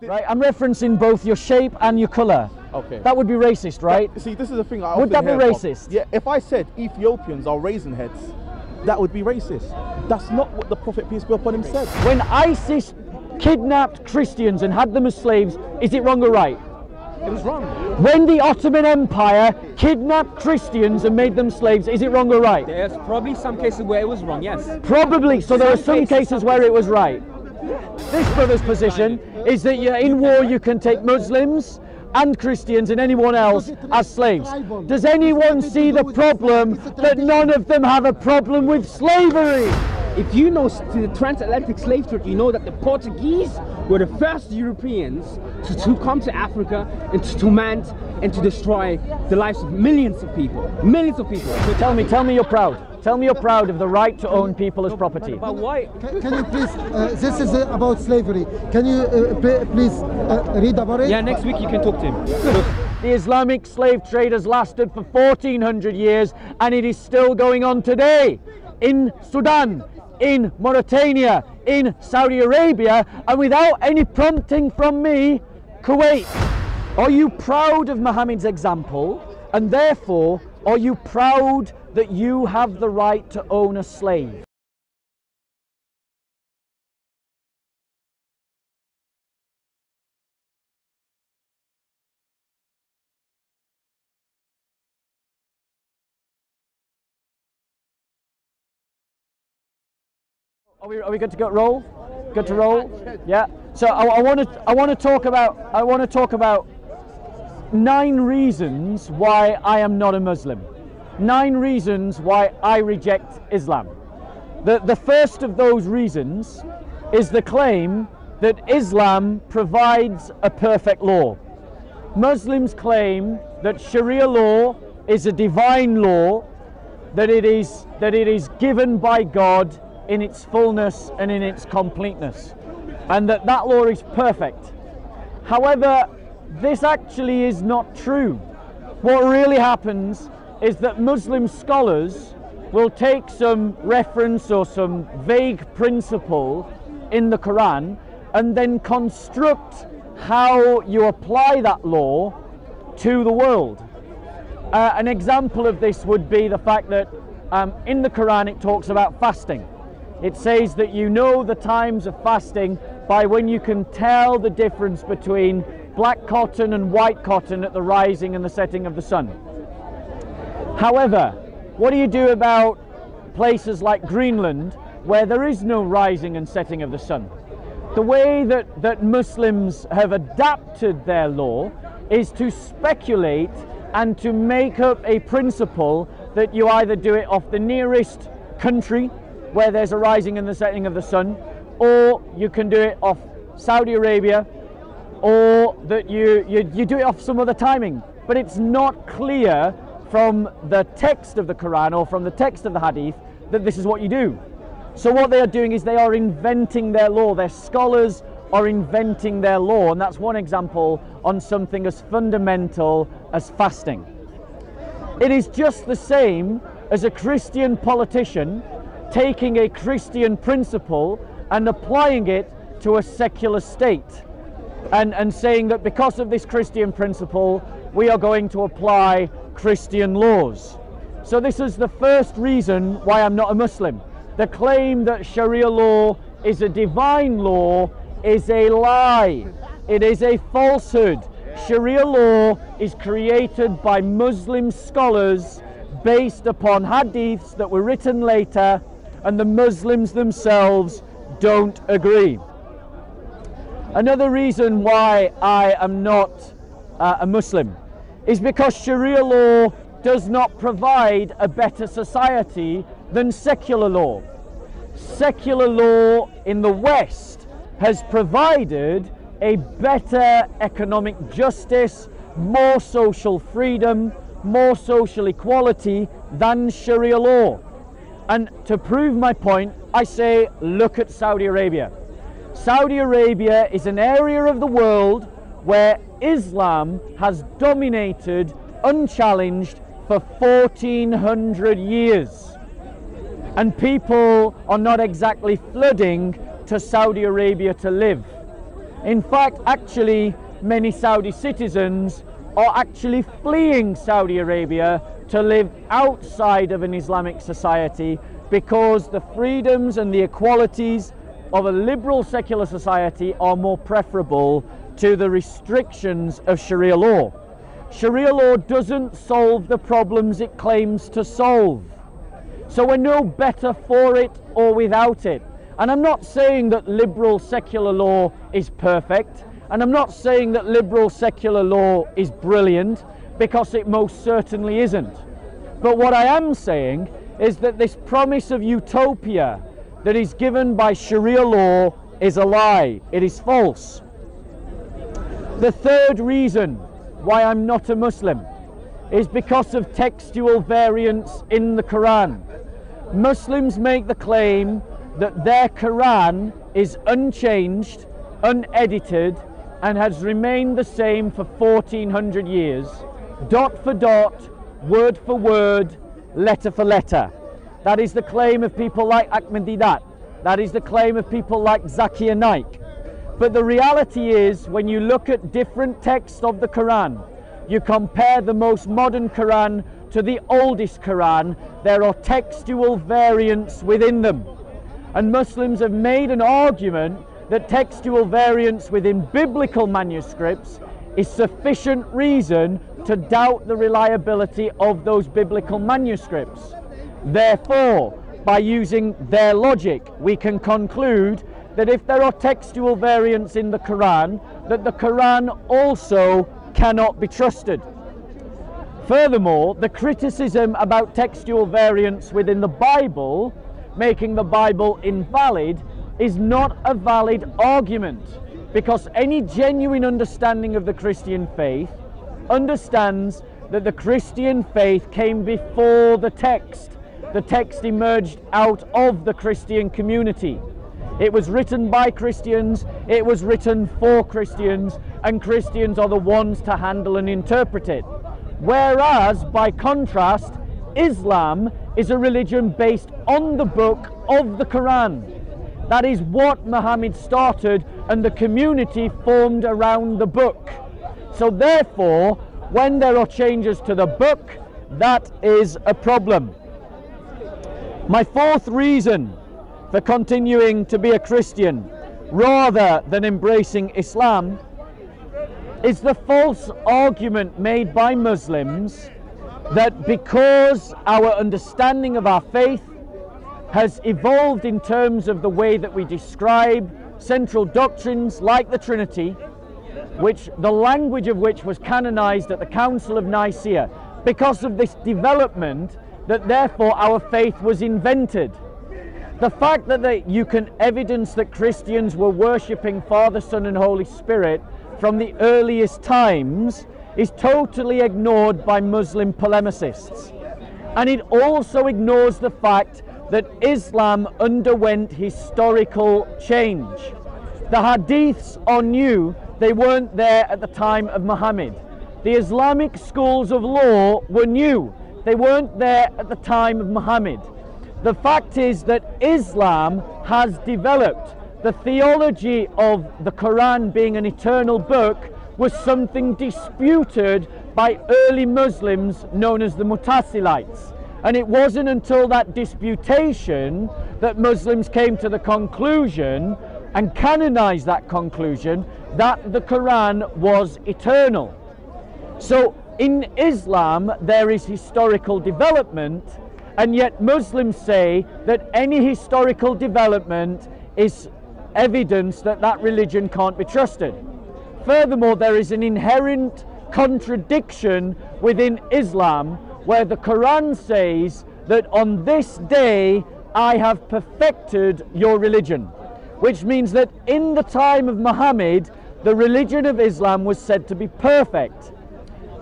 Right, I'm referencing both your shape and your colour. Okay. That would be racist, right? That, see, this is the thing I often hear. Would that be racist? Of. Yeah, if I said Ethiopians are raisin heads, that would be racist. That's not what the Prophet, peace be upon him, said. When ISIS kidnapped Christians and had them as slaves, is it wrong or right? It was wrong. When the Ottoman Empire kidnapped Christians and made them slaves, is it wrong or right? There's probably some cases where it was wrong, yes. Probably, so there are some cases where it was right. This brother's position is that in war you can take Muslims and Christians and anyone else as slaves. Does anyone see the problem that none of them have a problem with slavery? If you know the transatlantic slave trade, you know that the Portuguese were the first Europeans to come to Africa and to torment and to destroy the lives of millions of people. Millions of people. So tell me you're proud. Tell me you're proud of the right to own people as property. But why? Can you please, this is about slavery. Can you please read about it? Yeah, next week you can talk to him. The Islamic slave trade has lasted for 1400 years and it is still going on today. In Sudan, in Mauritania, in Saudi Arabia, and without any prompting from me, Kuwait. Are you proud of Muhammad's example? And therefore, are you proud that you have the right to own a slave? Are we good to go? Roll? Good to roll? Yeah. So I want to talk about 9 reasons why I am not a Muslim. 9 reasons why I reject Islam. The first of those reasons is the claim that Islam provides a perfect law. Muslims claim that Sharia law is a divine law, that it is given by God in its fullness and in its completeness, and that law is perfect. However, this actually is not true. What really happens is that Muslim scholars will take some reference or some vague principle in the Quran and then construct how you apply that law to the world. An example of this would be the fact that in the Quran it talks about fasting. It says that you know the times of fasting by when you can tell the difference between black cotton and white cotton at the rising and the setting of the sun. However, what do you do about places like Greenland where there is no rising and setting of the sun? The way that Muslims have adapted their law is to speculate and to make up a principle that you either do it off the nearest country where there's a rising and the setting of the sun, or you can do it off Saudi Arabia, or that you do it off some other timing. But it's not clear from the text of the Quran or from the text of the Hadith that this is what you do. So what they are doing is they are inventing their law. Their scholars are inventing their law, and that's one example on something as fundamental as fasting. It is just the same as a Christian politician taking a Christian principle and applying it to a secular state and saying that because of this Christian principle we are going to apply Christian laws. So this is the first reason why I'm not a Muslim. The claim that Sharia law is a divine law is a lie. It is a falsehood. Sharia law is created by Muslim scholars based upon hadiths that were written later, and the Muslims themselves don't agree. Another reason why I am not a Muslim is because Sharia law does not provide a better society than secular law. Secular law in the West has provided a better economic justice, more social freedom, more social equality than Sharia law. And to prove my point, I say look at Saudi Arabia. Saudi Arabia is an area of the world where Islam has dominated unchallenged for 1400 years. And people are not exactly flooding to Saudi Arabia to live. In fact, actually, many Saudi citizens are actually fleeing Saudi Arabia to live outside of an Islamic society, because the freedoms and the equalities of a liberal secular society are more preferable to the restrictions of Sharia law. Sharia law doesn't solve the problems it claims to solve. So we're no better for it or without it. And I'm not saying that liberal secular law is perfect, and I'm not saying that liberal secular law is brilliant, because it most certainly isn't. But what I am saying is that this promise of utopia that is given by Sharia law is a lie. It is false. The third reason why I'm not a Muslim is because of textual variance in the Quran. Muslims make the claim that their Quran is unchanged, unedited, and has remained the same for 1400 years, dot for dot, word for word, letter for letter. That is the claim of people like Ahmed Didat. That is the claim of people like Zakir Naik. But the reality is, when you look at different texts of the Quran, you compare the most modern Quran to the oldest Quran, there are textual variants within them. And Muslims have made an argument that textual variance within biblical manuscripts is sufficient reason to doubt the reliability of those biblical manuscripts. Therefore, by using their logic, we can conclude that if there are textual variants in the Quran, that the Quran also cannot be trusted. Furthermore, the criticism about textual variants within the Bible, making the Bible invalid, is not a valid argument, because any genuine understanding of the Christian faith understands that the Christian faith came before the text. The text emerged out of the Christian community. It was written by Christians, it was written for Christians, and Christians are the ones to handle and interpret it. Whereas, by contrast, Islam is a religion based on the book of the Quran. That is what Muhammad started, and the community formed around the book. So therefore, when there are changes to the book, that is a problem. My fourth reason for continuing to be a Christian rather than embracing Islam is the false argument made by Muslims that because our understanding of our faith has evolved in terms of the way that we describe central doctrines like the Trinity, which the language of which was canonized at the Council of Nicaea, because of this development, that therefore our faith was invented. The fact that you can evidence that Christians were worshipping Father, Son and Holy Spirit from the earliest times is totally ignored by Muslim polemicists. And it also ignores the fact that Islam underwent historical change. The hadiths are new, they weren't there at the time of Muhammad. The Islamic schools of law were new, they weren't there at the time of Muhammad. The fact is that Islam has developed. The theology of the Quran being an eternal book was something disputed by early Muslims known as the Mu'tazilites. And it wasn't until that disputation that Muslims came to the conclusion and canonized that conclusion that the Quran was eternal. So in Islam there is historical development, and yet Muslims say that any historical development is evidence that that religion can't be trusted. Furthermore, there is an inherent contradiction within Islam, where the Quran says that on this day I have perfected your religion, which means that in the time of Muhammad the religion of Islam was said to be perfect.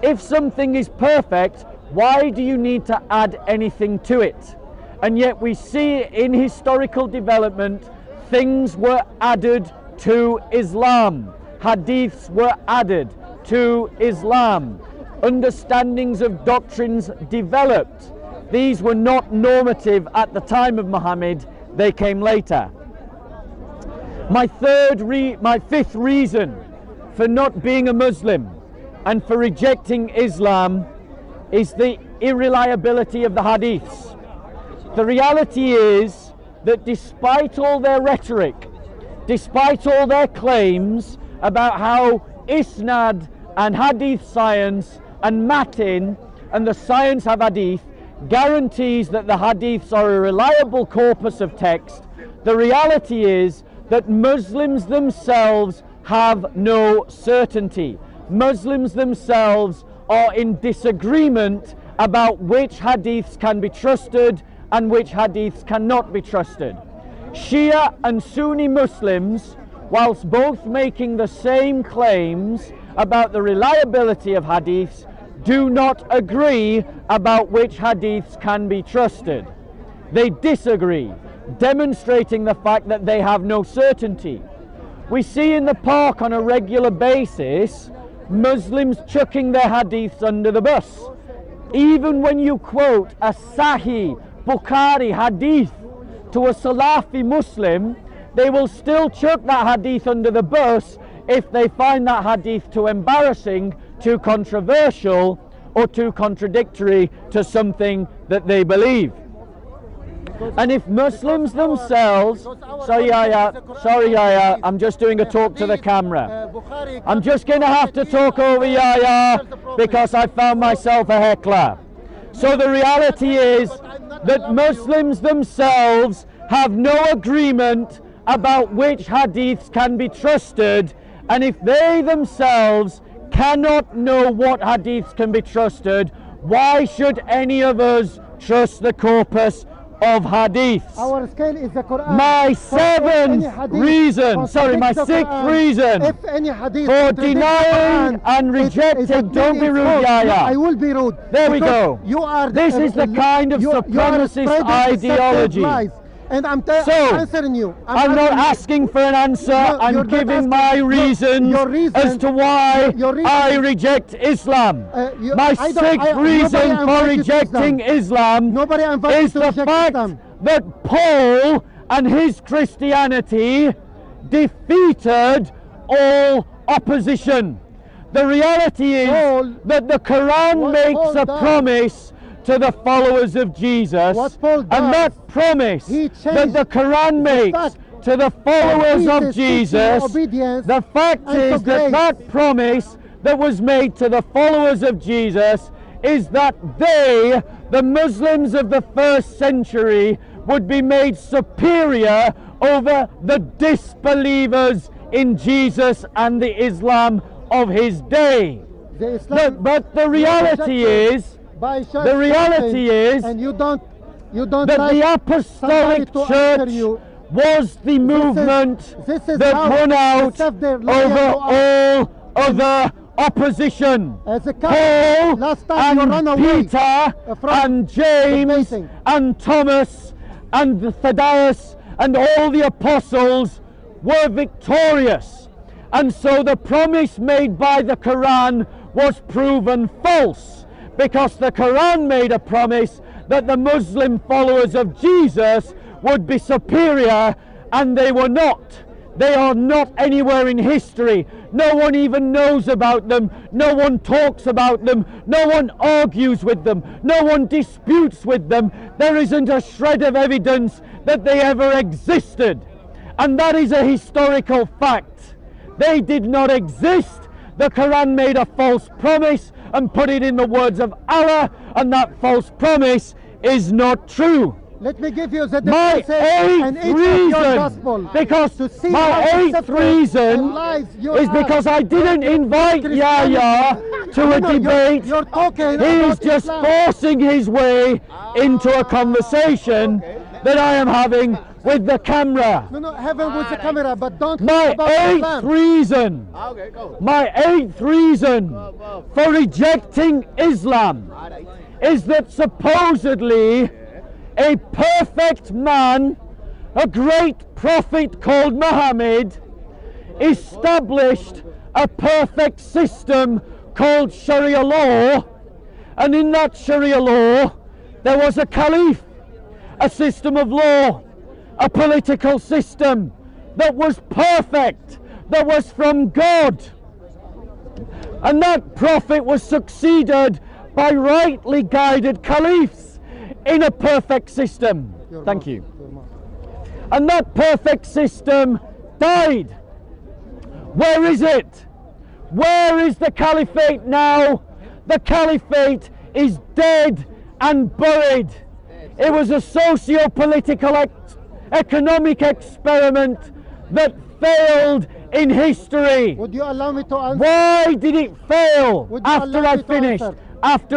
If something is perfect, why do you need to add anything to it? And yet we see in historical development things were added to Islam, hadiths were added to Islam, understandings of doctrines developed. These were not normative at the time of Muhammad, they came later. My fifth reason for not being a Muslim and for rejecting Islam is the irreliability of the hadiths. The reality is that despite all their rhetoric, despite all their claims about how Isnad and hadith science and Matin and the science of hadith guarantees that the hadiths are a reliable corpus of text, the reality is that Muslims themselves have no certainty. Muslims themselves are in disagreement about which hadiths can be trusted and which hadiths cannot be trusted. Shia and Sunni Muslims, whilst both making the same claims about the reliability of hadiths, do not agree about which hadiths can be trusted. They disagree, demonstrating the fact that they have no certainty. We see in the park on a regular basis Muslims chucking their hadiths under the bus. Even when you quote a Sahih Bukhari hadith to a Salafi Muslim, they will still chuck that hadith under the bus if they find that hadith too embarrassing, too controversial, or too contradictory to something that they believe. And if Muslims themselves, sorry Yaya, I'm just doing a talk to the camera. I'm just going to have to talk over Yaya because I found myself a heckler. So the reality is that Muslims themselves have no agreement about which hadiths can be trusted, and if they themselves cannot know what hadiths can be trusted, why should any of us trust the corpus of hadiths? Our scale is the Quran. My sixth reason for denying and rejecting. Don't be rude, Yaya. I will be rude. There we go. This is the kind of supremacist ideology. And I'm not asking for an answer. I'm giving my reasons as to why I reject Islam. My sixth reason for rejecting Islam is the fact that Paul and his Christianity defeated all opposition. The reality is that the Quran makes a promise to the followers of Jesus, and that promise that the Quran makes to the followers of Jesus, the fact is that that promise that was made to the followers of Jesus is that they, the Muslims of the first century, would be made superior over the disbelievers in Jesus and the Islam of his day. But the reality is that the Apostolic Church was the movement that won out over all other opposition. Paul and Peter and James and Thomas and Thaddeus and all the apostles were victorious. And so the promise made by the Quran was proven false, because the Quran made a promise that the Muslim followers of Jesus would be superior, and they were not. They are not anywhere in history. No one even knows about them. No one talks about them. No one argues with them. No one disputes with them. There isn't a shred of evidence that they ever existed. And that is a historical fact. They did not exist. The Quran made a false promise and put it in the words of Allah, and that false promise is not true. Let me give you the my eighth reason is because I didn't invite Yahya to a debate. He's just forcing his way into a conversation that I am having with the camera. My eighth reason for rejecting Islam is that supposedly a perfect man, a great prophet called Muhammad, established a perfect system called Sharia law, and in that Sharia law there was a caliph, a system of law, a political system, that was perfect, that was from God. And that prophet was succeeded by rightly guided caliphs in a perfect system. Thank you. And that perfect system died. Where is it? Where is the caliphate now? The caliphate is dead and buried. It was a socio-political economic experiment that failed in history. Would you allow me to answer? Why did it fail? After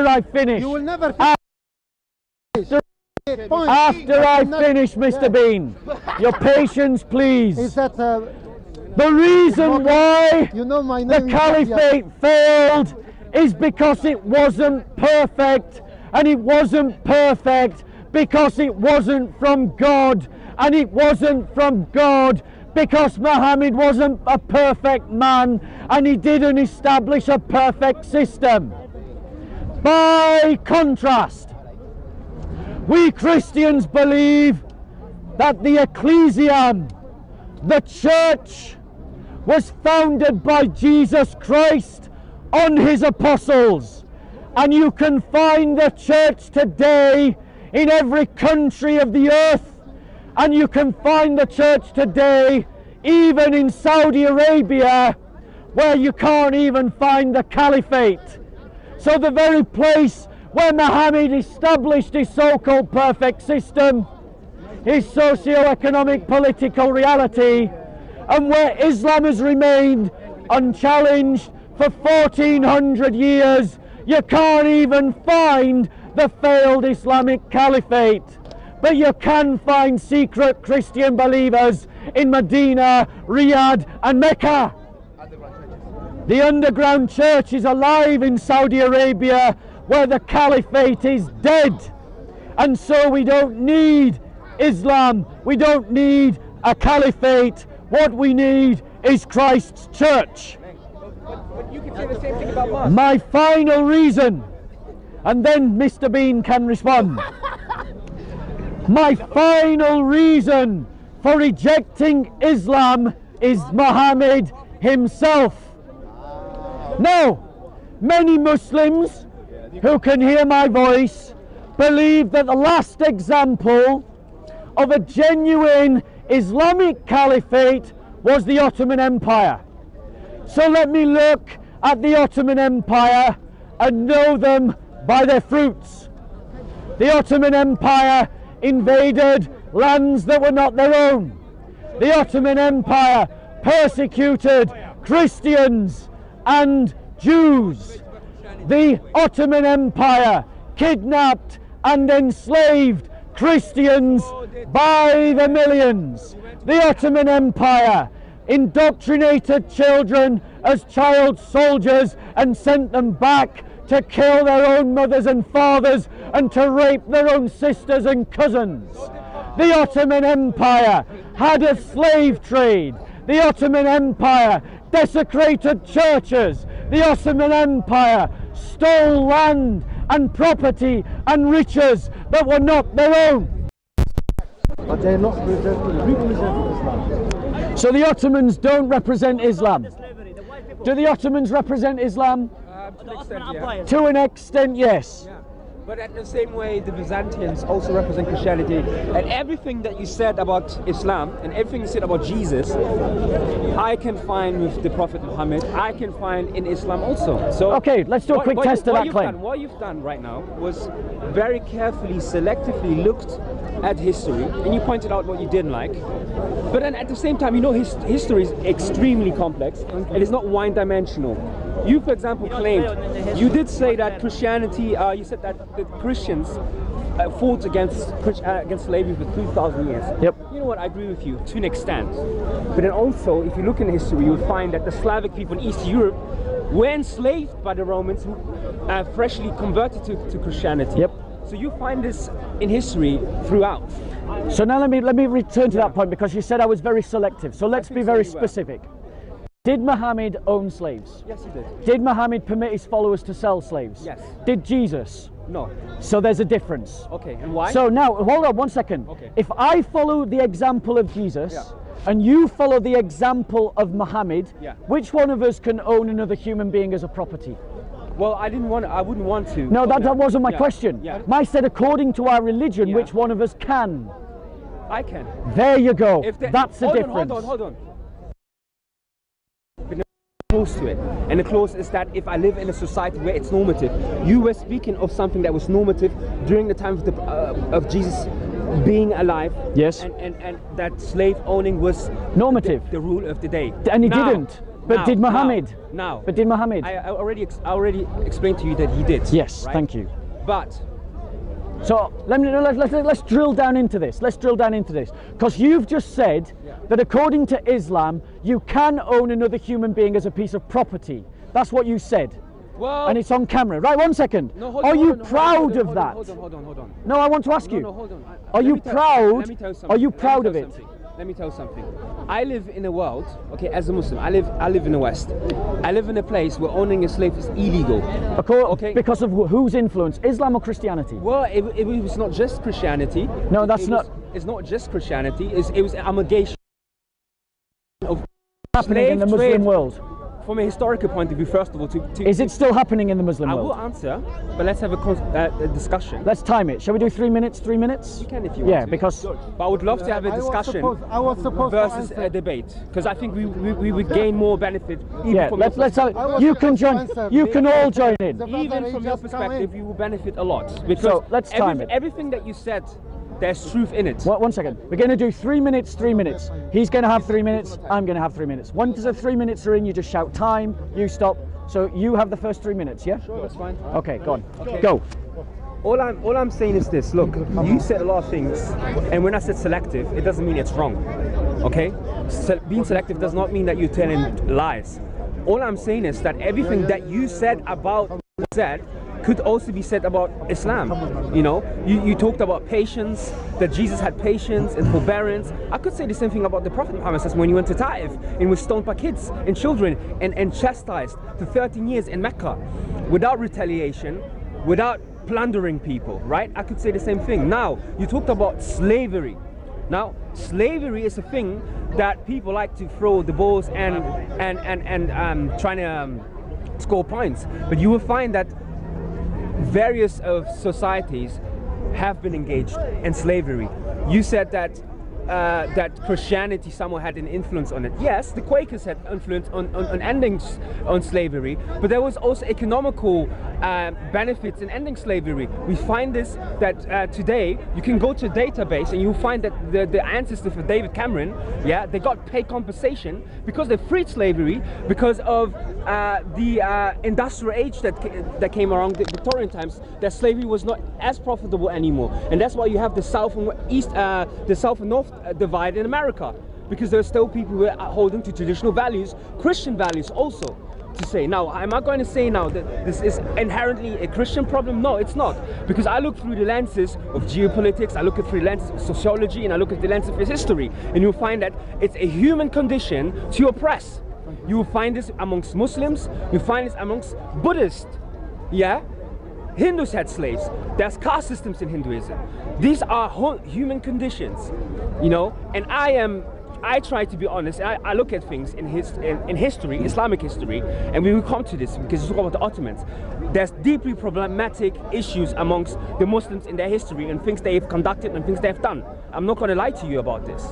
I finish. You will never finish. After I finish, Mr. Bean. Your patience, please. Is that the reason why the caliphate failed is because it wasn't perfect, and it wasn't perfect because it wasn't from God, and it wasn't from God because Muhammad wasn't a perfect man and he didn't establish a perfect system. By contrast, we Christians believe that the ecclesia, the church, was founded by Jesus Christ on his apostles. And you can find the church today in every country of the earth. And you can find the church today even in Saudi Arabia, where you can't even find the caliphate. So the very place where Muhammad established his so-called perfect system, his socio-economic political reality, and where Islam has remained unchallenged for 1400 years, you can't even find the failed Islamic caliphate. But you can find secret Christian believers in Medina, Riyadh and Mecca. The underground church is alive in Saudi Arabia, where the caliphate is dead. And so we don't need Islam, we don't need a caliphate. What we need is Christ's church. But you can say the same thing about mosques. My final reason, and then Mr. Bean can respond. My final reason for rejecting Islam is Muhammad himself. Now, many Muslims who can hear my voice believe that the last example of a genuine Islamic caliphate was the Ottoman Empire. So let me look at the Ottoman Empire and know them by their fruits. The Ottoman Empire invaded lands that were not their own. The Ottoman Empire persecuted Christians and Jews. The Ottoman Empire kidnapped and enslaved Christians by the millions. The Ottoman Empire indoctrinated children as child soldiers and sent them back to kill their own mothers and fathers and to rape their own sisters and cousins. The Ottoman Empire had a slave trade. The Ottoman Empire desecrated churches. The Ottoman Empire stole land and property and riches that were not their own. But they're not representing Islam. So the Ottomans don't represent Islam. Do the Ottomans represent Islam? To an extent, yes. Yeah. But at the same way, the Byzantines also represent Christianity, and everything that you said about Islam and everything you said about Jesus, I can find with the Prophet Muhammad. I can find in Islam also. So okay, let's do a quick test of that claim. What you've done right now was very carefully, selectively looked at history, and you pointed out what you didn't like. But then at the same time, you know, history is extremely complex, and it's not one-dimensional. You, for example, claimed, you did say that Christianity, you said that the Christians fought against slavery for 2,000 years. Yep. You know what, I agree with you to an extent. But then also, if you look in history, you'll find that the Slavic people in East Europe were enslaved by the Romans who freshly converted to Christianity. Yep. So you find this in history throughout. So now let me return to that point, because you said I was very selective. So let's be very specific. Did Muhammad own slaves? Yes, he did. Did Muhammad permit his followers to sell slaves? Yes. Did Jesus? No. So there's a difference. Okay, and why? So now, hold on one second. Okay. If I follow the example of Jesus, and you follow the example of Muhammad, which one of us can own another human being as a property? Well, I wouldn't want to. No, that wasn't my question. I said according to our religion, which one of us can? I can. There you go. That's the difference. Hold on. Close to it, and the clause is that if I live in a society where it's normative, you were speaking of something that was normative during the time of Jesus being alive. Yes. And that slave owning was normative, the rule of the day. And he didn't. But did Muhammad? No. But did Muhammad? I already explained to you that he did. Yes. Right? Thank you. But. So let's drill down into this. Let's drill down into this, because you've just said that according to Islam, you can own another human being as a piece of property. That's what you said. Well, and it's on camera. Right, one second. Are you proud of that? Hold on. No, I want to ask you. No, hold on. Are you proud? Are you proud of it? Let me tell you something. I live in a world, okay, as a Muslim, I live in the West. I live in a place where owning a slave is illegal. Okay. Because of whose influence? Islam or Christianity? Well, it was not just Christianity. No, it's not just Christianity. It was an amalgamation of happening in the Muslim world. From a historical point of view, first of all, is it still happening in the Muslim world? I will answer, but let's have a discussion. Let's time it. Shall we do 3 minutes? 3 minutes? You can if you want. Yeah, because. But I would love to have a discussion versus a debate, because I think we would gain more benefit. Yeah, from you can join. You can all join in. Even from your perspective, you will benefit a lot. Because so let's time it. Everything that you said, there's truth in it. Well, one second. We're going to do 3 minutes, 3 minutes. He's going to have 3 minutes. I'm going to have 3 minutes. Once the 3 minutes are in, you just shout time, you stop. So you have the first 3 minutes, yeah? Sure, that's fine. Okay, go on. Okay. Go. All I'm saying is this. Look, you said a lot of things, and when I said selective, it doesn't mean it's wrong, okay? So being selective does not mean that you're telling lies. All I'm saying is that everything that you said about that could also be said about Islam. You know, you talked about patience, that Jesus had patience and forbearance. I could say the same thing about the Prophet Muhammad when he went to Ta'if and was stoned by kids and children and chastised for 13 years in Mecca without retaliation, without plundering people, right? I could say the same thing. Now, you talked about slavery. Now, slavery is a thing that people like to throw the balls and trying to score points, but you will find that various of societies have been engaged in slavery. You said that that Christianity somehow had an influence on it. Yes, the Quakers had influence on endings on slavery, but there was also economical benefits in ending slavery. We find this that today you can go to a database and you'll find that the ancestors of David Cameron, they got paid compensation because they freed slavery because of the industrial age that came around the Victorian times, that slavery was not as profitable anymore, and that's why you have the South and East, the South and North divide in America, because there are still people who are holding to traditional values, Christian values also. To say now, am I going to say now that this is inherently a Christian problem? No, it's not, because I look through the lenses of geopolitics, I look through the lenses of sociology, and I look at the lens of history, and you'll find that it's a human condition to oppress. You will find this amongst Muslims, you find this amongst Buddhists, Hindus had slaves. There's caste systems in Hinduism. These are whole human conditions, you know. And I try to be honest. I look at things in history, Islamic history, and we will come to this because it's all about the Ottomans. There's deeply problematic issues amongst the Muslims in their history and things they have conducted and things they have done. I'm not going to lie to you about this,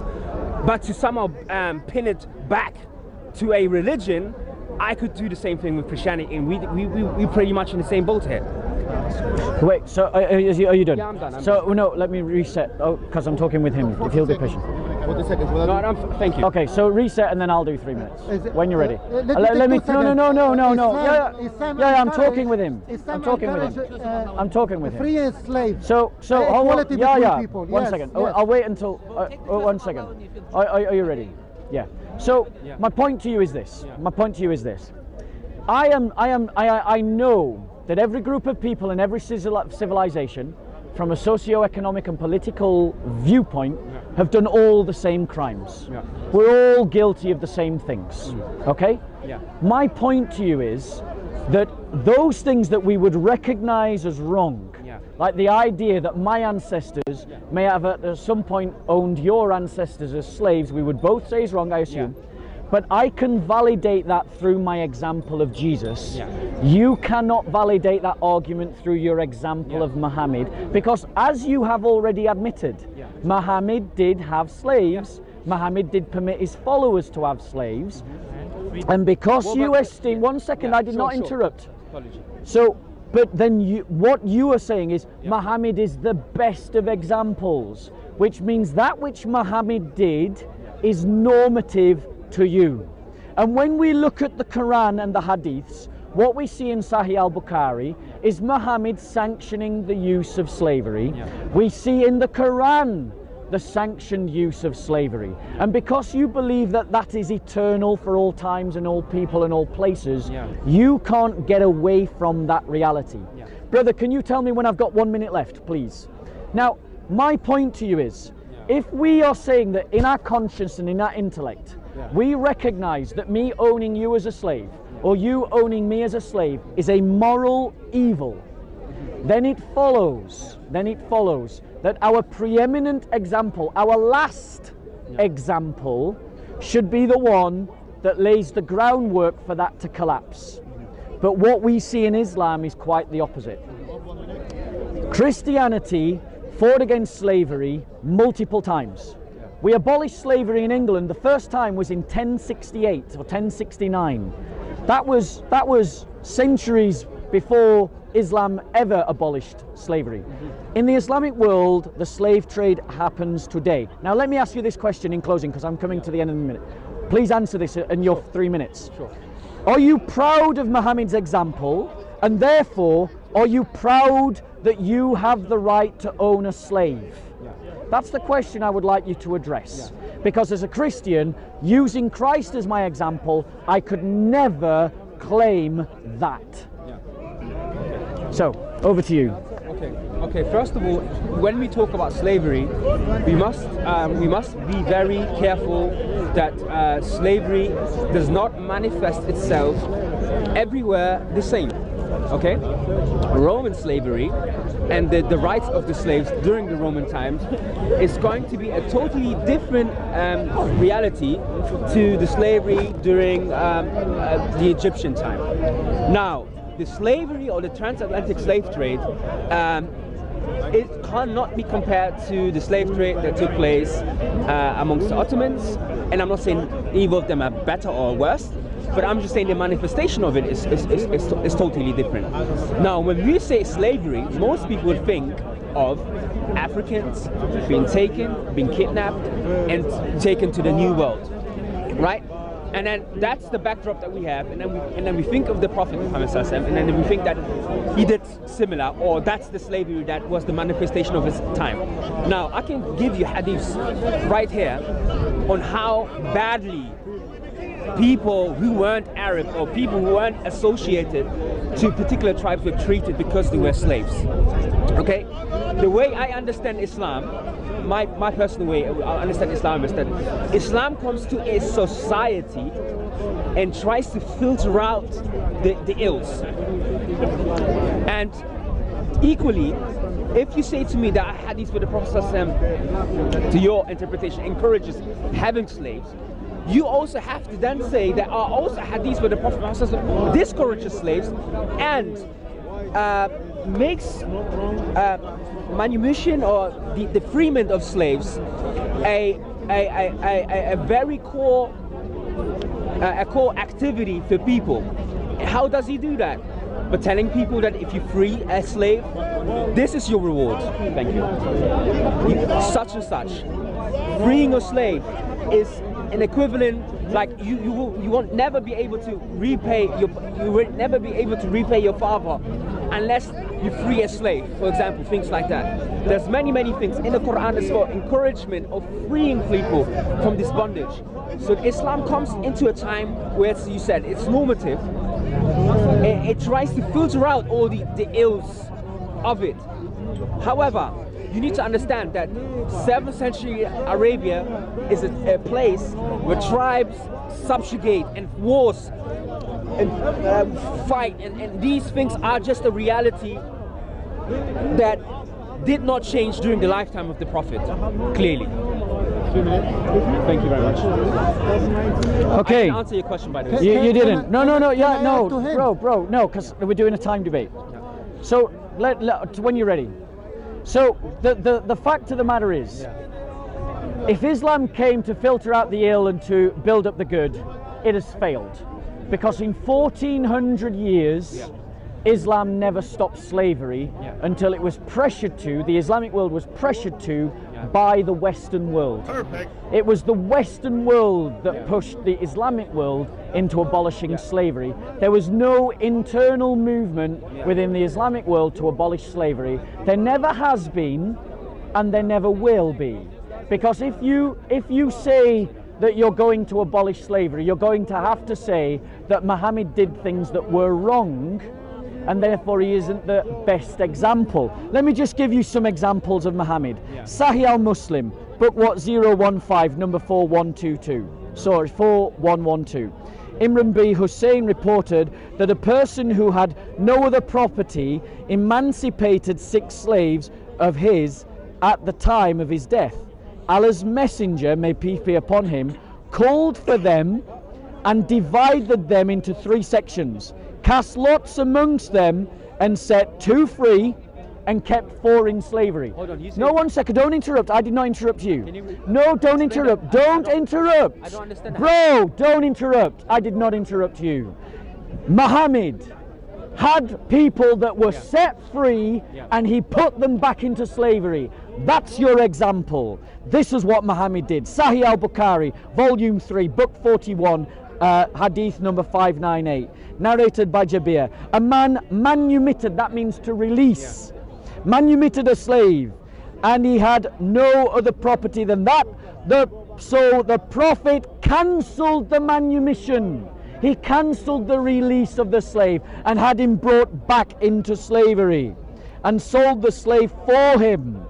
but to somehow pin it back to a religion, I could do the same thing with Christianity, and we're pretty much in the same boat here. Wait, so are you done? Yeah, I'm done. No, let me reset. Oh, because I'm talking with him. If he'll be patient. 40 seconds. No, thank you. Okay, so reset, and then I'll do 3 minutes when you're ready. Let me. No. Yeah, I'm talking with him. I'm talking with him. Free and slave. So hold on. Yeah. One second. I'll wait until. One second. Are you ready? Yeah. So my point to you is this. I know that every group of people in every civilization, from a socio-economic and political viewpoint, have done all the same crimes. Yeah. We're all guilty of the same things, okay? Yeah. My point to you is that those things that we would recognize as wrong Like the idea that my ancestors may have at some point owned your ancestors as slaves, we would both say is wrong, I assume. But I can validate that through my example of Jesus. You cannot validate that argument through your example of Muhammad, because as you have already admitted, Muhammad did have slaves, Muhammad did permit his followers to have slaves, and because you esteem... One second, I did not interrupt. Apology. So, but then you, what you are saying is Muhammad is the best of examples, which means that which Muhammad did is normative to you. And when we look at the Quran and the Hadiths, what we see in Sahih al-Bukhari is Muhammad sanctioning the use of slavery. We see in the Quran the sanctioned use of slavery. And because you believe that that is eternal for all times and all people and all places, you can't get away from that reality. Brother, can you tell me when I've got 1 minute left, please? Now, my point to you is, if we are saying that in our conscience and in our intellect, we recognize that me owning you as a slave or you owning me as a slave is a moral evil, then it follows that our preeminent example, our last example, should be the one that lays the groundwork for that to collapse. But what we see in Islam is quite the opposite. Christianity fought against slavery multiple times. We abolished slavery in England. The first time was in 1068 or 1069. That was centuries before Islam ever abolished slavery. In the Islamic world, the slave trade happens today. Now let me ask you this question in closing, because I'm coming to the end of the minute. Please answer this in your 3 minutes. Are you proud of Muhammad's example, and therefore are you proud that you have the right to own a slave? That's the question I would like you to address. Because as a Christian, using Christ as my example, I could never claim that. So, over to you. Okay, first of all, when we talk about slavery, we must be very careful that slavery does not manifest itself everywhere the same. Okay, Roman slavery and the rights of the slaves during the Roman times is going to be a totally different reality to the slavery during the Egyptian time. Now, the slavery or the transatlantic slave trade, it cannot be compared to the slave trade that took place amongst the Ottomans. And I'm not saying either of them are better or worse, but I'm just saying the manifestation of it is totally different. Now, when we say slavery, most people think of Africans being taken, being kidnapped, and taken to the New World, right? And then that's the backdrop that we have, and then we think of the Prophet Muhammad Sallallahu Alaihi Wasallam, and then we think that he did similar, or that's the slavery that was the manifestation of his time. Now, I can give you hadiths right here on how badly people who weren't Arab or people who weren't associated to particular tribes were treated because they were slaves. Okay? The way I understand Islam, my personal way I understand Islam is that Islam comes to a society and tries to filter out the ills. And equally, if you say to me that a hadith with the Prophet ﷺ, to your interpretation, encourages having slaves, you also have to then say there are also hadiths where the Prophet ﷺ discourages slaves and makes manumission or the freeman of slaves a very core activity for people. How does he do that? But telling people that if you free a slave, this is your reward. Thank you. Such and such. Freeing a slave is an equivalent, like you won't never be able to repay your father unless you free a slave, for example, things like that. There's many things in the Quran as well, encouragement of freeing people from this bondage. So Islam comes into a time where, as you said, it's normative. It tries to filter out all the ills of it. However, you need to understand that 7th century Arabia is a place where tribes subjugate and wars and fight, and these things are just a reality that did not change during the lifetime of the Prophet, clearly. 2 minutes. Thank you very much. Okay. I didn't answer your question, by the way. You didn't. No. Yeah, no, bro. No, because we're doing a time debate. So when you're ready. So the fact of the matter is, if Islam came to filter out the ill and to build up the good, it has failed, because in 1400 years. Islam never stopped slavery until it was pressured to, the Islamic world was pressured to by the Western world. Perfect. It was the Western world that pushed the Islamic world into abolishing slavery. There was no internal movement within the Islamic world to abolish slavery. There never has been, and there never will be. Because if you say that you're going to abolish slavery, you're going to have to say that Muhammad did things that were wrong, and therefore he isn't the best example. Let me just give you some examples of Muhammad. Sahih al-Muslim, book what 015, number 4122. Sorry, 4112. Imran B. Hussein reported that a person who had no other property emancipated 6 slaves of his at the time of his death. Allah's messenger, may peace be upon him, called for them and divided them into 3 sections, cast lots amongst them, and set 2 free, and kept 4 in slavery. Hold on, you said... No, 1 second, don't interrupt. I did not interrupt you. No, don't interrupt. Don't interrupt. I don't understand. Bro, don't interrupt. I did not interrupt you. Muhammad had people that were set free, and he put them back into slavery. That's your example. This is what Muhammad did. Sahih al-Bukhari, volume 3, book 41, hadith number 598, narrated by Jabir. A man manumitted, that means to release, manumitted a slave, and he had no other property than that. So the Prophet cancelled the manumission. He cancelled the release of the slave and had him brought back into slavery and sold the slave for him.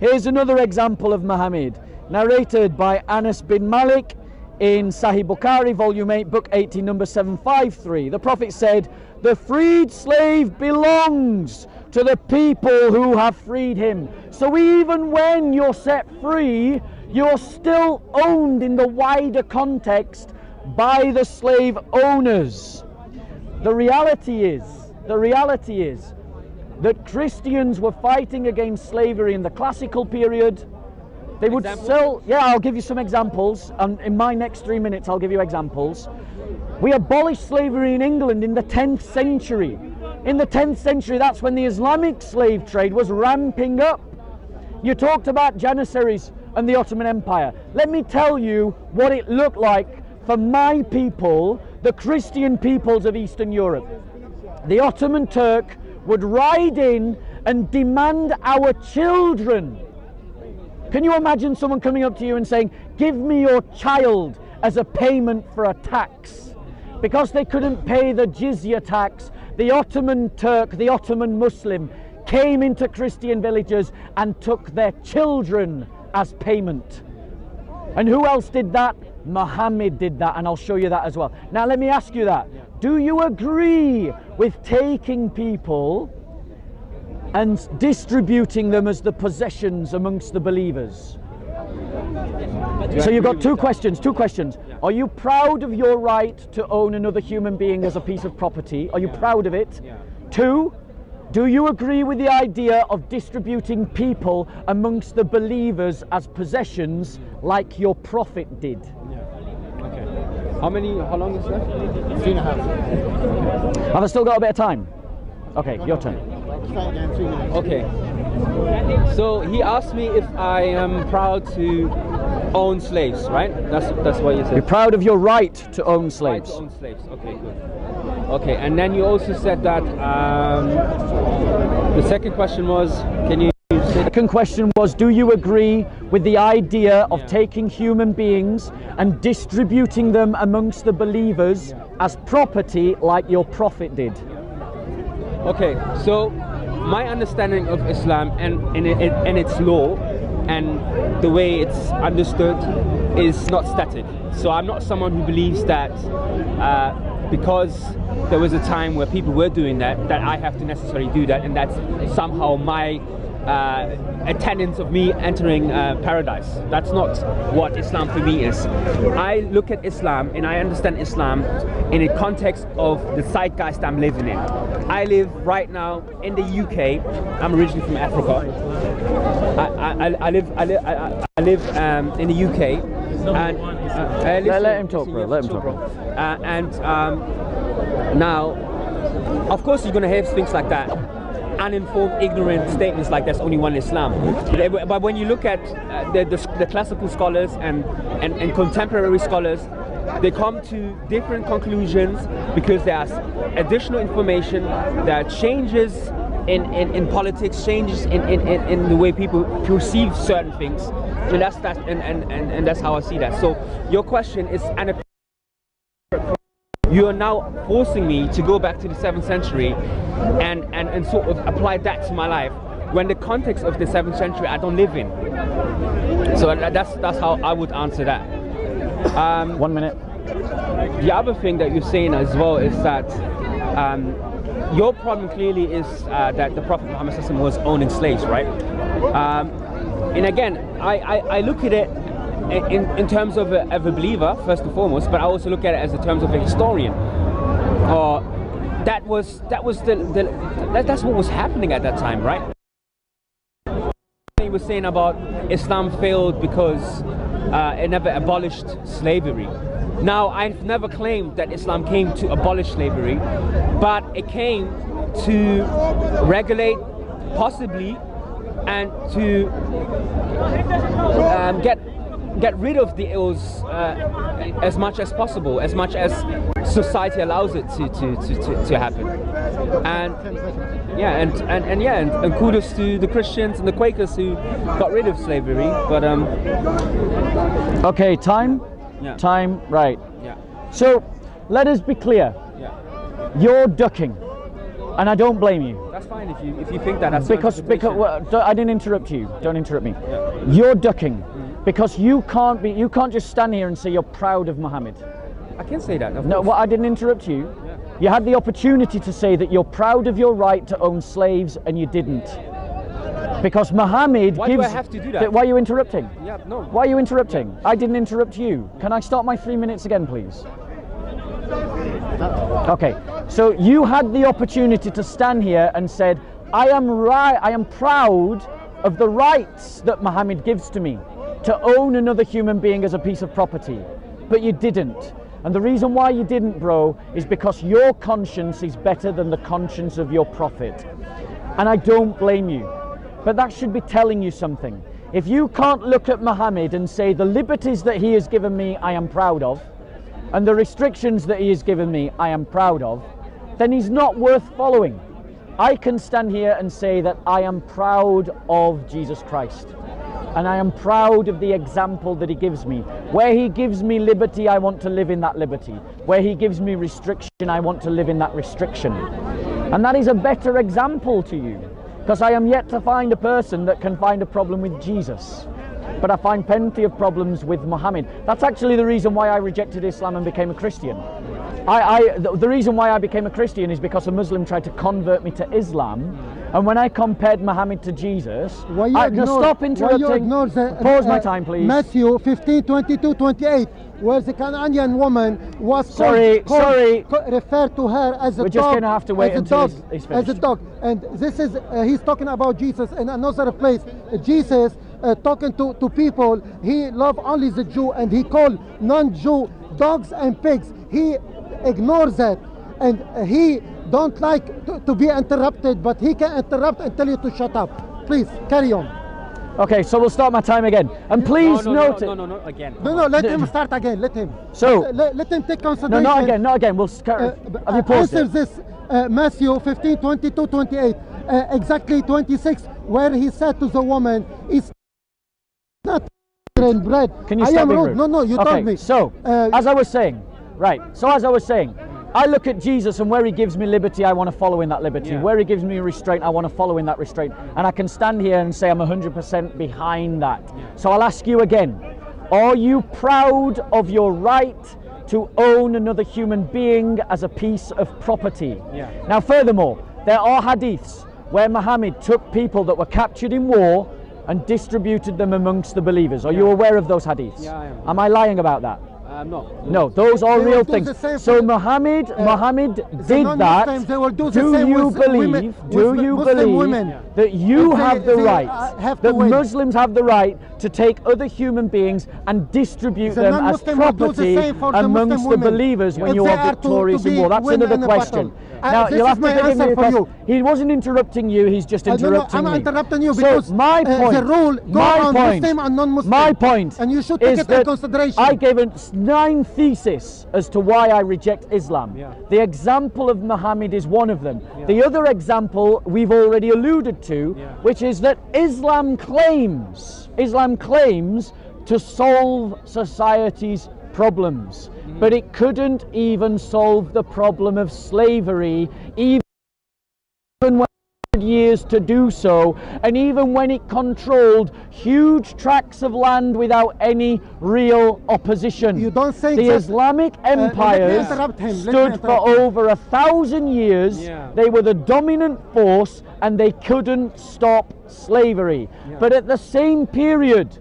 Here's another example of Muhammad, narrated by Anas bin Malik, in Sahih Bukhari, volume 8, book 80, number 753, the Prophet said, "The freed slave belongs to the people who have freed him." So even when you're set free, you're still owned in the wider context by the slave owners. The reality is that Christians were fighting against slavery in the classical period. They would sell, I'll give you some examples, and in my next 3 minutes I'll give you examples. We abolished slavery in England in the 10th century. In the 10th century, that's when the Islamic slave trade was ramping up. You talked about Janissaries and the Ottoman Empire. Let me tell you what it looked like for my people, the Christian peoples of Eastern Europe. The Ottoman Turk would ride in and demand our children. Can you imagine someone coming up to you and saying, "Give me your child as a payment for a tax"? Because they couldn't pay the jizya tax, the Ottoman Turk, the Ottoman Muslim, came into Christian villages and took their children as payment. And who else did that? Muhammad did that, and I'll show you that as well. Now let me ask you that. Do you agree with taking people and distributing them as the possessions amongst the believers? So you've got two questions. Are you proud of your right to own another human being as a piece of property? Are you proud of it? 2, do you agree with the idea of distributing people amongst the believers as possessions like your prophet did? Okay. How long is that? 3.5. Have I still got a bit of time? Okay, your turn. Okay, so he asked me if I am proud to own slaves, right? That's what you said. You're proud of your right to own slaves. Right to own slaves. Okay, good. Okay, and then you also said that the second question was, can you say that? The second question was, do you agree with the idea of taking human beings and distributing them amongst the believers as property like your prophet did? Okay, so my understanding of Islam and its law and the way it's understood is not static. So I'm not someone who believes that because there was a time where people were doing that, that I have to necessarily do that, and that's somehow my attendance of me entering paradise. That's not what Islam for me is. I look at Islam and I understand Islam in a context of the zeitgeist I'm living in. I live right now in the UK. I'm originally from Africa. I live in the UK. And, let him talk, bro. Let him talk. Now, of course, you're gonna have things like that. Uninformed, ignorant statements like that's only one Islam. But when you look at the classical scholars and contemporary scholars, they come to different conclusions because there's additional information, there are changes in politics, changes in the way people perceive certain things, and that's that, and that's how I see that. So your question is an. You are now forcing me to go back to the 7th century and sort of apply that to my life, when the context of the 7th century I don't live in. So that's how I would answer that. 1 minute. The other thing that you're saying as well is that your problem clearly is that the Prophet Muhammad was owning slaves, right? And again, I look at it in terms of a believer, first and foremost, but I also look at it as in terms of a historian. That's what was happening at that time, right? He was saying about Islam failed because it never abolished slavery. Now, I've never claimed that Islam came to abolish slavery, but it came to regulate, possibly, and to get rid of the ills as much as possible, as much as society allows it to happen. And kudos to the Christians and the Quakers who got rid of slavery. But okay, time, yeah. Time, right? Yeah. So let us be clear. Yeah. You're ducking, and I don't blame you. That's fine if you think that. That's because well, I didn't interrupt you. Don't interrupt me. Yeah. You're ducking. Because you can't just stand here and say you're proud of Muhammad. I can say that. No, well, I didn't interrupt you. Yeah. You had the opportunity to say that you're proud of your right to own slaves, and you didn't. Because Muhammad gives. Why do I have to do that? Why are you interrupting? Yeah, no. Why are you interrupting? Yeah. I didn't interrupt you. Can I start my 3 minutes again, please? Okay. So you had the opportunity to stand here and said, I am proud of the rights that Muhammad gives to me, to own another human being as a piece of property. But you didn't. And the reason why you didn't, bro, is because your conscience is better than the conscience of your prophet. And I don't blame you. But that should be telling you something. If you can't look at Muhammad and say, the liberties that he has given me, I am proud of, and the restrictions that he has given me, I am proud of, then he's not worth following. I can stand here and say that I am proud of Jesus Christ. And I am proud of the example that he gives me. Where he gives me liberty, I want to live in that liberty. Where he gives me restriction, I want to live in that restriction. And that is a better example to you, because I am yet to find a person that can find a problem with Jesus. But I find plenty of problems with Muhammad. That's actually the reason why I rejected Islam and became a Christian. The reason why I became a Christian is because a Muslim tried to convert me to Islam. And when I compared Muhammad to Jesus, stop interrupting. Pause my time, please. Matthew 15:22-28, where the Canaanian woman was referred to her as a dog. We're just going to have to wait until he's finished. As a dog, and this is he's talking about Jesus in another place. Jesus talking to people. He loved only the Jew, and he called non-Jew dogs and pigs. He ignores that, and he don't like to be interrupted, but he can interrupt and tell you to shut up. Please, carry on. Okay, so we'll start my time again. And please note it. No, again. No, let him start again, let him. So, let him take consideration. No, not again, we'll carry answer this, Matthew 15:22-28, exactly 26, where he said to the woman, it's not bread. Can you stop being rude? No, you told me. So, as I was saying, I look at Jesus, and where he gives me liberty, I want to follow in that liberty. Yeah. Where he gives me restraint, I want to follow in that restraint. And I can stand here and say I'm 100% behind that. Yeah. So I'll ask you again, are you proud of your right to own another human being as a piece of property. Yeah. Now, furthermore, there are hadiths where Muhammad took people that were captured in war and distributed them amongst the believers. Are you aware of those hadiths? Yeah, I am. Am I lying about that? No, those are real things. So Muhammad did that. Do you believe? Do you believe that you have the right, that Muslims have the right to take other human beings and distribute them as property amongst the believers when you are victorious in war? That's another question. Now you'll have to give me a question. He wasn't interrupting you. He's just interrupting me. I'm interrupting you because my point. My point. And you should take it into consideration. I gave a 9 theses as to why I reject Islam. Yeah. The example of Muhammad is one of them. Yeah. The other example we've already alluded to, which is that Islam claims to solve society's problems, but it couldn't even solve the problem of slavery, even when years to do so, and even when it controlled huge tracts of land without any real opposition. You don't think the Islamic empires stood for over 1,000 years. They were the dominant force and they couldn't stop slavery. But at the same period,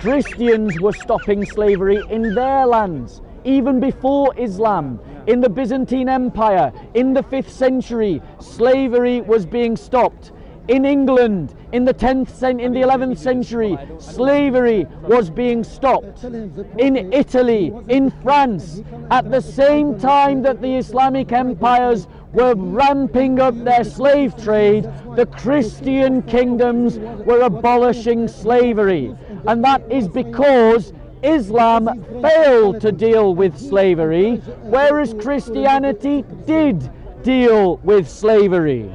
Christians were stopping slavery in their lands, even before Islam. In the Byzantine Empire, in the 5th century, slavery was being stopped. In England, in the 11th century, slavery was being stopped. In Italy, in France, at the same time that the Islamic empires were ramping up their slave trade, the Christian kingdoms were abolishing slavery. And that is because Islam failed to deal with slavery, whereas Christianity did deal with slavery.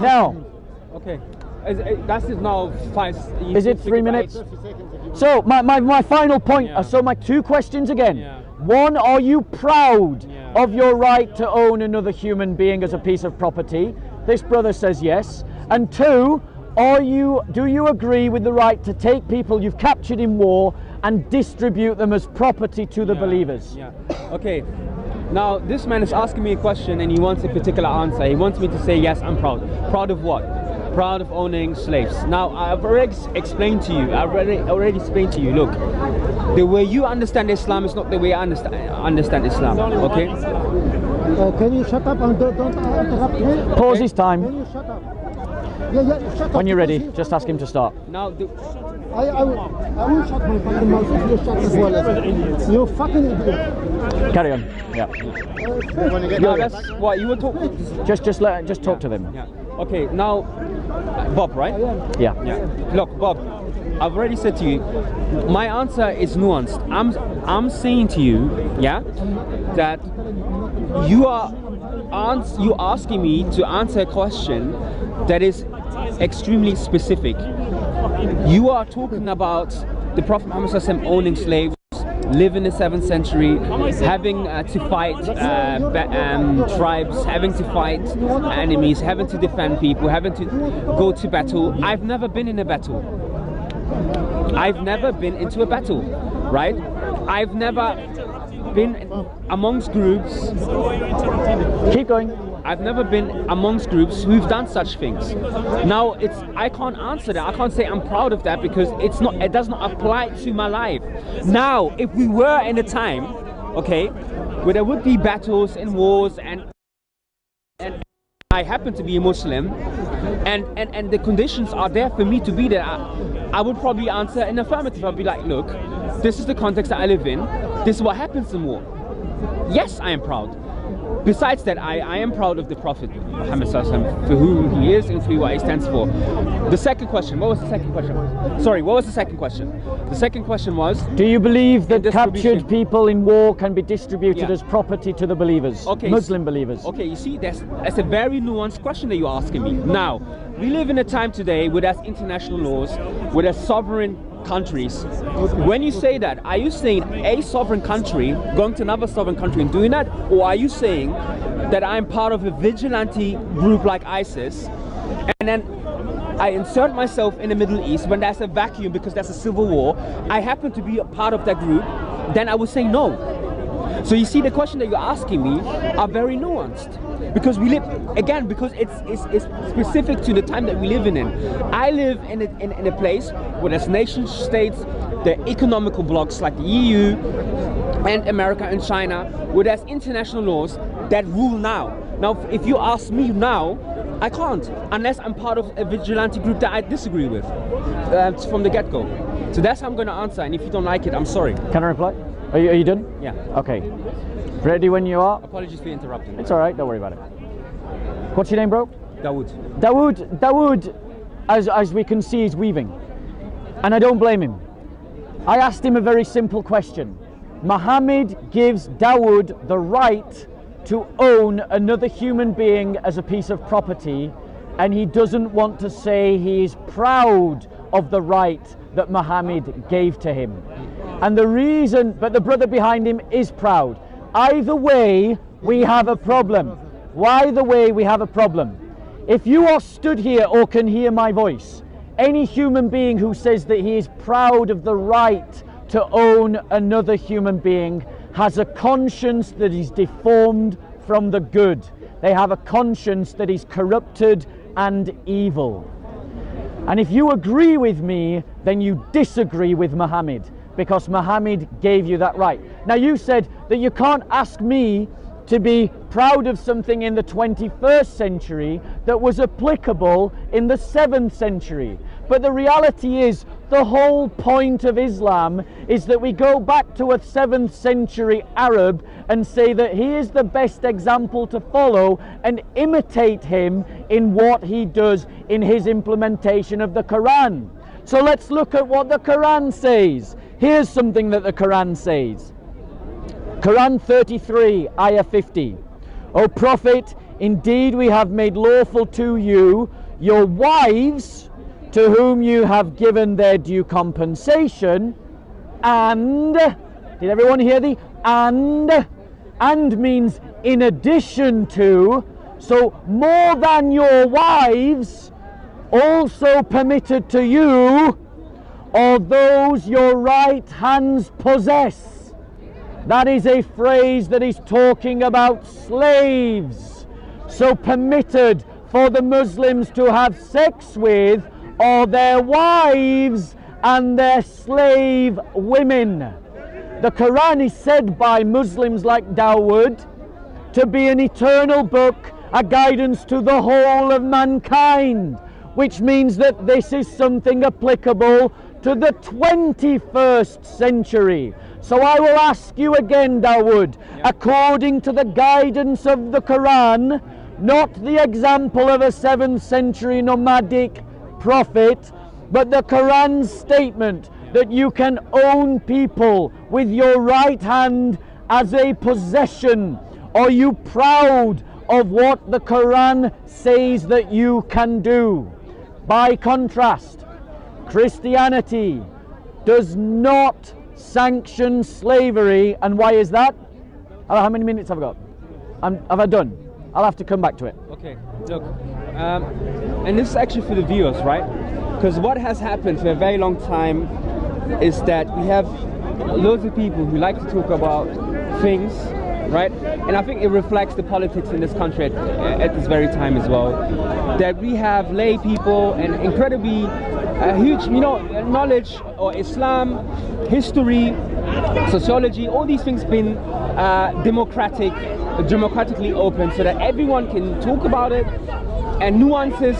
Now, okay, that is now 5. Is it 3 minutes? So my final point. So my 2 questions again. One, are you proud of your right to own another human being as a piece of property? This brother says yes. And 2, do you agree with the right to take people you've captured in war and distribute them as property to the believers? Okay, now this man is asking me a question and he wants a particular answer. He wants me to say yes, I'm proud. Proud of what? Proud of owning slaves. Now I've already explained to you, look, the way you understand Islam is not the way I understand Islam, okay? Can you shut up and don't interrupt me? Pause his time. Can you shut up? Shut up. When you're ready, just ask him to start. Now, I will shut my fucking mouth if you shut as well as you fucking idiot. Carry on. No, that's what you were talking. Just talk to them. Okay. Now, Bob, right? Yeah. Look, Bob, I've already said to you, my answer is nuanced. I'm saying to you, that you asking me to answer a question that is extremely specific. You are talking about the Prophet Muhammad owning slaves, living in the 7th century, having to fight tribes, having to fight enemies, having to defend people, having to go to battle. I've never been in a battle. I've never been into a battle, right? I've never been amongst groups. Keep going. I've never been amongst groups who've done such things. Now, I can't answer that. I can't say I'm proud of that because it does not apply to my life. Now, if we were in a time, where there would be battles and wars and I happen to be a Muslim and the conditions are there for me to be there, I would probably answer in affirmative. I'd be like, look, this is the context that I live in. This is what happens in war. Yes, I am proud. Besides that, I am proud of the Prophet Muhammad for who he is and for what he stands for. The second question, what was the second question? The second question was... Do you believe that captured people in war can be distributed as property to the believers, Muslim believers? Okay, you see, that's a very nuanced question that you're asking me. Now, we live in a time today where there's international laws, where there's sovereign countries. When you say that, are you saying a sovereign country going to another sovereign country and doing that, or are you saying that I'm part of a vigilante group like ISIS and then I insert myself in the Middle East when there's a vacuum because there's a civil war. I happen to be a part of that group, then I would say no. So you see, the question that you're asking me are very nuanced, because we live, again, because it's specific to the time that we live in. I live in a place where there's nation states, the economical blocs like the EU and America and China, where there's international laws that rule now. Now, if you ask me now, I can't, unless I'm part of a vigilante group that I disagree with from the get-go. So that's how I'm going to answer, and if you don't like it, I'm sorry. Can I reply? Are you done? Yeah. Okay. Ready when you are? Apologies for interrupting. It's all right, don't worry about it. What's your name, bro? Dawood. Dawood, as we can see, is weaving. And I don't blame him. I asked him a very simple question. Muhammad gives Dawood the right to own another human being as a piece of property, and he doesn't want to say he is proud of the right that Muhammad gave to him. And the reason, but the brother behind him is proud. Either way, we have a problem. Why the way we have a problem? If you are stood here or can hear my voice, any human being who says that he is proud of the right to own another human being has a conscience that is deformed from the good. They have a conscience that is corrupted and evil. And if you agree with me, then you disagree with Muhammad, because Muhammad gave you that right. Now, you said that you can't ask me to be proud of something in the 21st century that was applicable in the 7th century. But the reality is, the whole point of Islam is that we go back to a 7th century Arab and say that he is the best example to follow and imitate him in what he does in his implementation of the Quran. So let's look at what the Quran says. Here's something that the Quran says. Quran 33, Ayah 50. O Prophet, indeed we have made lawful to you your wives, to whom you have given their due compensation, and, did everyone hear the and means in addition to, so more than your wives, also permitted to you are those your right hands possess. That is a phrase that is talking about slaves. So permitted for the Muslims to have sex with are their wives and their slave women. The Quran is said by Muslims like Dawood to be an eternal book, a guidance to the whole of mankind, which means that this is something applicable to the 21st century. So I will ask you again, Dawood, according to the guidance of the Quran, not the example of a 7th century nomadic prophet, but the Quran's statement that you can own people with your right hand as a possession. Are you proud of what the Quran says that you can do? By contrast, Christianity does not sanction slavery. And why is that? How many minutes have I got? Have I done? I'll have to come back to it. Okay, look, and this is actually for the viewers, right? Because what has happened for a very long time is that we have loads of people who like to talk about things, right? And I think it reflects the politics in this country at this very time as well, that we have lay people and incredibly huge, you know, knowledge or Islam, history, sociology, all these things been democratically open so that everyone can talk about it, and nuances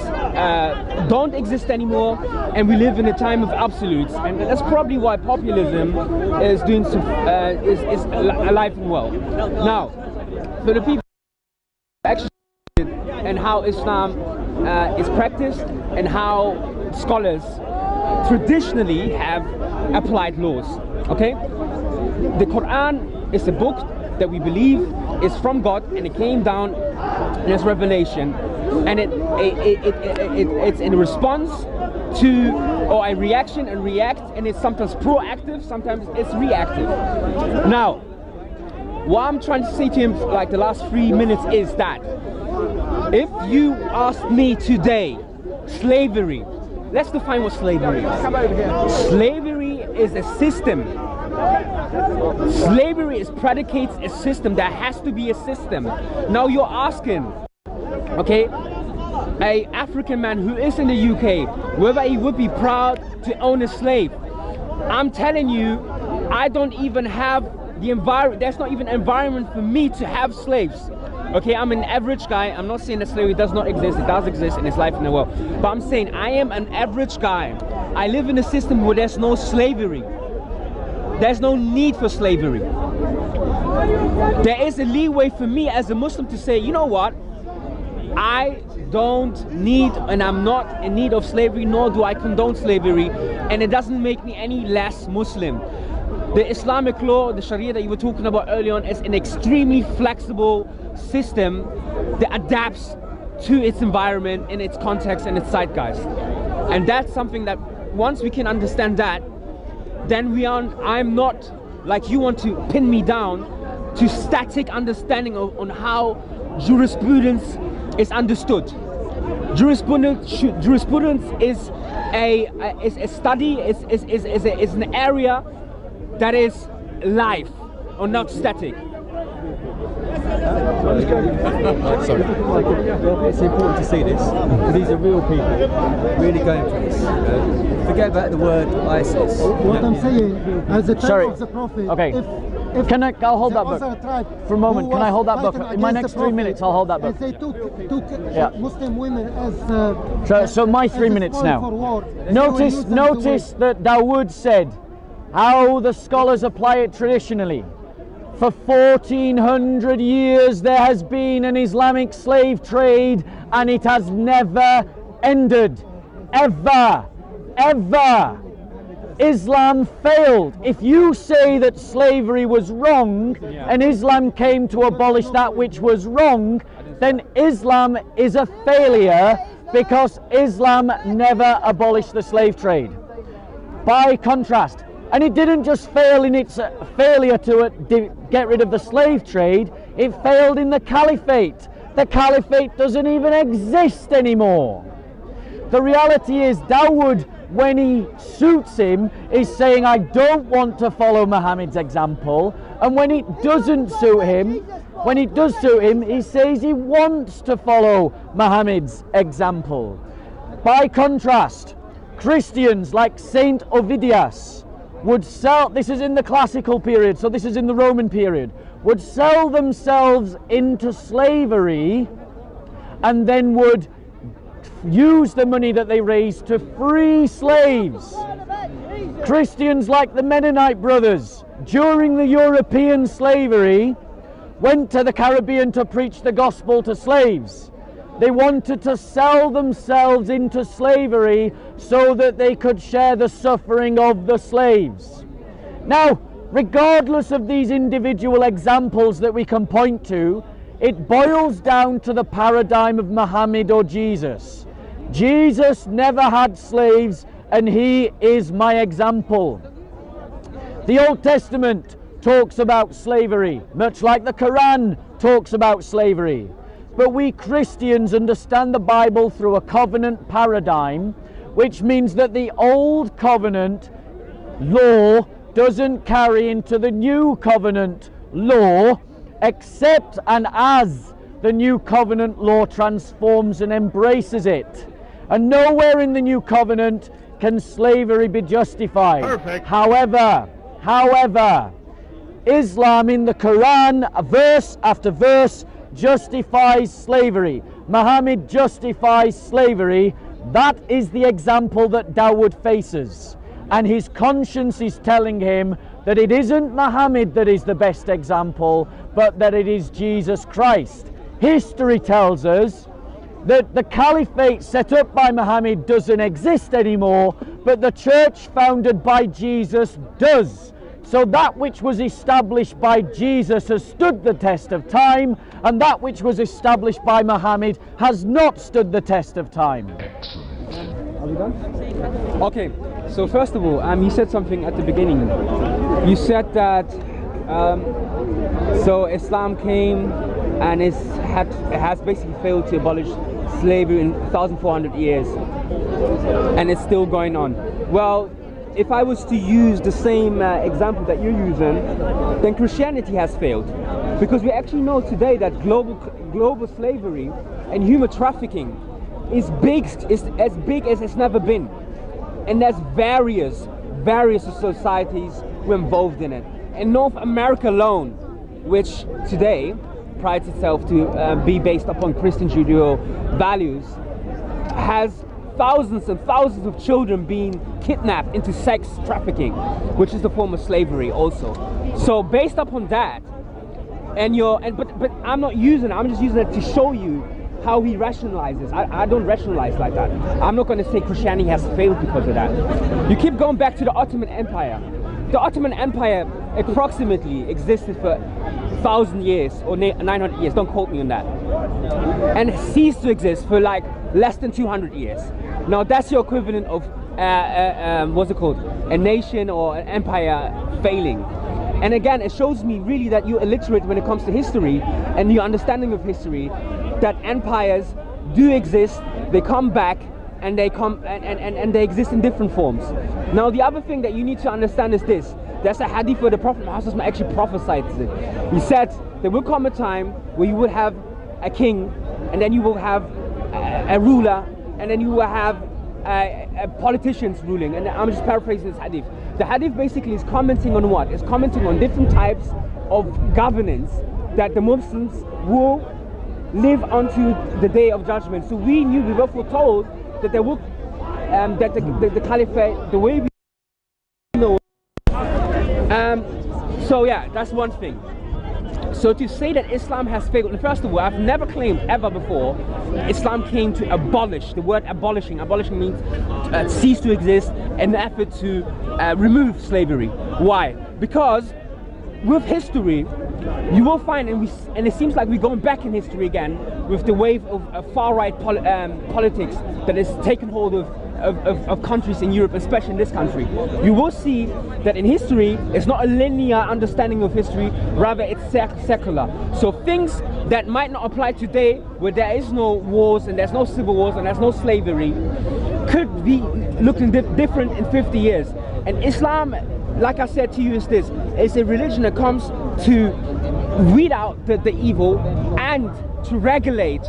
don't exist anymore, and we live in a time of absolutes, and that's probably why populism is doing is alive and well. Now, for the people actually and how Islam is practiced and how scholars traditionally have applied laws. Okay, the Quran is a book that we believe is from God, and it came down in its revelation, and it's in response to or a reaction and react, and it's sometimes proactive, sometimes it's reactive. Now, what I'm trying to say to him like the last 3 minutes is that if you asked me today Slavery. Let's define what slavery is. Slavery is a system. Slavery predicates a system. There has to be a system. Now you're asking, okay, a African man who is in the UK, whether he would be proud to own a slave. I'm telling you, I don't even have the environment. There's not even environment for me to have slaves. Okay, I'm an average guy. I'm not saying that slavery does not exist. It does exist in its life in the world. But I'm saying I am an average guy. I live in a system where there's no slavery. There's no need for slavery. There is a leeway for me as a Muslim to say, you know what? I don't need, and I'm not in need of slavery, nor do I condone slavery, and it doesn't make me any less Muslim. The Islamic law, the Sharia that you were talking about earlier on, is an extremely flexible system that adapts to its environment, in its context, and its zeitgeist. And that's something that, once we can understand that, then we are, I'm not, like you want to pin me down, to static understanding of, on how jurisprudence is understood. Jurisprudence is a study, is an area that is live or not static. Sorry. It's important to see this. These are real people really going for this. Forget about the word ISIS. What I'm saying, as a time of the Prophet, okay. If I'll hold that book for a moment. Can I hold that book? In my next 3 minutes, I'll hold that book. They took yeah. Muslim women as so my 3 minutes now. Notice that Dawood said how the scholars apply it traditionally. For 1400 years there has been an Islamic slave trade, and it has never ended. Ever. Ever. Islam failed. If you say that slavery was wrong and Islam came to abolish that which was wrong, then Islam is a failure, because Islam never abolished the slave trade. By contrast, and it didn't just fail in its failure to get rid of the slave trade, it failed in the caliphate. The caliphate doesn't even exist anymore. The reality is, Dawood, when he suits him, is saying, I don't want to follow Muhammad's example. And when it doesn't suit him, when it does suit him, he says he wants to follow Muhammad's example. By contrast, Christians like Saint Ovidius would sell, this is in the classical period, so this is in the Roman period, would sell themselves into slavery and then would use the money that they raised to free slaves. Christians like the Mennonite brothers, during the European slavery, went to the Caribbean to preach the gospel to slaves. They wanted to sell themselves into slavery so that they could share the suffering of the slaves. Now, regardless of these individual examples that we can point to, it boils down to the paradigm of Muhammad or Jesus. Jesus never had slaves, and he is my example. The Old Testament talks about slavery, much like the Quran talks about slavery. But we Christians understand the Bible through a covenant paradigm, which means that the Old Covenant law doesn't carry into the New Covenant law, except and as the New Covenant law transforms and embraces it. And nowhere in the New Covenant can slavery be justified. Perfect. However, Islam in the Quran, verse after verse, justifies slavery. Muhammad justifies slavery. That is the example that Dawood faces. And his conscience is telling him that it isn't Muhammad that is the best example, but that it is Jesus Christ. History tells us that the caliphate set up by Muhammad doesn't exist anymore, but the church founded by Jesus does. So that which was established by Jesus has stood the test of time, and that which was established by Muhammad has not stood the test of time. Excellent. Are we done? Okay, so first of all, you said something at the beginning. You said that so Islam came and it has basically failed to abolish slavery in 1,400 years, and it's still going on. Well, if I was to use the same example that you're using, then Christianity has failed, because we actually know today that global slavery and human trafficking is as big as it's never been, and there's various societies were involved in it. In North America alone, which today prides itself to be based upon Christian Judeo values, has thousands and thousands of children being kidnapped into sex trafficking, which is a form of slavery also. So based upon that, but I'm not using it, I'm just using it to show you how he rationalizes. I don't rationalize like that. I'm not going to say Christianity has failed because of that. You keep going back to the Ottoman Empire. The Ottoman Empire approximately existed for 1,000 years or 900 years, don't quote me on that, and ceased to exist for like less than 200 years. Now that's your equivalent of a nation or an empire failing. And again, it shows me really that you're illiterate when it comes to history and your understanding of history, that empires do exist, they come back, and they come and they exist in different forms. Now the other thing that you need to understand is this: there's a hadith where the Prophet Muhammad actually prophesied it. He said there will come a time where you will have a king, and then you will have a ruler, and then you will have a politicians ruling. And I'm just paraphrasing this hadith. The hadith basically is commenting on what? It's commenting on different types of governance that the Muslims will live unto the day of judgment. So we were foretold that there will, that the caliphate, the way we know. So yeah, that's one thing. So to say that Islam has failed, first of all, I've never claimed ever before Islam came to abolish. The word abolishing means cease to exist, an effort to remove slavery. Why? Because with history, you will find, and it seems like we're going back in history again with the wave of far-right politics that has taken hold of countries in Europe, especially in this country. You will see that in history, it's not a linear understanding of history, rather it's secular. So things that might not apply today, where there is no wars and there's no civil wars and there's no slavery, could be looking different in 50 years. And Islam, like I said to you, is this: it's a religion that comes to weed out the evil and to regulate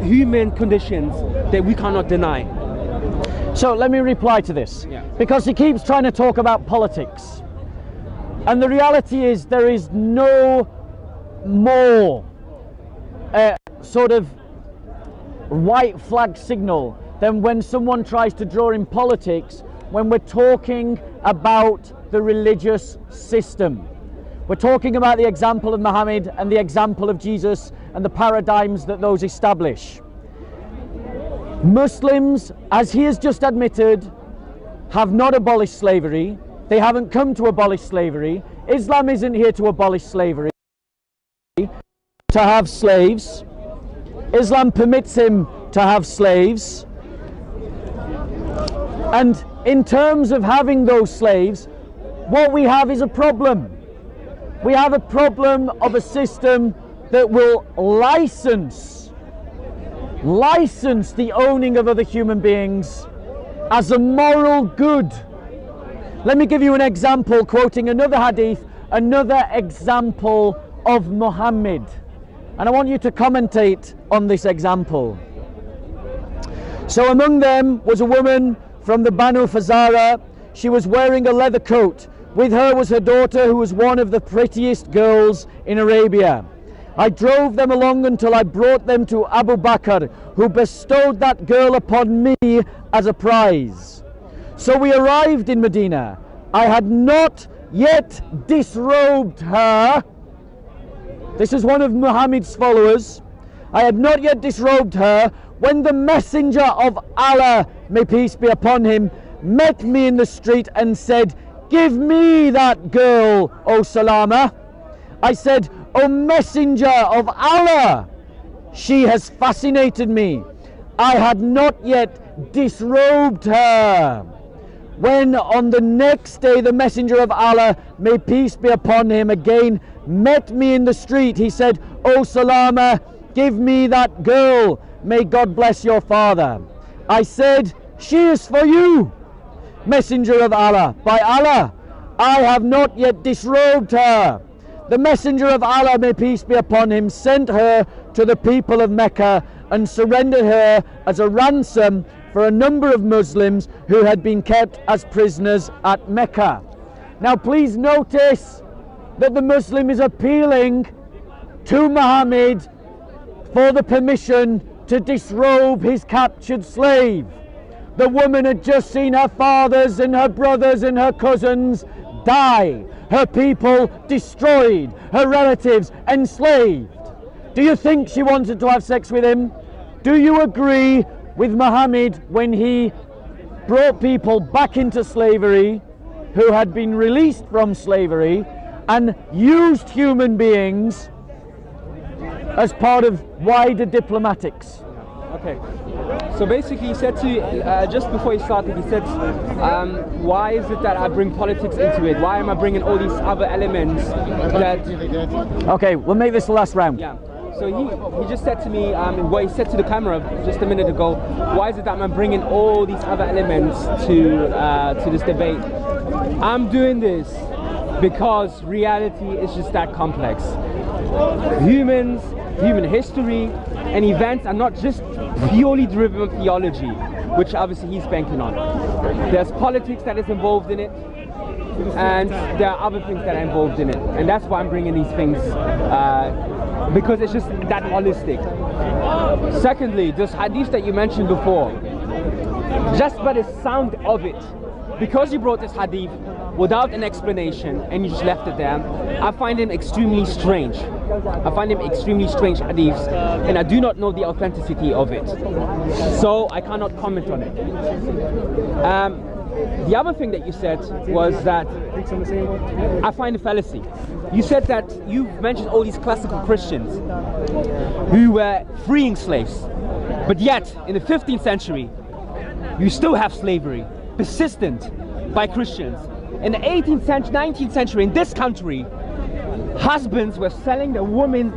human conditions that we cannot deny. So let me reply to this, yeah, because he keeps trying to talk about politics, and the reality is there is no more sort of white flag signal than when someone tries to draw in politics when we're talking about the religious system. We're talking about the example of Muhammad and the example of Jesus and the paradigms that those establish. Muslims, as he has just admitted, have not abolished slavery. They haven't come to abolish slavery. Islam isn't here to abolish slavery, to have slaves. Islam permits him to have slaves. And in terms of having those slaves, what we have is a problem. We have a problem of a system that will license the owning of other human beings as a moral good. Let me give you an example, quoting another hadith, another example of Muhammad, and I want you to commentate on this example. So among them was a woman from the Banu Fazara. She was wearing a leather coat. With her was her daughter, who was one of the prettiest girls in Arabia. I drove them along until I brought them to Abu Bakr, who bestowed that girl upon me as a prize. So we arrived in Medina. I had not yet disrobed her. This is one of Muhammad's followers. I had not yet disrobed her when the messenger of Allah, may peace be upon him, met me in the street and said, "Give me that girl, O Salama." I said, "O messenger of Allah, she has fascinated me. I had not yet disrobed her." When on the next day the messenger of Allah, may peace be upon him, again met me in the street, he said, "O Salama, give me that girl, may God bless your father. I said, she is for you, Messenger of Allah. By Allah, I have not yet disrobed her. The Messenger of Allah, may peace be upon him, sent her to the people of Mecca and surrendered her as a ransom for a number of Muslims who had been kept as prisoners at Mecca. Now please notice that the Muslim is appealing to Muhammad for the permission to disrobe his captured slave. The woman had just seen her fathers and her brothers and her cousins die, her people destroyed, her relatives enslaved. Do you think she wanted to have sex with him? Do you agree with Muhammad when he brought people back into slavery who had been released from slavery and used human beings as part of wider diplomatics? Okay, so basically he said to you, just before he started, he said, why is it that I bring politics into it? Why am I bringing all these other elements that... Okay, we'll make this the last round. Yeah. So he just said to me, what he said to the camera just a minute ago, why is it that I'm bringing all these other elements to this debate? I'm doing this because reality is just that complex. Humans, human history, and events are not just purely driven by theology, which obviously he's banking on. There's politics that is involved in it, and there are other things that are involved in it. And that's why I'm bringing these things, because it's just that holistic. Secondly, this hadith that you mentioned before, just by the sound of it, because you brought this hadith without an explanation and you just left it there, I find them extremely strange. I find them extremely strange hadiths, and I do not know the authenticity of it, so I cannot comment on it. The other thing that you said was that I find a fallacy. You said that you mentioned all these classical Christians who were freeing slaves, but yet in the 15th century you still have slavery persistent by Christians. In the 18th century, 19th century, in this country, husbands were selling their women,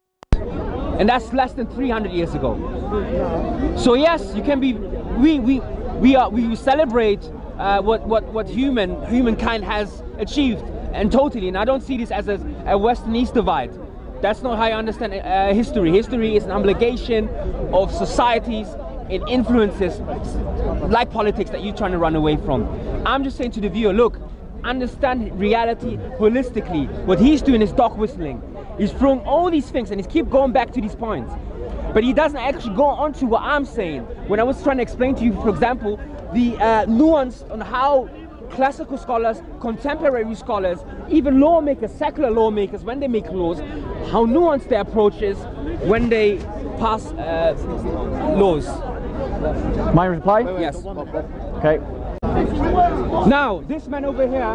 and that's less than 300 years ago. So yes, you can be. We celebrate what humankind has achieved, and totally. And I don't see this as a West and East divide. That's not how I understand history. History is an obligation of societies. It influences, like politics, that you're trying to run away from. I'm just saying to the viewer, look, understand reality holistically. What he's doing is dog whistling. He's throwing all these things and he's keep going back to these points, but he doesn't actually go on to what I'm saying. When I was trying to explain to you, for example, the nuance on how classical scholars, contemporary scholars, even lawmakers, secular lawmakers, when they make laws, how nuanced their approach is when they pass laws. My reply? Yes. Okay. Now, this man over here,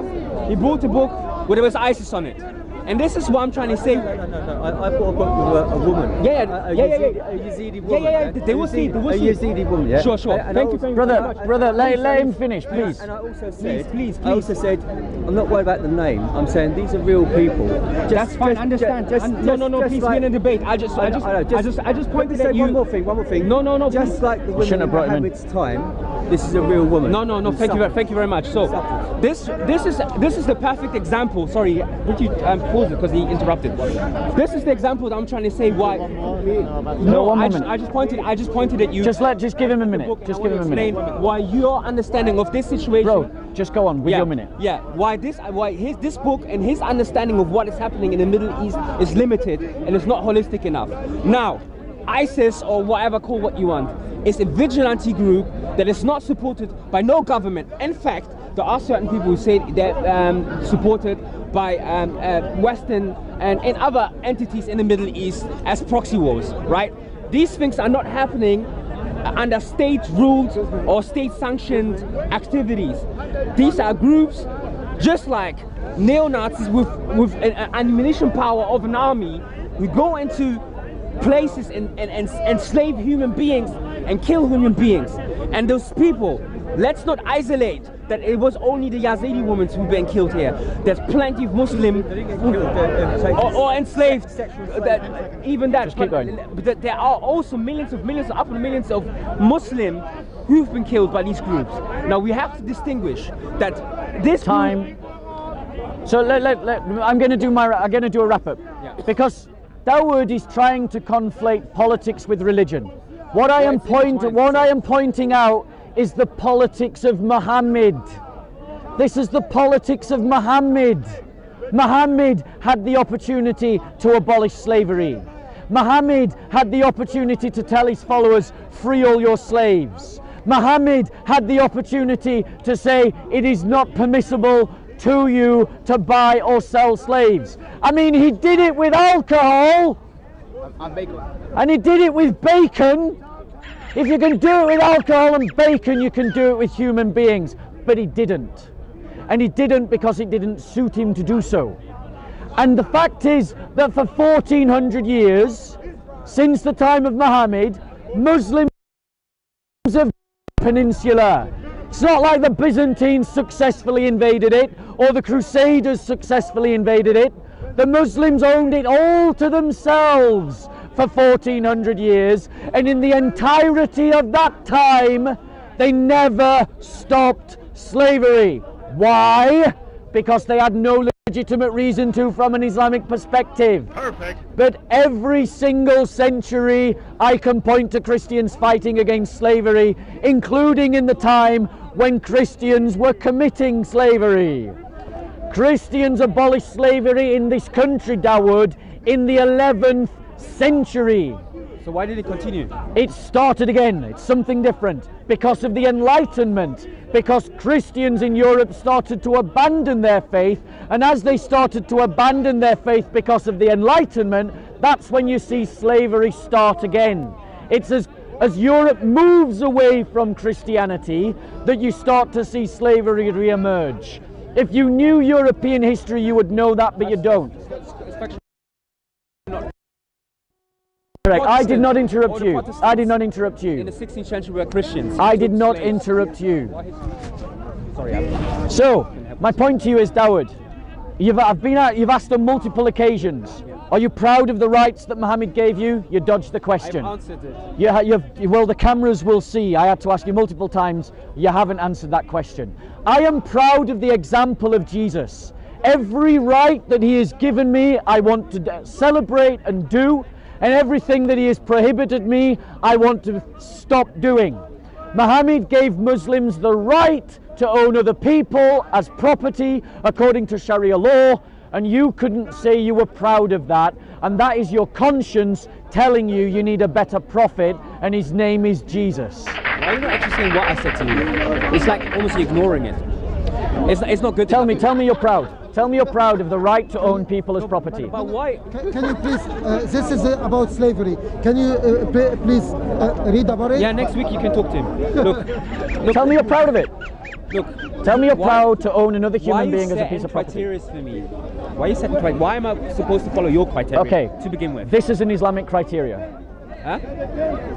he bought a book where there was ISIS on it. And this is what I'm trying to say. No. I bought a book with a woman. A Yazidi woman. They will see. A Yazidi woman, yeah. Sure. Thank you, brother. Let him finish, please. And I also said, please. I also said, I'm not worried about the name. I'm saying these are real people. That's fine. Understand. No. Please, we're in a debate. I just pointed at you. One more thing. No. Just like the women in Muhammad's time, this is a real woman. No. Thank you very much. So, this is the perfect example. Sorry, would you? Because he interrupted. This is the example that I'm trying to say why. I just pointed at you. Just give him a minute. Just give him a minute. Why your understanding of this situation? Bro, just go on with your minute. Yeah. Why his book and his understanding of what is happening in the Middle East is limited and it's not holistic enough. Now, ISIS, or whatever, call what you want, is a vigilante group that is not supported by no government. In fact, there are certain people who say they're supported by Western and other entities in the Middle East as proxy wars, right? These things are not happening under state-ruled or state-sanctioned activities. These are groups just like neo-Nazis with an ammunition power of an army who go into places and enslave human beings and kill human beings. And those people Let's not isolate that it was only the Yazidi women who've been killed here. There's plenty of Muslim or enslaved, that, even that. But there are also millions, up to millions of Muslim who've been killed by these groups. Now we have to distinguish that this time. So I'm going to do a wrap up, yeah. Because Dawood is trying to conflate politics with religion. What I am pointing out is the politics of Muhammad. This is the politics of Muhammad. Muhammad had the opportunity to abolish slavery. Muhammad had the opportunity to tell his followers, free all your slaves. Muhammad had the opportunity to say, it is not permissible to you to buy or sell slaves. I mean, he did it with alcohol. And bacon. And he did it with bacon. If you can do it with alcohol and bacon, you can do it with human beings. But he didn't. And he didn't because it didn't suit him to do so. And the fact is that for 1400 years, since the time of Muhammad, Muslims of the peninsula. It's not like the Byzantines successfully invaded it, or the Crusaders successfully invaded it. The Muslims owned it all to themselves for 1400 years, and in the entirety of that time, they never stopped slavery. Why? Because they had no legitimate reason to from an Islamic perspective. Perfect. But every single century, I can point to Christians fighting against slavery, including in the time when Christians were committing slavery. Christians abolished slavery in this country, Dawood, in the 11th century. So why did it continue? It started again. It's something different. Because of the Enlightenment. Because Christians in Europe started to abandon their faith. And as they started to abandon their faith because of the Enlightenment, that's when you see slavery start again. It's as Europe moves away from Christianity that you start to see slavery re-emerge. If you knew European history, you would know that, but you don't. Correct. I did not interrupt you. I did not interrupt you. In the 16th century, we were Christians. I did not interrupt you. Sorry. So, my point to you is, Dawood, you've asked on multiple occasions. Are you proud of the rights that Muhammad gave you? You dodged the question. I've answered it. Well, the cameras will see. I had to ask you multiple times. You haven't answered that question. I am proud of the example of Jesus. Every right that he has given me, I want to celebrate and do. And everything that he has prohibited me, I want to stop doing. Muhammad gave Muslims the right to own other people as property according to Sharia law. And you couldn't say you were proud of that, and that is your conscience telling you you need a better prophet, and his name is Jesus. Why are you not actually saying what I said to you? It's like almost ignoring it. It's not good. Tell me you're proud. Tell me you're proud of the right to own people as property. But why? Can you please, this is about slavery. Can you please read about it? Yeah, next week you can talk to him. Look. Tell me you're proud of it. Look, tell me you're proud to own another human being as a piece of property. Why are you setting criteria? Why am I supposed to follow your criteria to begin with? This is an Islamic criteria. Huh?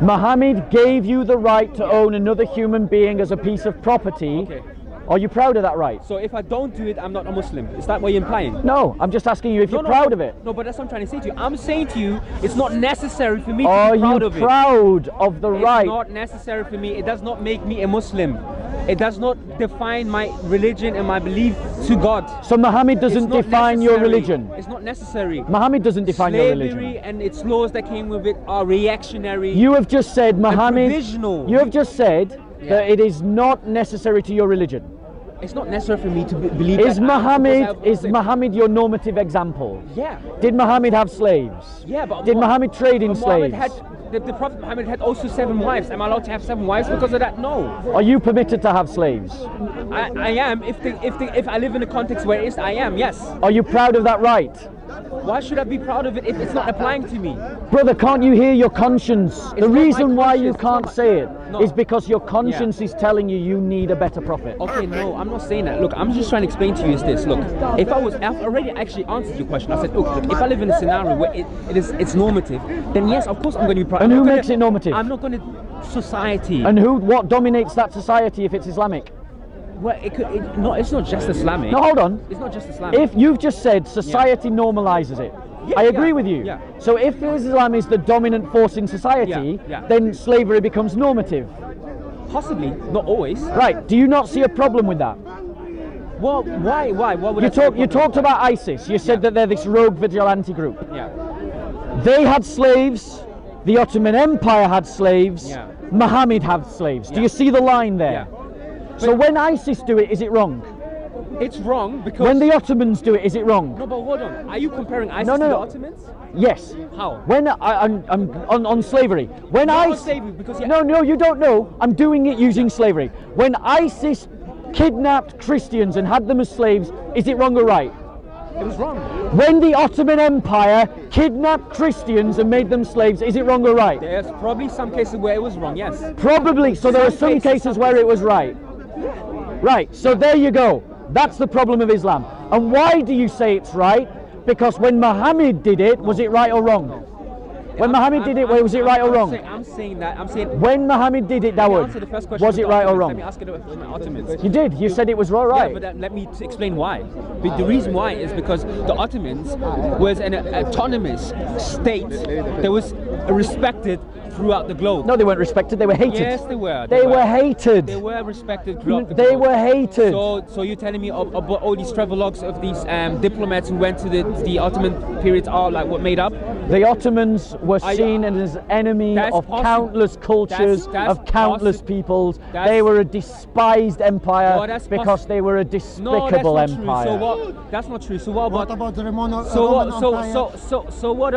Muhammad gave you the right to own another human being as a piece of property. Okay. Are you proud of that right? So if I don't do it, I'm not a Muslim. Is that what you're implying? No, I'm just asking you if you're proud of it. No, but that's what I'm trying to say to you. I'm saying to you, it's not necessary for me to be proud of it. Are you proud of the right? It's not necessary for me. It does not make me a Muslim. It does not define my religion and my belief to God. So Muhammad doesn't define your religion? It's not necessary. Muhammad doesn't define your religion. Slavery and its laws that came with it are reactionary. You have just said, Muhammad, you have just said that it is not necessary to your religion. It's not necessary for me to believe that. Is Muhammad your normative example? Yeah. Did Muhammad have slaves? Yeah, but did Muhammad trade in slaves? The Prophet Muhammad had also 7 wives. Am I allowed to have 7 wives because of that? No. Are you permitted to have slaves? I am. If I live in a context where it is, I am, yes. Are you proud of that right? Why should I be proud of it if it's not applying to me? Brother, can't you hear your conscience? The reason why you can't say it is because your conscience is telling you you need a better prophet. Okay, no, I'm not saying that. Look, I'm just trying to explain to you is this. Look, if I was, I've already actually answered your question. I said, look, if I live in a scenario where it's normative, then yes, of course I'm going to be proud. And who makes it normative? I'm not going to society. And who? What dominates that society if it's Islamic? Well, it's not just Islamic. No, hold on. It's not just Islamic. If you've just said society normalizes it, I agree with you. Yeah. So if Islam is the dominant force in society, then slavery becomes normative. Possibly, not always. Right. Do you not see a problem with that? Well, why? What would you talked about ISIS. You said that they're this rogue vigilante group. Yeah. They had slaves. The Ottoman Empire had slaves. Yeah. Muhammad had slaves. Yeah. Do you see the line there? Yeah. So when ISIS do it, is it wrong? It's wrong because... When the Ottomans do it, is it wrong? No, but hold on. Are you comparing ISIS to the Ottomans? Yes. How? When I'm on slavery. When ISIS... No, you don't know. I'm doing it using slavery. When ISIS kidnapped Christians and had them as slaves, is it wrong or right? It was wrong. When the Ottoman Empire kidnapped Christians and made them slaves, is it wrong or right? There's probably some cases where it was wrong, yes. Probably. So there are some cases where it was right. Right, so there you go. That's the problem of Islam. And why do you say it's right? Because when Muhammad did it, was it right or wrong? When Muhammad did it, was it right or wrong? I'm saying that. I'm saying when Muhammad did it, Dawood, was it right or wrong? Let me ask it about the Ottomans. You did. You said it was right. Yeah, but let me explain why. The reason why is because the Ottomans was an autonomous state that was respected throughout the globe. No, they weren't respected. They were hated. Yes, they were. They were hated. They were respected throughout the globe. They were hated. So you're telling me about all these travelogues of these diplomats who went to the Ottoman periods are like what made up? The Ottomans were seen as enemy of countless cultures, of countless peoples. They were a despised empire because they were a despicable empire. So what? That's not true. So what about the Roman Empire? So what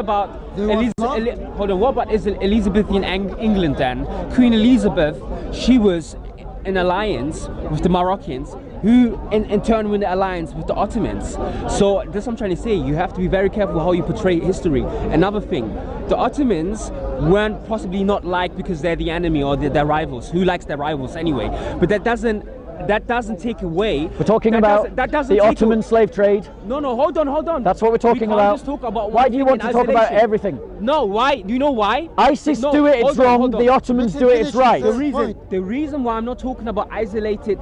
about Elizabethan England then? Queen Elizabeth, she was in alliance with the Moroccans, who in turn win the alliance with the Ottomans. So that's what I'm trying to say. You have to be very careful how you portray history. Another thing, the Ottomans weren't possibly not liked because they're the enemy or they're rivals. Who likes their rivals anyway? But that doesn't take away. We're talking about the Ottoman slave trade. No, hold on. That's what we're talking about. Just talk about why do you want to talk about everything? No, why? Do you know why? ISIS do it, it's wrong. The Ottomans do it, it's right. The reason why I'm not talking about isolated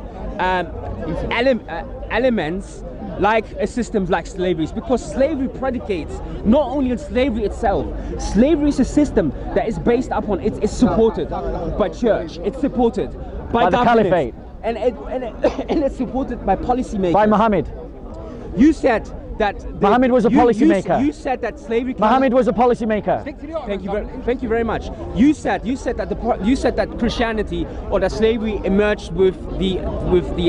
elements like systems like slavery is because slavery predicates not only on slavery itself. Slavery is a system that is based upon, it's supported by church, it's supported by the caliphate. And it's supported by policymakers. By Muhammad. You said that... Muhammad was a policymaker. You said that slavery... Muhammad was a policymaker. Thank you very much. You said that Christianity or that slavery emerged with the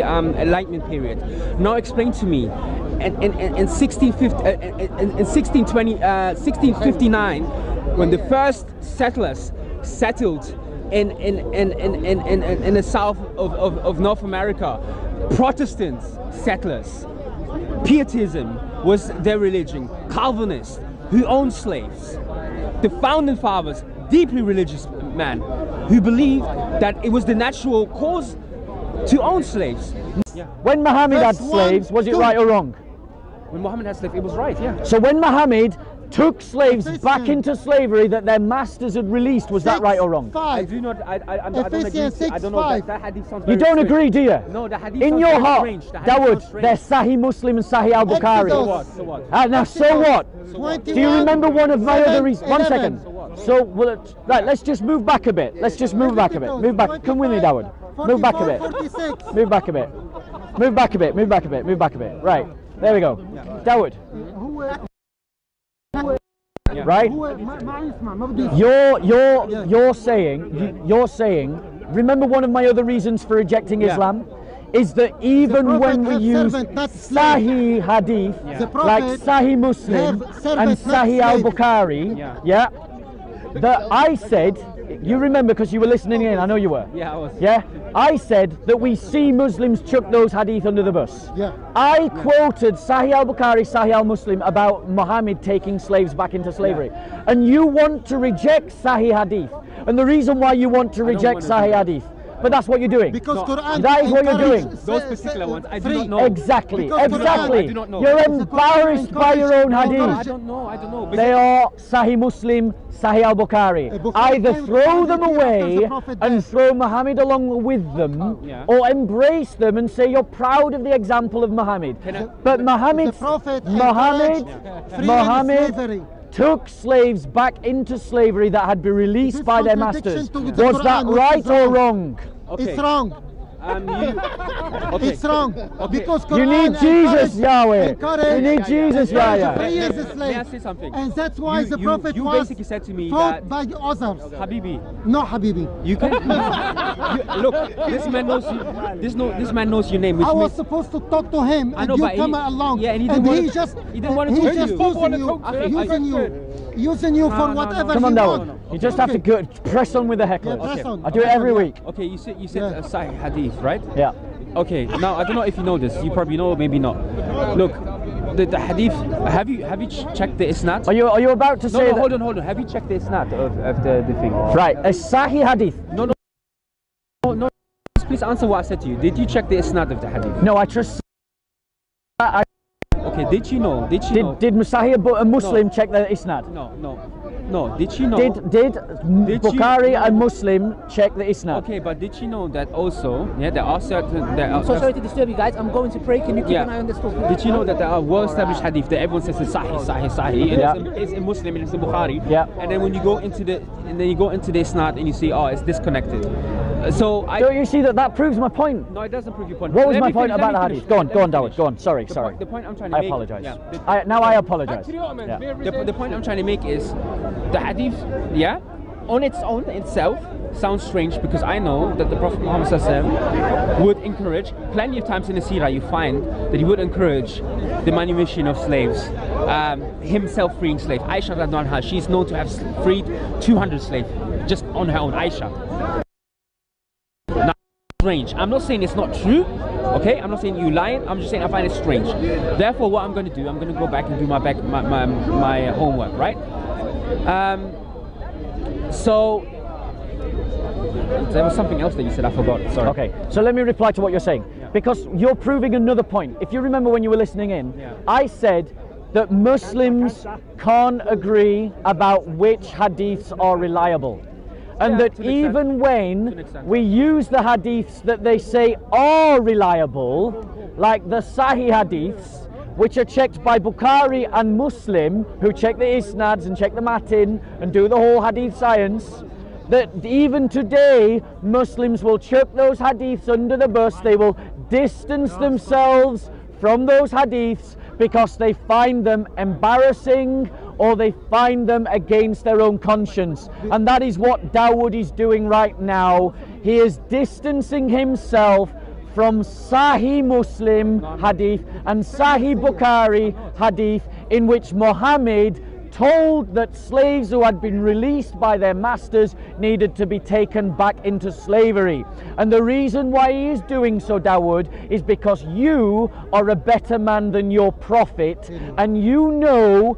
Enlightenment period. Now explain to me. In 1659, when the first settlers settled in the south of North America, Protestant settlers, Pietism was their religion, Calvinists who owned slaves. The Founding Fathers, deeply religious men who believed that it was the natural cause to own slaves. Yeah. When Muhammad had slaves, was it right or wrong? When Muhammad had slaves, it was right, yeah. So when Muhammad took slaves back into slavery that their masters had released, was that right or wrong? I do not, I don't agree. I don't know, that hadith sounds very strange. You don't agree, do you? No, that hadith in your heart, Dawood, they're Sahih Muslim and Sahih al Bukhari. So what? Now, so what? Do you remember one of my other reasons? 1 second. Right, let's just move back a bit. Move back. Come with me, Dawood. Move back a bit. Right, there we go. Dawood. Right? You're saying, remember one of my other reasons for rejecting Islam? Is that even when we use Sahih Hadith, like Sahih Muslim and Sahih al-Bukhari, that I said You remember because you were listening in, I know you were. Yeah, I was. Yeah? I said that we see Muslims chuck those hadith under the bus. Yeah. I quoted Sahih al-Bukhari, Sahih al-Muslim about Muhammad taking slaves back into slavery. Yeah. And you want to reject Sahih hadith. And the reason why you want to reject Sahih hadith. But that's what you're doing. Because Quran, that is what you're doing. Those particular ones, I do not know. Exactly, because exactly. Quran, I do not know. You're embarrassed by your own hadith. No, I don't know. They are Sahih Muslim, Sahih al-Bukhari. Either throw them away and throw Muhammad along with them, or embrace them and say you're proud of the example of Muhammad. But Muhammad took slaves back into slavery that had been released by their masters. Was that right or wrong? Okay. It's wrong. It's wrong. Okay. Because Quran, you need Jesus, Yahweh. You need Jesus, Yahweh. May I say something? And that's why the Prophet was basically said to me that by the others. Habibi. No, Habibi. You can look. This man knows. This man knows your name. I was supposed to talk to him, and you come along. Yeah, and he just using you for whatever he wants. You just have to go press on with the heckler. I do it every week. Okay, you said Sahih hadith. Right? Yeah. Okay. Now I don't know if you know this. You probably know, maybe not. Look, the hadith. Have you checked the Isnad? Are you about to say? No. Hold on. Have you checked the Isnad of the thing? Right. A Sahih hadith. No. Please answer what I said to you. Did you check the Isnad of the hadith? No, I trust. Okay. Did you know? Did Sahih a Muslim check the Isnad? No, did you know? Did Bukhari and Muslim check the Isnad? Okay, but did you know that also, I'm so sorry to disturb you guys, I'm going to pray, can you keep an eye on this book? Did you know that there are well-established hadith that everyone says is Sahih, and it's in Muslim and it's in Bukhari, and then when you go into the, Isnad and you see, oh, it's disconnected. So don't you see that proves my point? No, it doesn't prove your point. What was my point about the hadith? Go on, sorry. The point I'm trying to make... I apologise. I apologise. The point I'm trying to make is the hadith, on its own itself sounds strange because I know that the Prophet Muhammad would encourage, plenty of times in the seerah you find that he would encourage the manumission of slaves, himself freeing slaves. Aisha radhiallahu anha, she's known to have freed 200 slaves just on her own, Aisha. Strange. I'm not saying it's not true, okay? I'm not saying you lying. I'm just saying I find it strange. Therefore, what I'm going to do, I'm going to go back and do my homework, right? So there was something else that you said. I forgot. Sorry. Okay. So let me reply to what you're saying because you're proving another point. If you remember when you were listening in, I said that Muslims can't agree about which hadiths are reliable. And that even when we use the hadiths that they say are reliable, like the Sahih hadiths, which are checked by Bukhari and Muslim, who check the Isnads and check the Matin and do the whole hadith science, that even today Muslims will chuck those hadiths under the bus, they will distance themselves from those hadiths because they find them embarrassing or they find them against their own conscience. And that is what Dawood is doing right now. He is distancing himself from Sahih Muslim hadith and Sahih Bukhari hadith in which Muhammad told that slaves who had been released by their masters needed to be taken back into slavery. And the reason why he is doing so, Dawood, is because you are a better man than your prophet, and you know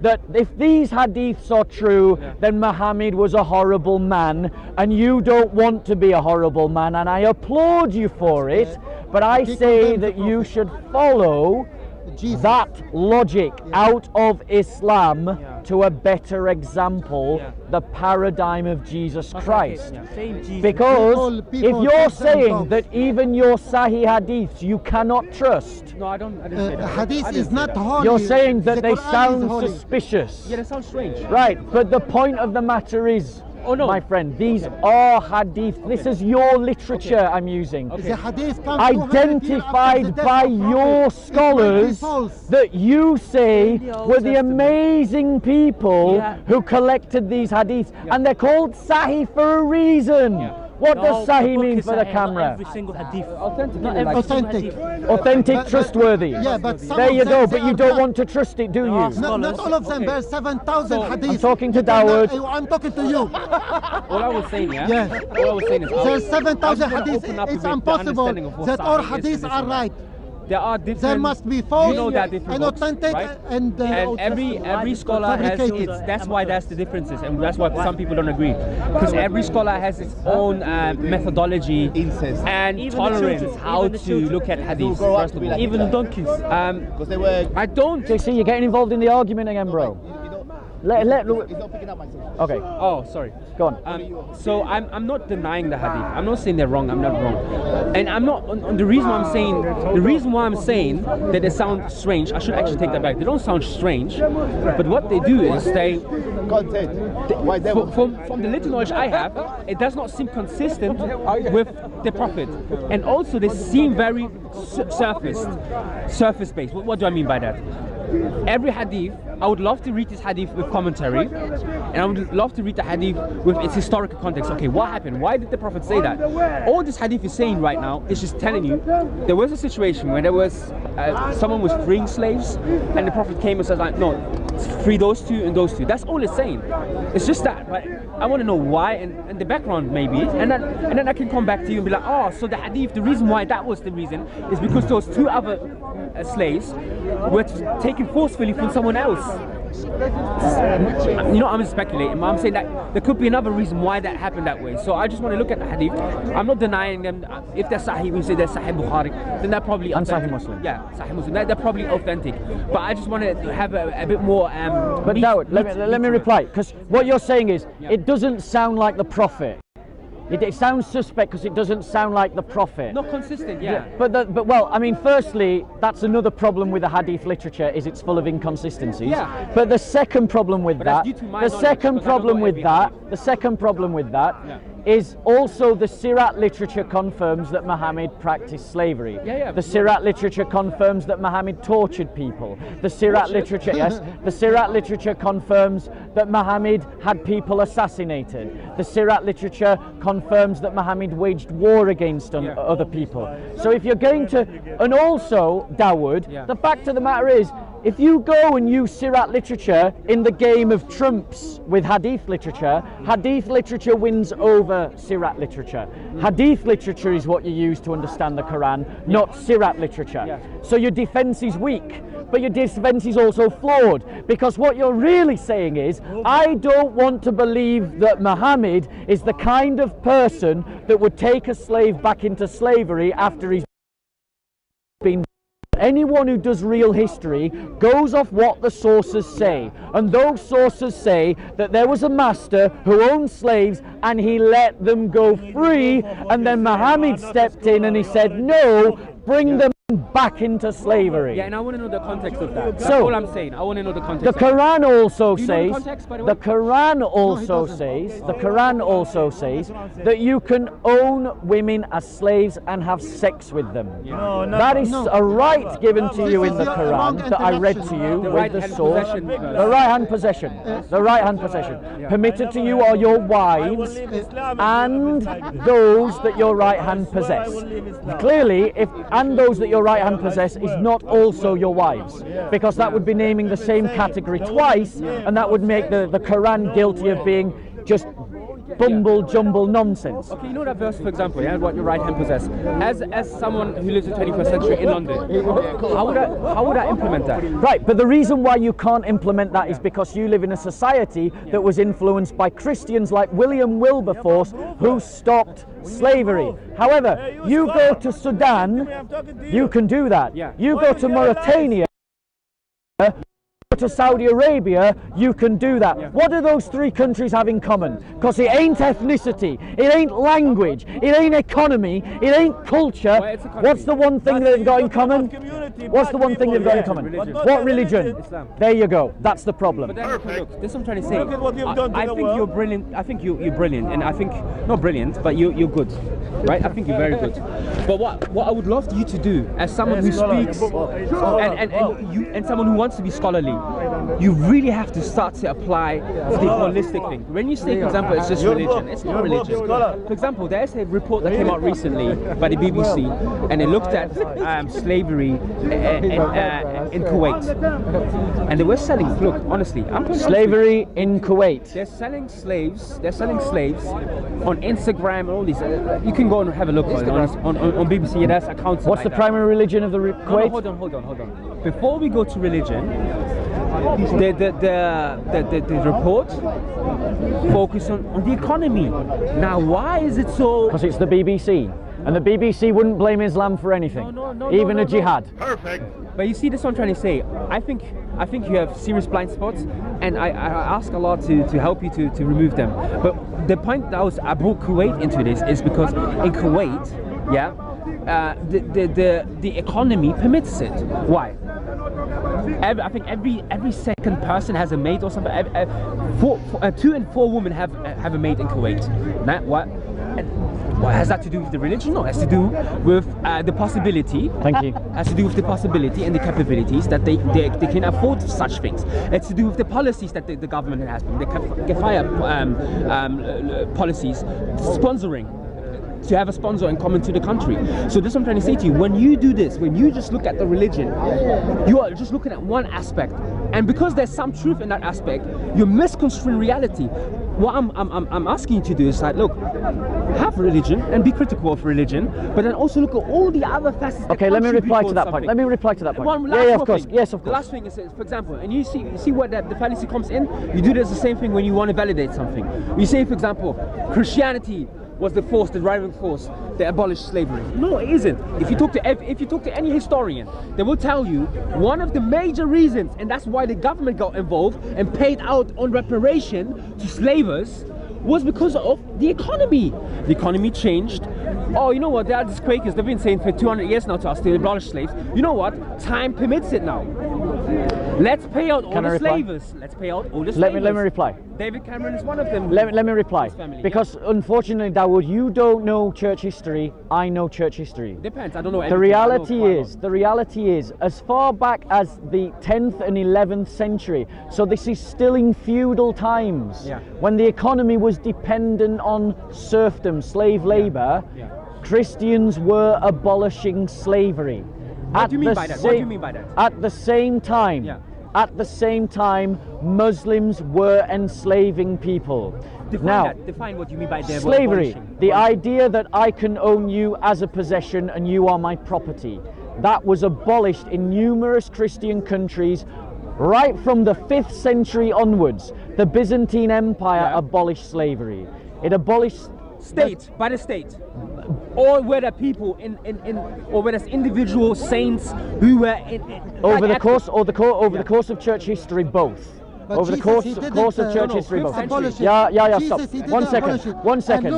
that if these hadiths are true, then Muhammad was a horrible man, and you don't want to be a horrible man, and I applaud you for it, but I say that you should follow that logic out of Islam to a better example, the paradigm of Jesus Christ. Because if you're saying that even your Sahih hadiths you cannot trust, no, I didn't say that. Hadith is not holy. You're saying that they sound suspicious. Yeah, they sound strange. Right, but the point of the matter is, my friend, these are hadith. This is your literature I'm using. Identified by your scholars that you say were the amazing people who collected these hadiths. And they're called Sahih for a reason. What does Sahih mean for the camera? Every single hadith. Authentic. Authentic, trustworthy. Yeah, but there you go, but you don't want to trust it, do you? Not all of them, there are 7,000 hadith. I'm talking to Dawood. I'm talking to you. All I was saying, yeah? All I was saying is there are 7,000 hadith. It's impossible that all hadiths are right. There must be false, and authentic, right? And every scholar has its. That's why that's the differences, and that's why some people don't agree, because every scholar has its own methodology and tolerance how to look at hadith. First of all, even donkeys. I don't. See, you're getting involved in the argument again, bro. He's not picking up my signal. Okay. Oh, sorry. Go on. So I'm not denying the hadith. I'm not saying they're wrong. I'm not wrong. And I'm not. The reason why I'm saying that they sound strange. I should actually take that back. They don't sound strange. But what they do is they. From the little knowledge I have, it does not seem consistent with the Prophet. And also they seem very surface-based. What do I mean by that? Every hadith, I would love to read this hadith with commentary, and I would love to read the hadith with its historical context. Okay, what happened? Why did the Prophet say that? All this hadith is saying right now is just telling you there was a situation where there was someone was freeing slaves, and the Prophet came and said, like, no, free those two and those two. That's all it's saying. It's just that. But I want to know why and the background maybe, and then I can come back to you and be like, oh, so the hadith, the reason why that was the reason is because those two other slaves were taken forcefully from someone else. You know, I'm speculating, but I'm saying that there could be another reason why that happened that way. So I just want to look at the hadith. I'm not denying them. If they're Sahih, we say they're Sahih Bukhari, then they're probably authentic. Sahih Muslim. Yeah, Sahih Muslim. They're probably authentic. But I just want to have a bit more. But Dawood, let me reply, because what you're saying is it doesn't sound like the Prophet. It sounds suspect because it doesn't sound like the Prophet. Not consistent, yeah. But well, I mean, firstly, that's another problem with the hadith literature, is it's full of inconsistencies. Yeah. But the second problem with that is also the Sirat literature confirms that Muhammad practiced slavery. The Sirat literature confirms that Muhammad tortured people. The Sirat literature, yes. The Sirat literature confirms that Muhammad had people assassinated. The Sirat literature confirms that Muhammad waged war against other people. So if you're going to, and also Dawood, the fact of the matter is, if you go and use Sirat literature in the game of trumps with hadith literature wins over Sirat literature. Hadith literature is what you use to understand the Quran, not Sirat literature. So your defense is weak, but your defense is also flawed, because what you're really saying is, I don't want to believe that Muhammad is the kind of person that would take a slave back into slavery after he's been. Anyone who does real history goes off what the sources say, and those sources say that there was a master who owned slaves and he let them go free, and then Muhammad stepped in and he said, no, bring them back into slavery. Yeah, and I want to know the context of that. That's all I'm saying. I want to know the context. The Quran also says. The Quran also says that you can own women as slaves and have sex with them. Yeah. That is a right given to you in the Quran that I read to you with the source. The right hand possession. The right hand possession. Permitted to you are your wives and those that your right hand possess. Clearly, those that your right hand possess is not also your wives, because that would be naming the same category twice, and that would make the Quran guilty of being just bumble jumble nonsense. Okay, you know that verse, for example, what your right hand possess. As someone who lives in the 21st century in London, how would I implement that? Right, but the reason why you can't implement that is because you live in a society that was influenced by Christians like William Wilberforce, who stopped slavery. However, you go to Sudan, you can do that. You go to Mauritania, to Saudi Arabia, you can do that. What do those three countries have in common? Because it ain't ethnicity, it ain't language, it ain't economy, it ain't culture. What's the one thing that they've got in common? What's the one thing they've got in common? What religion? Islam. There you go. That's the problem. Look, this is what I'm trying to say. I think you're brilliant. I think you're brilliant, and I think not brilliant, but you're good, right? I think you're very good. But what I would love you to do, as someone who speaks and someone who wants to be scholarly. you really have to start to apply the holistic thing. When you say, for example, it's just religion, it's not religion. For example, there's a report that came out recently by the BBC, and it looked at slavery in Kuwait. And they were selling, look, honestly, I'm slavery in Kuwait. They're selling slaves on Instagram and all these. You can go and have a look on BBC, that's accounts. What's the primary religion of the Kuwait? Hold on. Before we go to religion, the report focused on the economy. Now, why is it so? Because it's the BBC. And the BBC wouldn't blame Islam for anything, even a jihad. Perfect. But you see, this is what I'm trying to say. I think you have serious blind spots, and I ask Allah to help you to remove them. But the point that I brought Kuwait into this is because in Kuwait, yeah, the economy permits it. Why? I think every second person has a mate or something. 2 in 4 women have a mate in Kuwait. That what? What has that to do with the religion? No, it has to do with the possibility. Thank you. Has to do with the possibility and the capabilities that they can afford such things. It's to do with the policies that the government has, the kafaya policies, sponsoring. To have a sponsor in common to the country. So this is what I'm trying to say to you. When you do this, when you just look at the religion, you are just looking at one aspect, and because there's some truth in that aspect, you're misconstruing reality. What I'm asking you to do is like, look, have religion and be critical of religion, but then also look at all the other facets. Okay, let me reply to that point. Let me reply to that point. Yes, of course. The last thing is, for example, and you see where the fallacy comes in. You do this the same thing when you want to validate something. You say, for example, Christianity was the force, the driving force that abolished slavery. No, it isn't. If you talk to any historian, they will tell you one of the major reasons, and that's why the government got involved and paid out on reparation to slavers, was because of the economy. The economy changed. Oh, you know what? There are these Quakers. They've been saying for 200 years now to us to abolish slaves. You know what? Time permits it now. Let's pay out all the slavers. Let's pay out all the slavers. Let me reply. David Cameron is one of them. Let me reply. Family, because unfortunately, Dawood, you don't know church history. I know church history. Depends. I don't know. The reality is, as far back as the 10th and 11th century. So this is still in feudal times, when the economy was dependent on serfdom, slave labor. Christians were abolishing slavery. What do you mean by that? At the same time, Muslims were enslaving people. Define what you mean by that. Slavery. The idea that I can own you as a possession and you are my property. That was abolished in numerous Christian countries right from the 5th century onwards. The Byzantine Empire abolished slavery. It abolished by the state. Or whether people or whether it's individual saints who were over the course of church history, both. But over the course of church history, both. Stop. One second. So 1 second.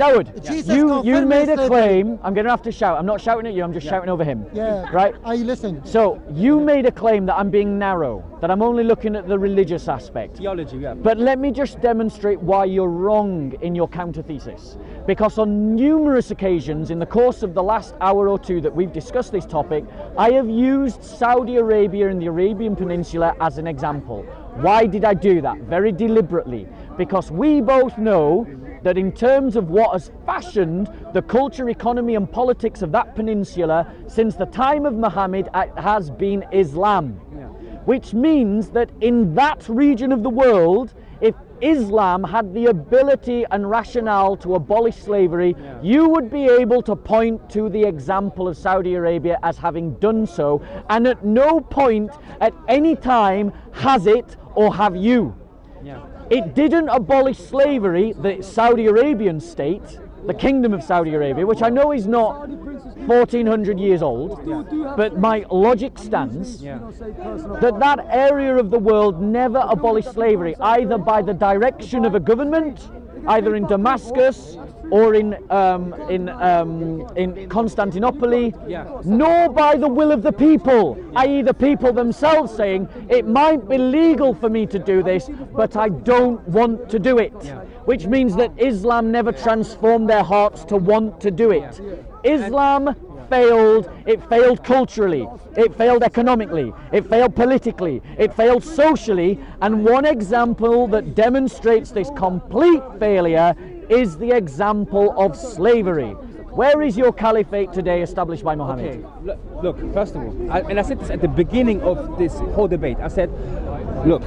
Dawood. You made a claim. I'm going to have to shout. I'm not shouting at you. I'm just shouting over him. Yeah. Right. I listened. So you made a claim that I'm being narrow, that I'm only looking at the religious aspect. Theology. Yeah. But let me just demonstrate why you're wrong in your counter thesis. Because on numerous occasions in the course of the last hour or two that we've discussed this topic, I have used Saudi Arabia and the Arabian Peninsula as an example. Why did I do that? Very deliberately, because we both know that in terms of what has fashioned the culture, economy and politics of that peninsula since the time of Muhammad, it has been Islam. Which means that in that region of the world, if Islam had the ability and rationale to abolish slavery, you would be able to point to the example of Saudi Arabia as having done so, and at no point at any time has it or have you. It didn't abolish slavery, the Saudi Arabian state, the Kingdom of Saudi Arabia, which I know is not 1400 years old, but my logic stands that area of the world never abolished slavery, either by the direction of a government, either in Damascus or in Constantinople, nor by the will of the people, i.e. the people themselves saying, it might be legal for me to do this, but I don't want to do it. Which means that Islam never transformed their hearts to want to do it. Islam failed. It failed culturally, it failed economically, it failed politically, it failed socially, and one example that demonstrates this complete failure is the example of slavery. Where is your caliphate today established by Muhammad? Okay, look, first of all, and I said this at the beginning of this whole debate, I said, look,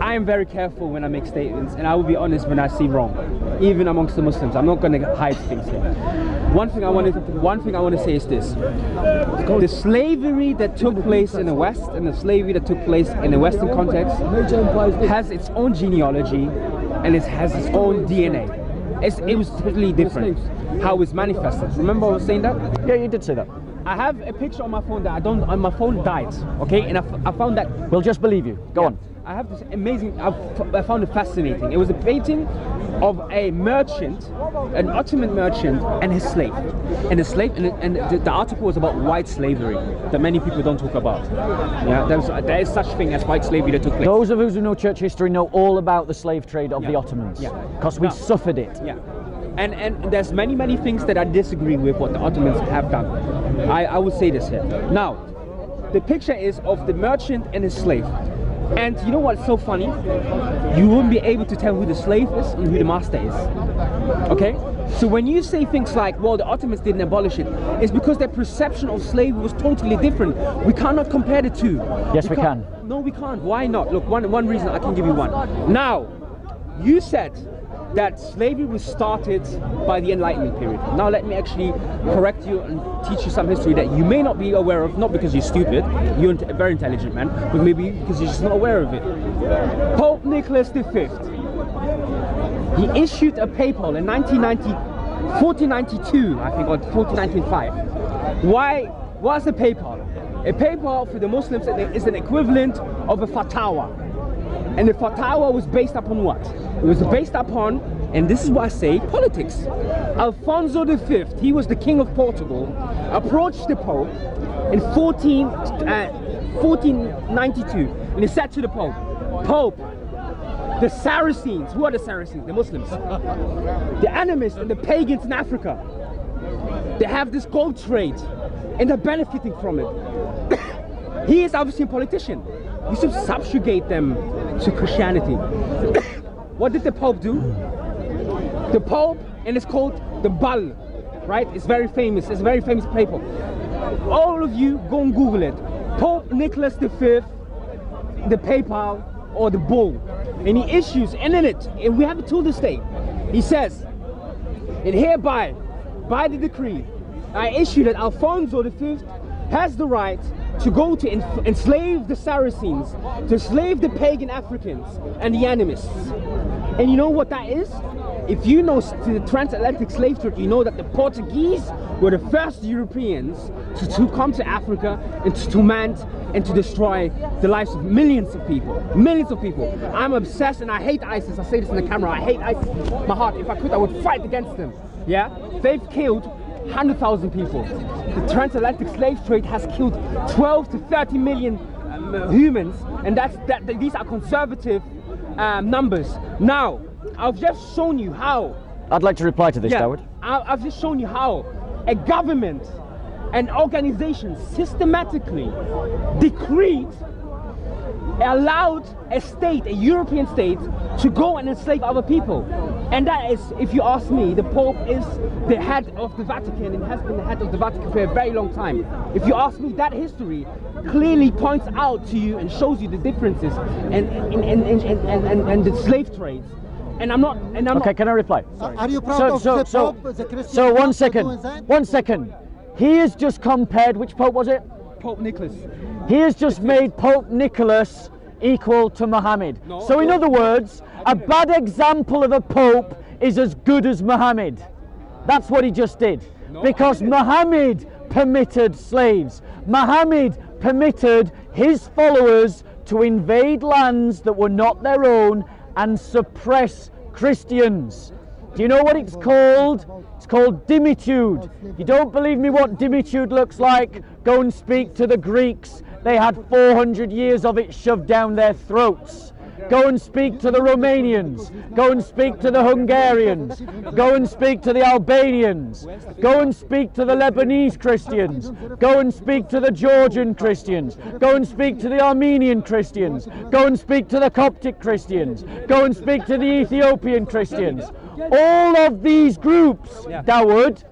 I am very careful when I make statements, and I will be honest when I see wrong, even amongst the Muslims. I'm not going to hide things here. One thing I want to say is this: the slavery that took place in the West and the slavery that took place in the Western context has its own genealogy, and it has its own DNA. It was totally different how it was manifested. Remember I was saying that? Yeah, you did say that. I have a picture on my phone that I don't. My phone died. Okay, and I found that. We'll just believe you. Go on. I have this amazing, I found it fascinating. It was a painting of a merchant, an Ottoman merchant, and his slave. And the article was about white slavery that many people don't talk about. Yeah, there is such thing as white slavery that took place. Those of us who know church history know all about the slave trade of the Ottomans, because we suffered it. Yeah. And there's many things that I disagree with what the Ottomans have done. I will say this here. Now, the picture is of the merchant and his slave. And you know what's so funny? You won't be able to tell who the slave is and who the master is. Okay? So when you say things like, well, the Ottomans didn't abolish it, it's because their perception of slavery was totally different. We cannot compare the two. Yes, we can. No, we can't. Why not? Look, one reason, I can give you one. Now, you said that slavery was started by the Enlightenment period. Now let me actually correct you and teach you some history that you may not be aware of, not because you're stupid, you're a very intelligent man, but maybe because you're just not aware of it. Pope Nicholas V, he issued a paper in 1492, I think, or 1495. Why was a paper? A paper for the Muslims is an equivalent of a fatawa. And the fatwa was based upon what? It was based upon, and this is why I say, politics. Alfonso V, he was the king of Portugal, approached the Pope in 1492, and he said to the Pope, Pope, the Saracens, who are the Saracens? The Muslims. The animists and the pagans in Africa. They have this gold trade, and they're benefiting from it. He is obviously a politician. You should subjugate them to Christianity. What did the Pope do? The Pope, and it's called the Bull, right? It's very famous. It's a very famous paper. All of you go and Google it. Pope Nicholas V, the paper or the bull, and he issues, and in it, and we have it to this day. He says, and hereby, by the decree, I issue that Alfonso V has the right to go to enslave the Saracens, to enslave the pagan Africans and the animists. And you know what that is? If you know the transatlantic slave trade, you know that the Portuguese were the first Europeans to come to Africa and to torment and to destroy the lives of millions of people. Millions of people. I'm obsessed and I hate ISIS. I say this in the camera. I hate ISIS. My heart, if I could, I would fight against them. Yeah? They've killed 100,000 people. The transatlantic slave trade has killed 12 to 30 million humans, and these are conservative numbers. Now, I've just shown you how. I'd like to reply to this, Dawood. I've just shown you how a government and organization systematically decreed, allowed a state, a European state, to go and enslave other people. And that is, if you ask me, the Pope is the head of the Vatican and has been the head of the Vatican for a very long time. If you ask me, that history clearly points out to you and shows you the differences and the slave trades. And I'm not. And I'm okay. Not. Can I reply? Sorry. Are you proud of the Pope, the Christian? So one second. He has just compared. Which Pope was it? Pope Nicholas. He has just made Pope Nicholas equal to Muhammad. No, so in other words, a bad example of a pope is as good as Muhammad. That's what he just did. No, because Muhammad permitted slaves. Muhammad permitted his followers to invade lands that were not their own and suppress Christians. Do you know what it's called? It's called Dhimmitude. If you don't believe me what Dhimmitude looks like, go and speak to the Greeks. They had 400 years of it shoved down their throats. Go and speak to the Romanians. Go and speak to the Hungarians. Go and speak to the Albanians. Go and speak to the Lebanese Christians. Go and speak to the Georgian Christians. Go and speak to the Armenian Christians. Go and speak to the Coptic Christians. Go and speak to the Ethiopian Christians. All of these groups, Dawood,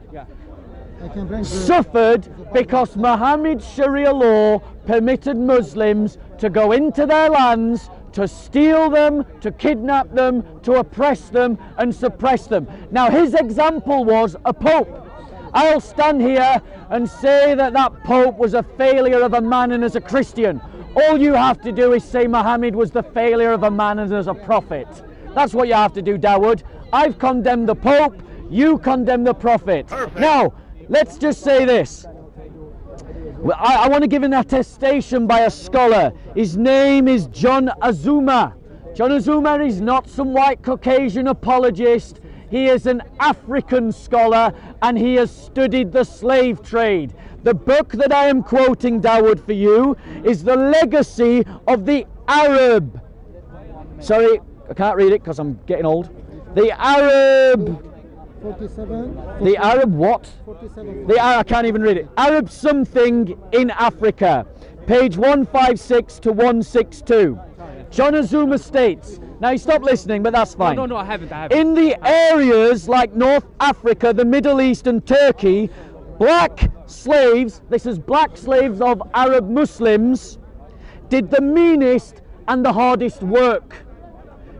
suffered because Muhammad's Sharia law permitted Muslims to go into their lands, to steal them, to kidnap them, to oppress them and suppress them. Now his example was a pope. I'll stand here and say that that pope was a failure of a man and as a Christian. All you have to do is say Muhammad was the failure of a man and as a prophet. That's what you have to do, Dawood. I've condemned the pope, you condemn the prophet. Perfect. Now, let's just say this. I want to give an attestation by a scholar. His name is John Azumah. John Azumah is not some white Caucasian apologist. He is an African scholar and he has studied the slave trade. The book that I am quoting, Dawood, for you is The Legacy of the Arab. Sorry, I can't read it because I'm getting old. The Arab... 47, the Arab what? 47. I can't even read it. Arab something in Africa, page 156 to 162. John Azumah states, now you stop listening, but that's fine. No, I haven't. In the areas like North Africa, the Middle East and Turkey, black slaves, this is black slaves of Arab Muslims, did the meanest and the hardest work.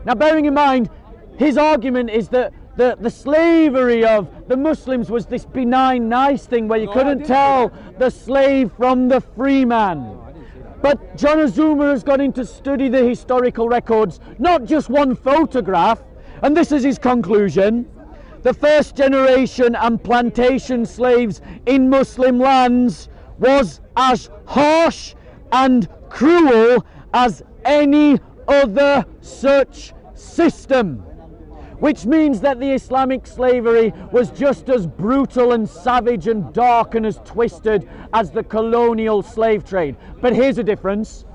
Now bearing in mind, his argument is that the slavery of the Muslims was this benign, nice thing where you couldn't tell the slave from the free man. But John Azumah has gone in to study the historical records, not just one photograph, and this is his conclusion. The first generation and plantation slaves in Muslim lands was as harsh and cruel as any other such system. Which means that the Islamic slavery was just as brutal and savage and dark and as twisted as the colonial slave trade. But here's a difference.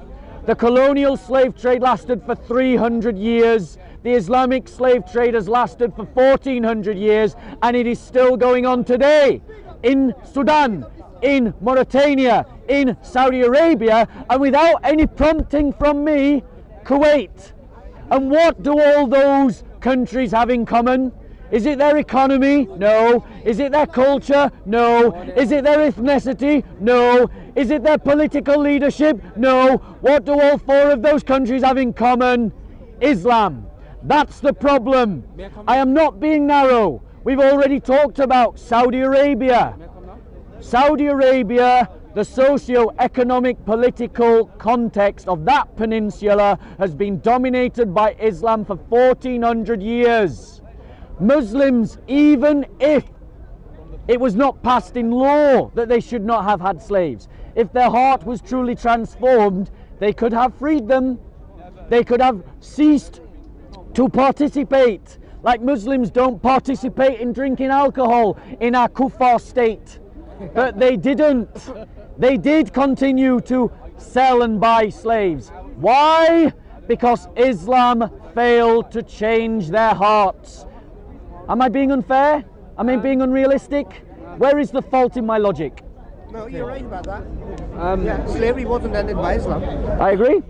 The colonial slave trade lasted for 300 years. The Islamic slave trade has lasted for 1400 years and it is still going on today in Sudan, in Mauritania, in Saudi Arabia, and without any prompting from me, Kuwait. And what do all those countries have in common? Is it their economy? No. Is it their culture? No. Is it their ethnicity? No. Is it their political leadership? No. What do all four of those countries have in common? Islam. That's the problem. I am not being narrow. We've already talked about Saudi Arabia. Saudi Arabia, the socio-economic political context of that peninsula has been dominated by Islam for 1400 years. Muslims, even if it was not passed in law that they should not have had slaves, if their heart was truly transformed, they could have freed them. They could have ceased to participate. Like Muslims don't participate in drinking alcohol in our kuffar state. But they didn't. They did continue to sell and buy slaves. Why? Because Islam failed to change their hearts. Am I being unfair? Am I being unrealistic? Where is the fault in my logic? No, you're right about that. Slavery wasn't ended by Islam. I agree.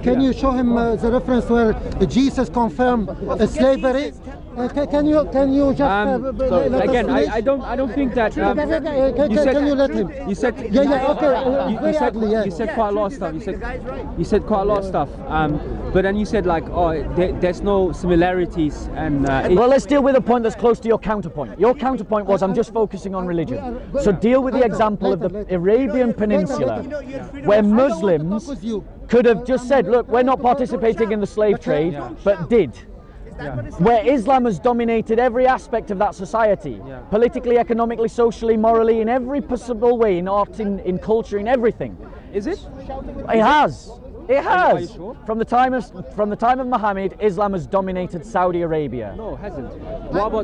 Can you show him the reference where Jesus confirmed slavery? Can you just again? I don't think that. Can you let him? You said you said quite a lot of stuff. You said quite a lot of stuff. But then you said like, oh, there's no similarities and. Well, let's deal with a point that's close to your counterpoint. Your counterpoint was I'm just focusing on religion. So deal with the example of the Arabian Peninsula, where Muslims could have just said, look, we're not participating in the slave trade, but did. Yeah. Where Islam has dominated every aspect of that society, politically, economically, socially, morally, in every possible way, in art, in culture, in everything. Is it? It has. It has. Are you sure? From the time of Muhammad, Islam has dominated Saudi Arabia. No, it hasn't.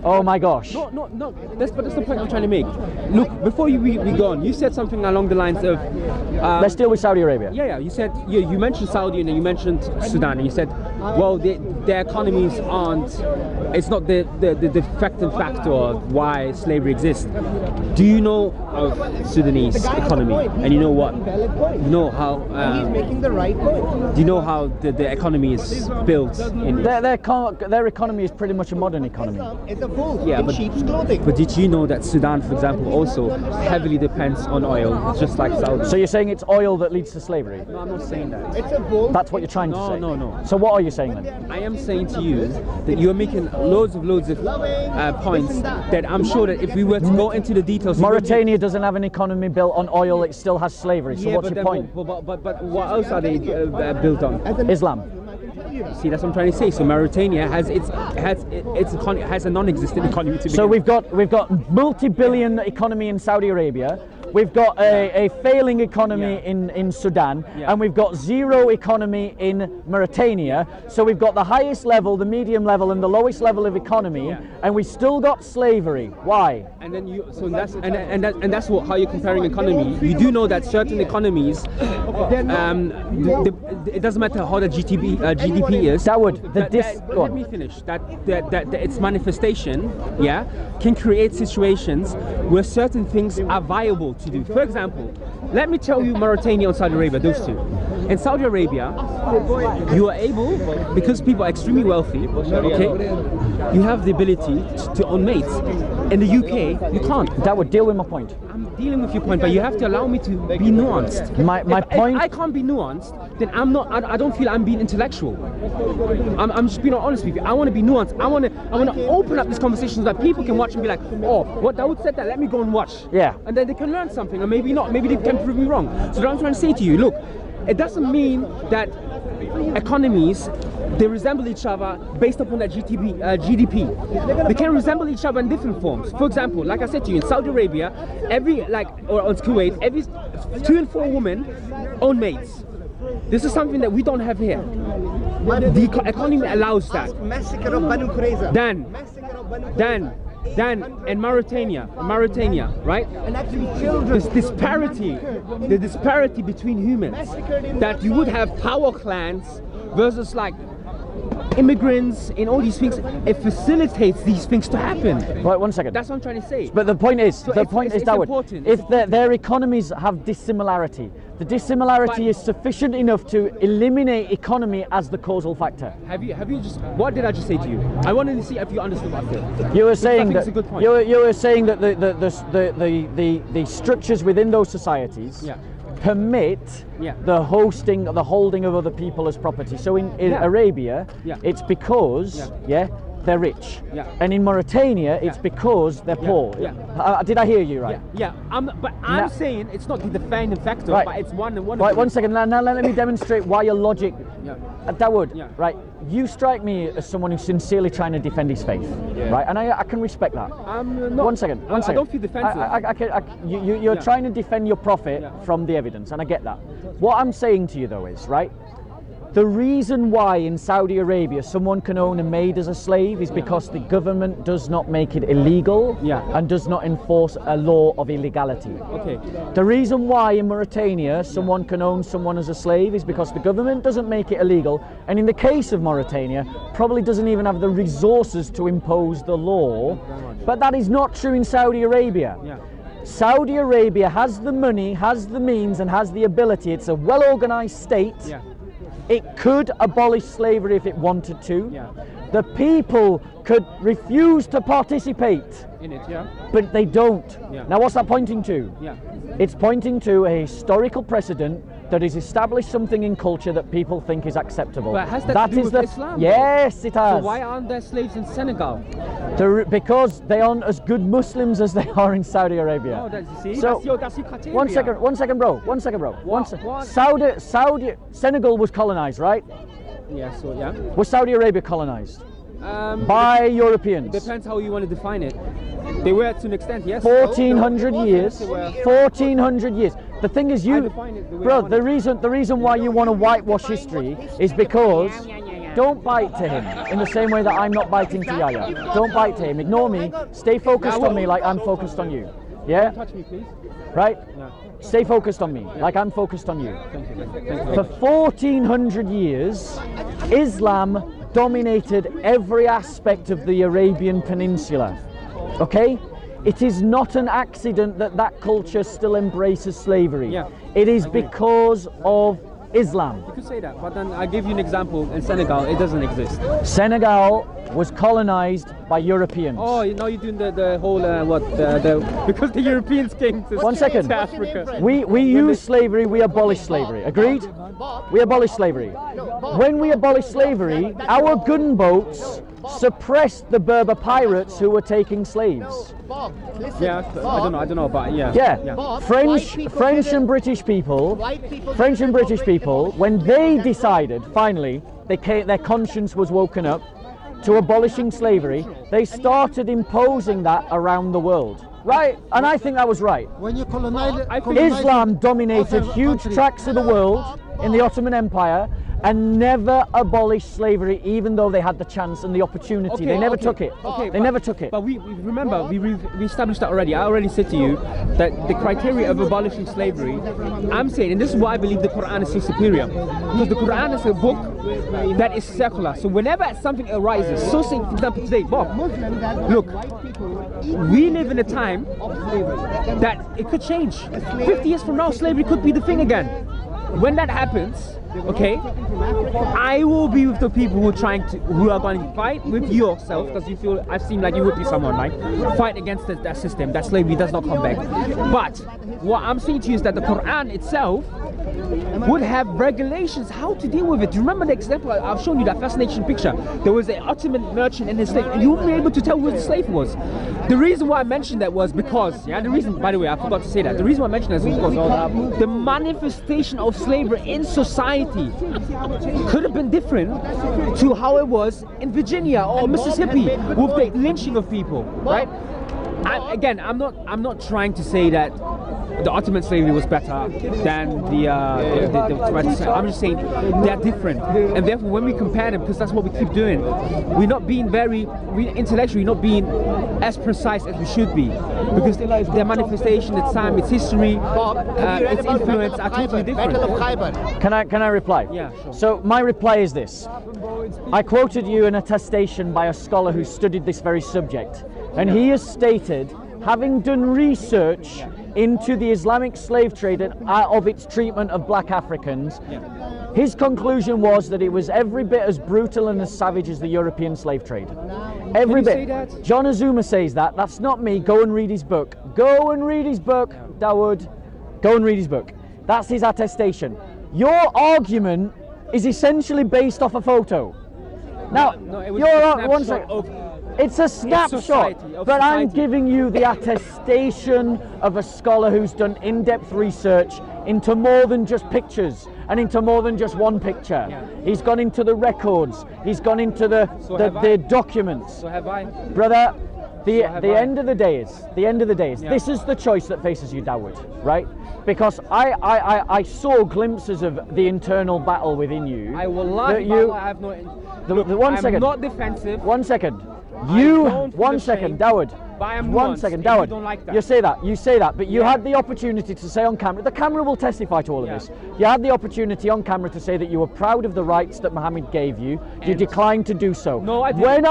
Oh my gosh. No. That's the point I'm trying to make. Look, before we go on, you said something along the lines of. Let's deal with Saudi Arabia. Yeah. You said you mentioned Saudi and then you mentioned Sudan, and you said, well, their economies aren't. It's not the defective factor of why slavery exists. Do you know of Sudanese economy? And you know what? You know how? He's making the right point. Do you know how the economy is built? Their economy is pretty much a modern economy. It's a fool. Yeah, but cheap clothing. But did you know that Sudan, for example, also heavily depends on oil, just like Saudi? So you're saying it's oil that leads to slavery? No, I'm not saying that. It's a bull. That's what you're trying to say. No. So what are you saying then? I am saying to you that you're making loads of points that I'm sure that if we were to go into the details, Mauritania doesn't have an economy built on oil; it still has slavery. So what's your point? But what else are they built on? Islam. See, that's what I'm trying to say. So Mauritania has a non-existent economy. So we've got multi-billion economy in Saudi Arabia. We've got a failing economy in Sudan, and we've got zero economy in Mauritania. So we've got the highest level, the medium level, and the lowest level of economy, and we still got slavery. Why? And then that's how you're comparing economy. You do know that certain economies, it doesn't matter how the GDP is. Let me finish. That its manifestation, can create situations where certain things are viable to do. For example, let me tell you Mauritania and Saudi Arabia, those two. In Saudi Arabia, you are able, because people are extremely wealthy, you have the ability to own mates. In the UK, you can't. That would deal with my point. I'm dealing with your point, but you have to allow me to be nuanced. My point. If I can't be nuanced, then I'm not. I don't feel I'm being intellectual. I'm just being honest with you. I want to be nuanced. I want to open up this conversation so that people can watch and be like, oh, what Dawood said that. Let me go and watch. Yeah. And then they can learn something, or maybe not. Maybe they can prove me wrong. So what I'm trying to say to you, look, it doesn't mean that economies, they resemble each other based upon their GDP. They can resemble each other in different forms. For example, like I said to you, in Saudi Arabia, or Kuwait, every 2 in 4 women own maids. This is something that we don't have here. The economy allows that. Massacre of Banu Qurayza. Then in Mauritania, right? And actually children. The disparity between humans, that you would have power clans versus like immigrants and all these things. It facilitates these things to happen. Right, 1 second. That's what I'm trying to say. But the point is, important. If their economies have dissimilarity, the dissimilarity is sufficient enough to eliminate economy as the causal factor. Have you just? What did I just say to you? I wanted to see if you understood what I said. You were saying that. It's a good point. You were saying that the structures within those societies. Yeah. Permit the holding of other people as property. So in Arabia, it's because they're rich, and in Mauritania, it's because they're poor. Yeah. Did I hear you right? Yeah. But I'm saying it's not the defining factor, right. But it's one. Right. 1 second. Now let me demonstrate why your logic. Yeah. Dawood. Yeah. Right. You strike me as someone who's sincerely trying to defend his faith, right? And I can respect that. One second. I don't feel defensive. You're trying to defend your prophet from the evidence, and I get that. What I'm saying to you though is, right, the reason why in Saudi Arabia someone can own a maid as a slave is because the government does not make it illegal and does not enforce a law of illegality. Okay. The reason why in Mauritania someone can own someone as a slave is because the government doesn't make it illegal, and in the case of Mauritania, probably doesn't even have the resources to impose the law. But that is not true in Saudi Arabia. Yeah. Saudi Arabia has the money, has the means, and has the ability. It's a well-organized state. Yeah. It could abolish slavery if it wanted to. Yeah. The people could refuse to participate in it, but they don't. Yeah. Now what's that pointing to? Yeah. It's pointing to a historical precedent that has established something in culture that people think is acceptable. But has that to do with Islam? Yes, it has. So why aren't there slaves in Senegal? Because they aren't as good Muslims as they are in Saudi Arabia. Oh, that's your criteria. One second, bro. What? Senegal was colonized, right? Yeah, so yeah. Was Saudi Arabia colonized? By Europeans. It depends how you want to define it. They were to an extent, yes. 1400 years. 1400 years. The thing is, you, bro, the reason why you want to whitewash history is because don't bite to him in the same way that I'm not biting to Yahya. Don't bite to him. Ignore me. Stay focused on me like I'm focused on you. Yeah? Don't touch me, please. Right? No. Stay focused on me like I'm focused on you. For 1400 years, Islam dominated every aspect of the Arabian Peninsula. Okay? It is not an accident that that culture still embraces slavery. Yeah, it is because of Islam. You could say that, but then I give you an example. In Senegal, it doesn't exist. Senegal was colonized by Europeans. Oh, now you're doing the whole because the Europeans came to Africa. We use slavery, we abolish slavery. Agreed? We abolish slavery. When we abolish slavery, our gunboats suppressed the Berber pirates who were taking slaves. Yeah, I don't know, but yeah. Yeah. French and British people, when they decided, finally, their conscience was woken up to abolishing slavery, they started imposing that around the world. Right? And I think that was right. When you colonize, Islam dominated huge tracts of the world in the Ottoman Empire, and never abolished slavery, even though they had the chance and the opportunity. Okay, they never took it. Okay, they never took it. But we remember, we established that already. I already said to you that the criteria of abolishing slavery, I'm saying, and this is why I believe the Quran is so superior, because the Quran is a book that is secular. So whenever something arises, so say, for example, today, Bob, look, we live in a time that it could change. 50 years from now, slavery could be the thing again. When that happens, okay, I will be with the people who are going to fight with yourself, because you feel, I seem like you would be someone, like, fight against that system, that slavery does not come back. But what I'm saying to you is that the Quran itself would have regulations how to deal with it. Do you remember the example I've shown you, that fascinating picture? There was an Ottoman merchant and his slave, and you wouldn't be able to tell who the slave was. The reason why I mentioned that was because, yeah, the reason, by the way, I forgot to say that, the reason why I mentioned that is because the manifestation of slavery in society could have been different to how it was in Virginia or Mississippi with the lynching of people, right? And again, I'm not trying to say that the Ottoman slavery was better than the I'm just saying they're different, and therefore when we compare them, because that's what we keep doing, we're not being intellectually not being as precise as we should be, because their manifestation, its time, its history, its influence are totally different. Can I reply? Yeah, sure. So my reply is this: I quoted you an attestation by a scholar who studied this very subject, and he has stated, having done research into the Islamic slave trade and of its treatment of black Africans, his conclusion was that it was every bit as brutal and as savage as the European slave trade. Every bit. John Azumah says that. That's not me. Go and read his book. Go and read his book, Dawood. Go and read his book. That's his attestation. Your argument is essentially based off a photo. Now, it's a snapshot, but I'm giving you the attestation of a scholar who's done in-depth research into more than just pictures and into more than just one picture. Yeah. He's gone into the records, he's gone into the documents. So have I. Brother, the end of the day is, this is the choice that faces you, Dawood, right? Because I saw glimpses of the internal battle within you. I will lie, I have no... Look, I'm not defensive. 1 second. Dawood, you say that, but you had the opportunity to say on camera, the camera will testify to all of this, you had the opportunity on camera to say that you were proud of the rights that Muhammad gave you, and you declined to do so. No, I didn't. When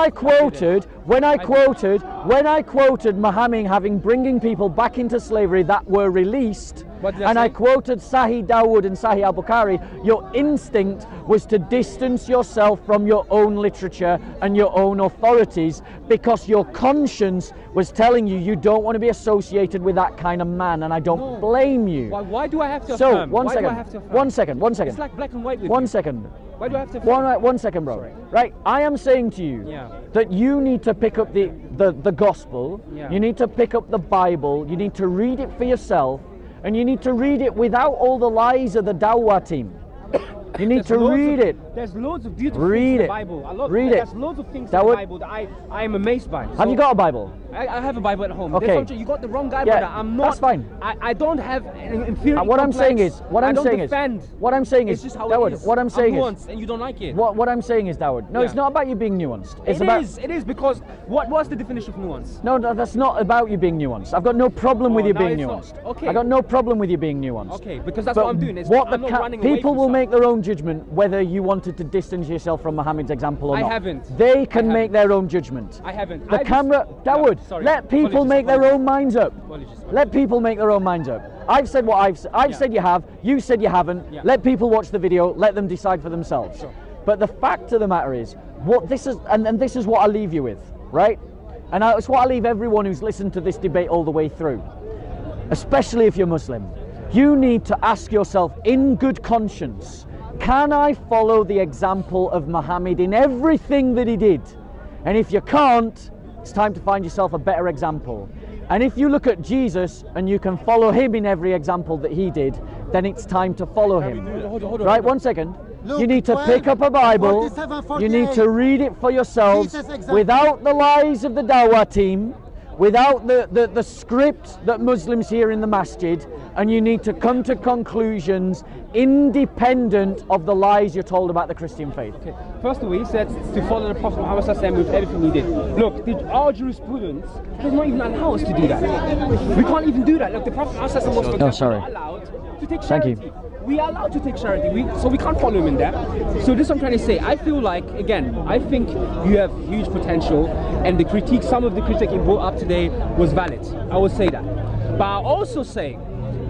I quoted Muhammad bringing people back into slavery that were released, and I quoted Sahih Dawood and Sahih al-Bukhari, your instinct was to distance yourself from your own literature and your own authorities because your conscience was telling you you don't want to be associated with that kind of man, and I don't blame you. Why do I have to affirm? One second. It's like black and white with you. 1 second. Why do I have to affirm? One second, bro. Sorry. Right, I am saying to you that you need to pick up the gospel, you need to pick up the Bible, you need to read it for yourself, and you need to read it without all the lies of the Dawah team. You need to read it. There's loads of beautiful things in the Bible. I love, there's loads of things in the Bible that I am amazed by. So have you got a Bible? I have a Bible at home. Okay. You got the wrong guy, brother. I'm not. That's fine. I don't have an inferior. What I'm saying is, what I'm saying is, Dawood, and you don't like it. What I'm saying is, Dawood, no, it's not about you being nuanced. It's about, it is because what's the definition of nuance? No, that's not about you being nuanced. I've got no problem with you being nuanced. Okay. I got no problem with you being nuanced. Okay, because that's what I'm doing. I'm not running away. People will make their own judgment whether you wanted to distance yourself from Muhammad's example or not. I haven't. They can make their own judgment. I haven't. The camera, Dawood, let people make their own minds up. Let people make their own minds up. I've said what I've said you have, you said you haven't. Yeah. Let people watch the video, let them decide for themselves. Sure. But the fact of the matter is, what this is, and this is what I leave you with, right? And it's what I leave everyone who's listened to this debate all the way through, especially if you're Muslim. You need to ask yourself in good conscience, can I follow the example of Muhammad in everything that he did? And if you can't, it's time to find yourself a better example. And if you look at Jesus and you can follow him in every example that he did, then it's time to follow him. Right, one second. Look, you need to pick up a Bible, 47, you need to read it for yourselves without the lies of the Dawah team, without the script that Muslims hear in the masjid, and you need to come to conclusions independent of the lies you're told about the Christian faith. Okay. First of all, he said to follow the Prophet Muhammad with everything he did. Look, our jurisprudence does not even allow us to do that. We can't even do that. Look, the Prophet was allowed to take charity. Thank you. We are allowed to take charity, so we can't follow him in that. So this is what I'm trying to say. I feel like, again, I think you have huge potential, and the critique, some of the critique you brought up today was valid. I will say that. But I also say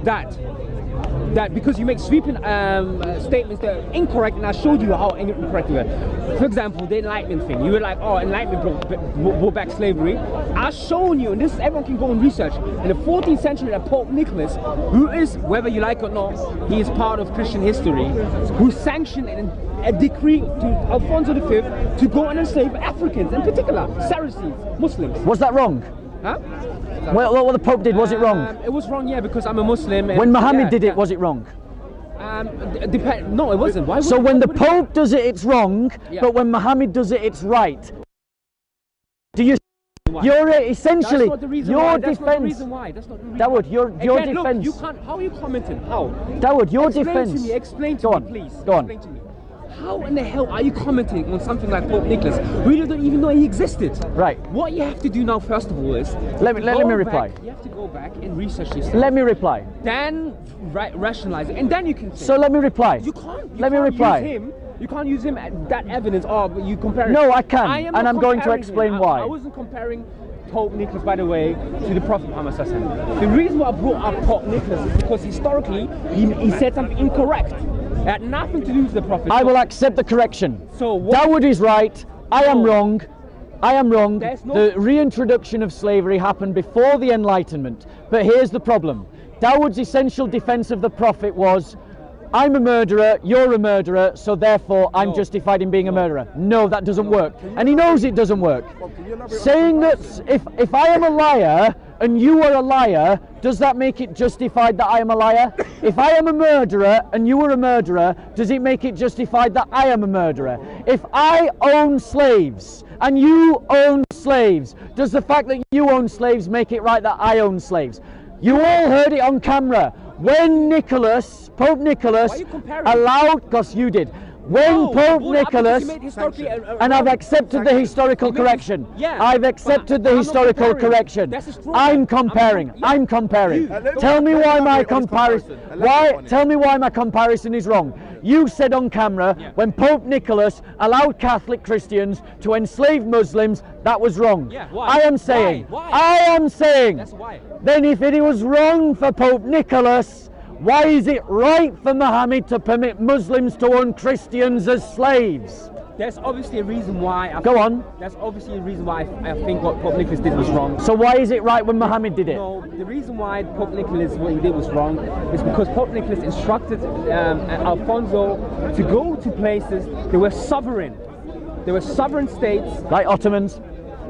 that because you make sweeping statements that are incorrect, and I showed you how incorrect they were. For example, the Enlightenment thing. You were like, oh, Enlightenment brought back slavery. I've shown you, and this everyone can go and research, in the 14th century that Pope Nicholas, who is, whether you like or not, he is part of Christian history, who sanctioned a decree to Alfonso V to go and enslave Africans, in particular, Saracens, Muslims. Was that wrong? Huh? Well, what the Pope did, was it wrong? It was wrong, yeah, because I'm a Muslim. And when Muhammad did it, was it wrong? No, it wasn't. Why? So when the Pope does it, it's wrong, but when Muhammad does it, it's right. Do you? You're essentially your defense. Dawood, your defense. Look, you can't. How are you commenting? How? Dawood, your defense. Explain to me, please. Go on. Explain to me. How in the hell are you commenting on something like Pope Nicholas? We don't even know he existed. Right. What you have to do now, first of all, is let me reply. You have to go back and research this. Let me reply. Then rationalize it, and then you can. So let me reply. You can't. Let me reply. You can't use him at that evidence. Oh, but you compare. No, I can, and I'm going to explain why. I wasn't comparing Pope Nicholas, by the way, to the Prophet Muhammad. The reason why I brought up Pope Nicholas is because historically he said something incorrect. It had nothing to do with the Prophet. I will accept the correction. So Dawood is right. I am wrong. I am wrong. The reintroduction of slavery happened before the Enlightenment. But here's the problem. Dawood's essential defense of the Prophet was, I'm a murderer, you're a murderer, so therefore I'm justified in being a murderer. No, that doesn't work. And he knows it doesn't work. Saying that if I am a liar and you are a liar, does that make it justified that I am a liar? If I am a murderer and you are a murderer, does it make it justified that I am a murderer? If I own slaves and you own slaves, does the fact that you own slaves make it right that I own slaves? You all heard it on camera. When Pope Nicholas allowed, because you did, and I've accepted the historical correction. I've accepted the historical correction. I'm comparing. I'm comparing. Tell me why my comparison. Why? Tell me why my comparison is wrong. You said on camera when Pope Nicholas allowed Catholic Christians to enslave Muslims, that was wrong. I am saying. Then if it was wrong for Pope Nicholas, why is it right for Muhammad to permit Muslims to own Christians as slaves? There's obviously a reason why. There's obviously a reason why I think what Pope Nicholas did was wrong. So why is it right when Muhammad did it? No, the reason why Pope Nicholas what he did was wrong is because Pope Nicholas instructed Alfonso to go to places that were sovereign. They were sovereign states. Like Ottomans.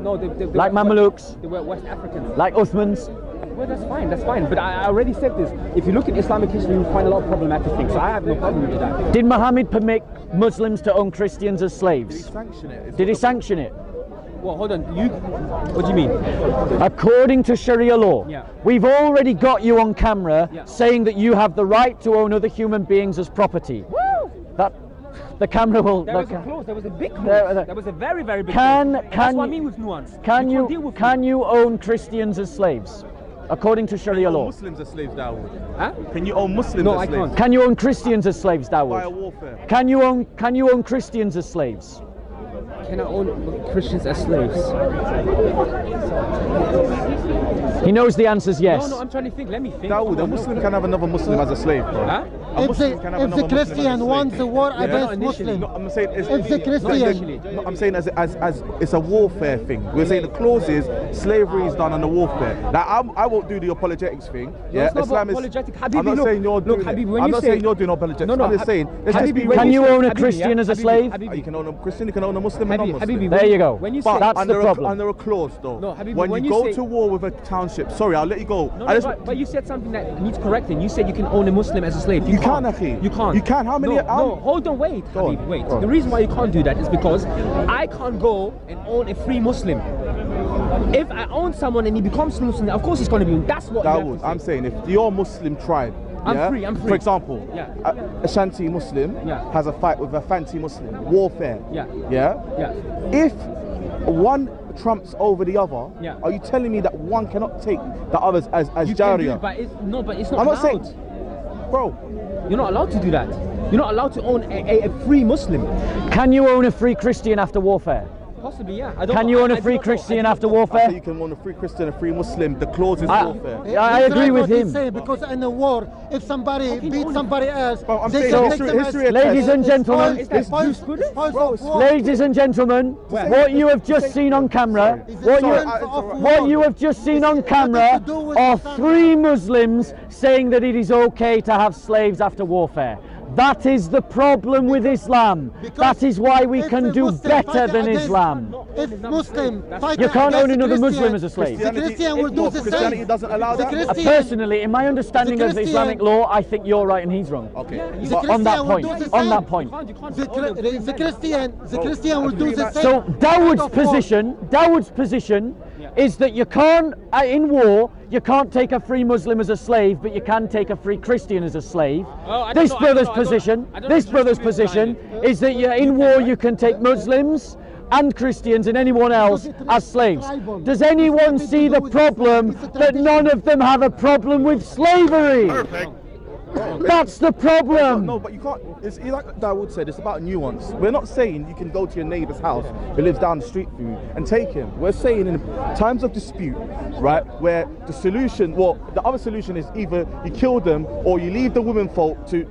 No, they like Mamluks. They were West Africans. Like Uthmans. Well, that's fine. But I already said this. If you look at Islamic history, you'll find a lot of problematic things. So I have no problem with that. Did Muhammad permit Muslims to own Christians as slaves? Did he sanction it? Well, hold on. What do you mean? According to Sharia law, yeah. We've already got you on camera saying that you have the right to own other human beings as property. Woo! The camera will. There was a very, very big clause. That's what I mean with nuance. Can you own Christians as slaves? According to Sharia law. Muslims as slaves, Dawood. Huh? Can you own Muslims as slaves? No, I can't. Can you own Christians as slaves, Dawood? Via warfare. Can you own Christians as slaves? Can I own Christians as slaves? He knows the answer's yes. No, I'm trying to think. Let me think. Dawood, a Muslim can have another Muslim as a slave, bro. Huh? If the Christian wants a war against Muslims, I'm saying it's a warfare thing. We're saying the clause is slavery is done under warfare. Now I won't do the apologetics thing. Yeah, no, Islam is. I'm not saying you're doing. I'm not saying you're doing apologetics. No, I'm just saying. Can you own a Christian as a slave? You can own a Christian. You can own a Muslim. There you go. That's the problem. Under a clause, though. When you go to war with a township, sorry, I'll let you go. But you said something that needs correcting. You said you can own a Muslim as a slave. You can't, Akhi. You can't. You can't. How many? No, hold on, wait, Habib, wait. The reason why you can't do that is because I can't go and own a free Muslim. If I own someone and he becomes Muslim, of course he's going to be. That's what. Dawood, I'm saying, if your Muslim tribe. I'm free. For example, a Shanti Muslim has a fight with a Fanti Muslim, warfare. If one trumps over the other, are you telling me that one cannot take the others as Jariya? But it's not I'm not allowed. Bro, you're not allowed to do that. You're not allowed to own a free Muslim. Can you own a free Christian after warfare? Possibly, yeah. Can you own a free Christian after warfare? You can own a free Christian, a free Muslim. The clause is warfare. I agree with him. Because in a war, if somebody beats somebody else, ladies and gentlemen, what you have just seen on camera, what you have just seen on camera, are three Muslims saying that it is okay to have slaves after warfare. That is the problem with Islam. That is why we can do better than Islam. If Muslim, you can't own another Muslim as a slave. Christianity doesn't allow that. Personally, in my understanding of Islamic law, I think you're right and he's wrong. Okay. On that point. The Christian will do the same. So Dawood's position is that you can't, in war, you can't take a free Muslim as a slave, but you can take a free Christian as a slave. This brother's position is that in war you can take Muslims and Christians and anyone else as slaves. Does anyone see the problem that none of them have a problem with slavery? Perfect. That's the problem. No, but you can't. It's like Dawood said, it's about nuance. We're not saying you can go to your neighbour's house who lives down the street from you and take him. We're saying in times of dispute, right, where the solution, well, the other solution is either you kill them or you leave the women folk to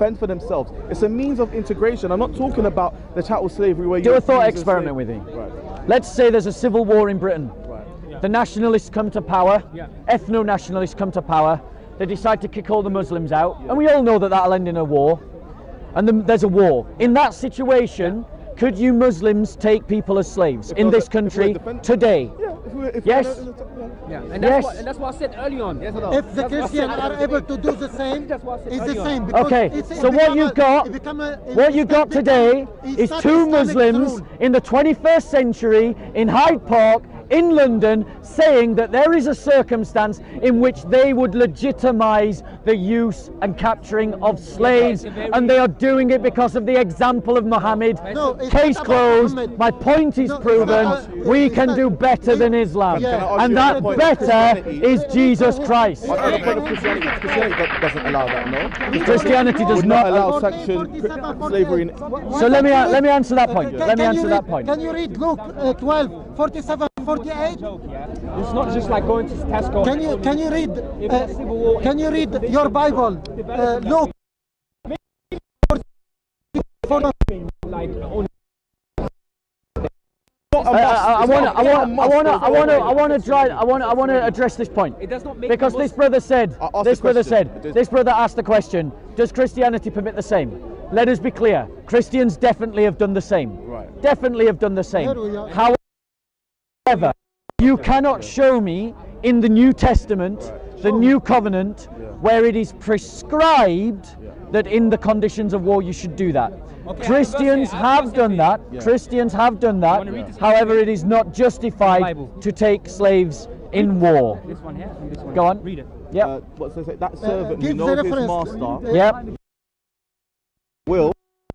fend for themselves. It's a means of integration. I'm not talking about the chattel slavery where you. Do a thought experiment with me. Right. Let's say there's a civil war in Britain. Right. Yeah. The nationalists come to power. Yeah. Ethno-nationalists come to power. They decide to kick all the Muslims out, and we all know that that'll end in a war, and there's a war. In that situation, could you Muslims take people as slaves in this country today? Yes. And that's what I said early on. If the Christians are able to do the same, it's the same. Okay, so what you've got today is two Muslims in the 21st century in Hyde Park, in London, saying that there is a circumstance in which they would legitimise the use and capturing of slaves, and they are doing it because of the example of Muhammad. Case closed. Muhammad. My point is proven. We can do better than Islam, and that better is Jesus Christ. Christianity doesn't allow that, no? Christianity does not allow sanction slavery. So let me answer that point. Can you read Luke 12:47-48? It's not just like going to Tesco. Can you read your Bible? Luke. I want to address this point. It does not make because this brother asked the question. Does Christianity permit the same? Let us be clear. Christians definitely have done the same. Right. However, you cannot show me in the New Testament, right, the New Covenant, yeah, where it is prescribed, yeah, that in the conditions of war you should do that. Okay, Christians have done that. Yeah. Christians have done that. Yeah. However, it is not justified to take slaves in war. This one here, and this one. Go on. Read it. Yeah. That servant who knows his master, yeah, will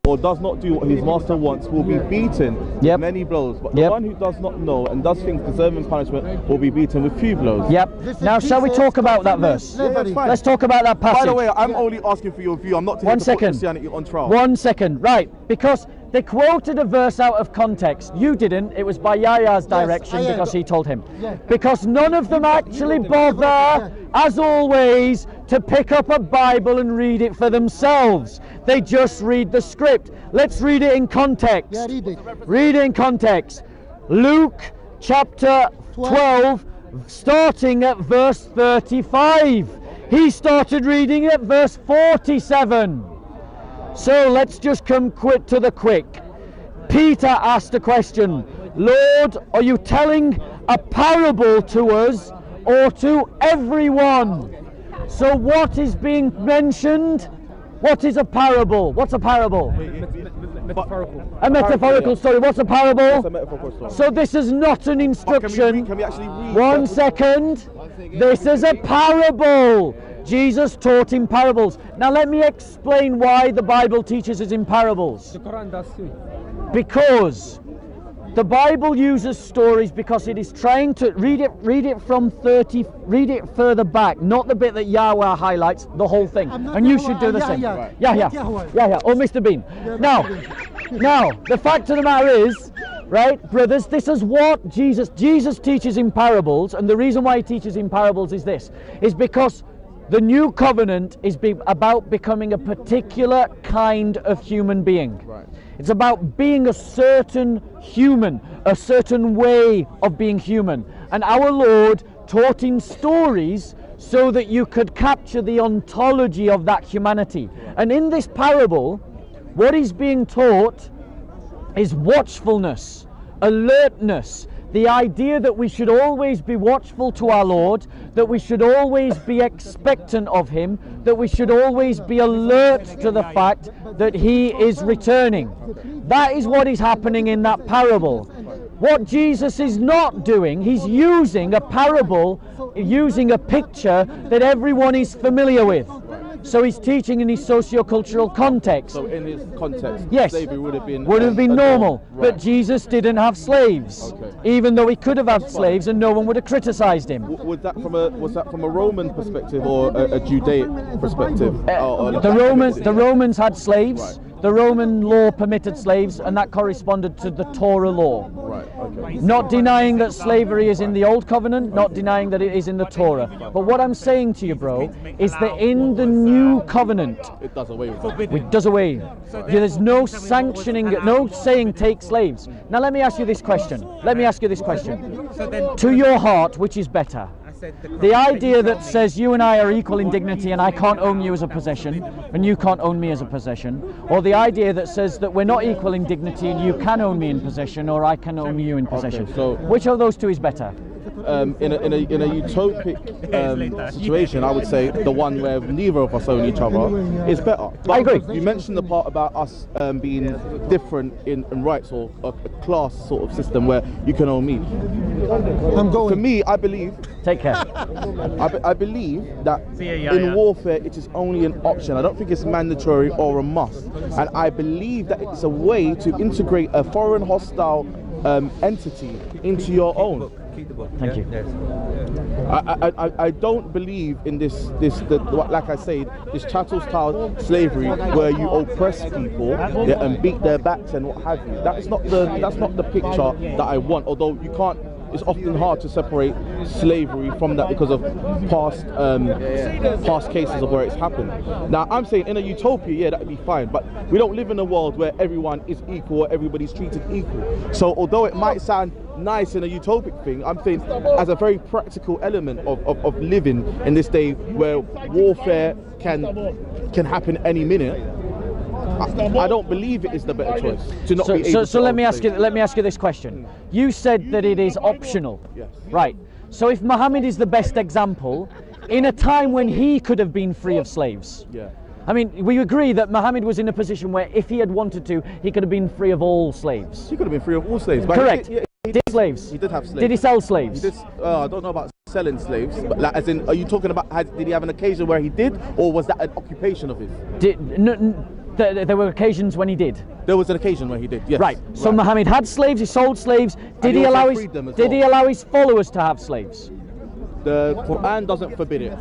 or does not do what his master wants will be beaten, yep, with many blows, but the, yep, one who does not know and does things deserving punishment will be beaten with few blows. Yep. Now shall we talk about that verse? Yeah, let's talk about that passage. By the way, I'm only asking for your view. I'm not here to put Christianity on trial. 1 second, right, because they quoted a verse out of context. You didn't, it was by Yaya's direction, yes, because he told him. Yeah. Because none of them actually bother, as always, to pick up a Bible and read it for themselves. They just read the script. Let's read it in context. Yeah, read it. Read it in context. Luke chapter 12, starting at verse 35. He started reading at verse 47. So let's just come quick to the quick. Peter asked a question. Lord, are you telling a parable to us or to everyone? So what is being mentioned? What is a parable? What's a parable? Metaphorical. A metaphorical story. What's a parable? It's a metaphorical story. So this is not an instruction. Can we actually read? 1 second. This is a parable. Jesus taught in parables. Now let me explain why the Bible teaches us in parables. The Quran does too. Because the Bible uses stories because it is trying to read it further back, not the bit that Yahweh highlights, the whole thing. And you should do the same. Yeah, yeah. Or Mr. Bean. Now, the fact of the matter is, right, brothers, this is what Jesus teaches in parables, and the reason why he teaches in parables is this, is because the New Covenant is about becoming a particular kind of human being. Right. It's about being a certain human, a certain way of being human. And our Lord taught in stories so that you could capture the ontology of that humanity. And in this parable, what is being taught is watchfulness, alertness, the idea that we should always be watchful to our Lord, that we should always be expectant of Him, that we should always be alert to the fact that He is returning. That is what is happening in that parable. What Jesus is not doing, He's using a parable, using a picture that everyone is familiar with. So he's teaching in his sociocultural context. So in his context, yes, slavery would have been normal, right, but Jesus didn't have slaves, okay, even though he could have had slaves, and no one would have criticised him. Was that from a Roman perspective or a Judaic perspective? The Romans had slaves. Right. The Roman law permitted slaves, and that corresponded to the Torah law. Right, okay. Not denying that slavery is in the Old Covenant, not denying that it is in the Torah. But what I'm saying to you, bro, is that in the New Covenant, it does away with it. It does away. There's no sanctioning, no saying take slaves. Now let me ask you this question. To your heart, which is better? The idea that says you and I are equal in dignity and I can't own you as a possession and you can't own me as a possession, or the idea that says that we're not equal in dignity and you can own me in possession or I can own you in possession. Okay, so which of those two is better? In a utopic situation, I would say the one where neither of us own each other is better. But I agree. You mentioned the part about us being different in rights or a class sort of system where you can own me. For me, I believe. Take care. I believe that in warfare it is only an option. I don't think it's mandatory or a must. And I believe that it's a way to integrate a foreign hostile entity into your own. Thank you. I don't believe in this, like I said, this chattel style slavery where you oppress people and beat their backs and what have you. That's not the picture that I want. Although you can't. It's often hard to separate slavery from that because of past cases of where it's happened. Now, I'm saying in a utopia, yeah, that'd be fine, but we don't live in a world where everyone is equal or everybody's treated equal. So although it might sound nice in a utopic thing, I'm saying as a very practical element of living in this day where warfare can happen any minute, I don't believe it is the better choice to not be able to. So let me ask you this question. You said that it is optional, yes, right? So if Muhammad is the best example, in a time when he could have been free of slaves. Yeah. I mean, we agree that Muhammad was in a position where if he had wanted to, he could have been free of all slaves. He could have been free of all slaves. But correct. He did slaves. He did have slaves. Did he sell slaves? He did, I don't know about selling slaves, but like, as in, are you talking about, did he have an occasion where he did, or was that an occupation of his? There were occasions when he did. There was an occasion where he did, yes. Right. So right. Muhammad had slaves, he sold slaves. Did he allow his followers to have slaves? The Quran doesn't forbid it.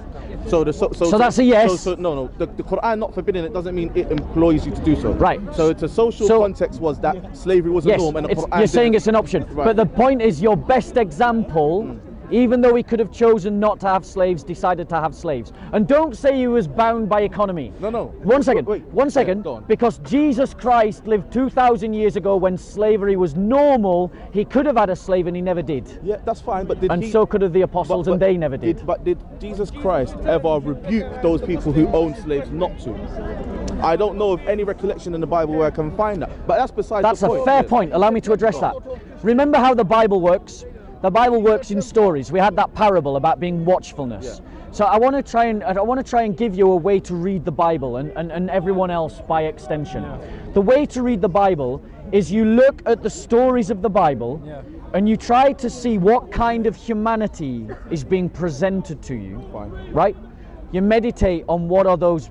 So that's a yes. The Quran not forbidding it doesn't mean it employs you to do so. Right. So the social context was that slavery was a norm, and the Quran you're saying it's an option. Right. But the point is, your best example, even though he could have chosen not to have slaves, decided to have slaves. And don't say he was bound by economy. No, no. One second. Yeah, because Jesus Christ lived 2,000 years ago when slavery was normal. He could have had a slave and he never did. Yeah, that's fine. But did so could have the apostles, and they never did. But did Jesus Christ ever rebuke those people who owned slaves not to? I don't know of any recollection in the Bible where I can find that. But that's besides the point. That's a fair point. Allow me to address that. Remember how the Bible works. The Bible works in stories. We had that parable about being watchfulness. Yeah. So I want to try and give you a way to read the Bible and everyone else by extension. Yeah. The way to read the Bible is you look at the stories of the Bible and you try to see what kind of humanity is being presented to you. Fine. Right? You meditate on what is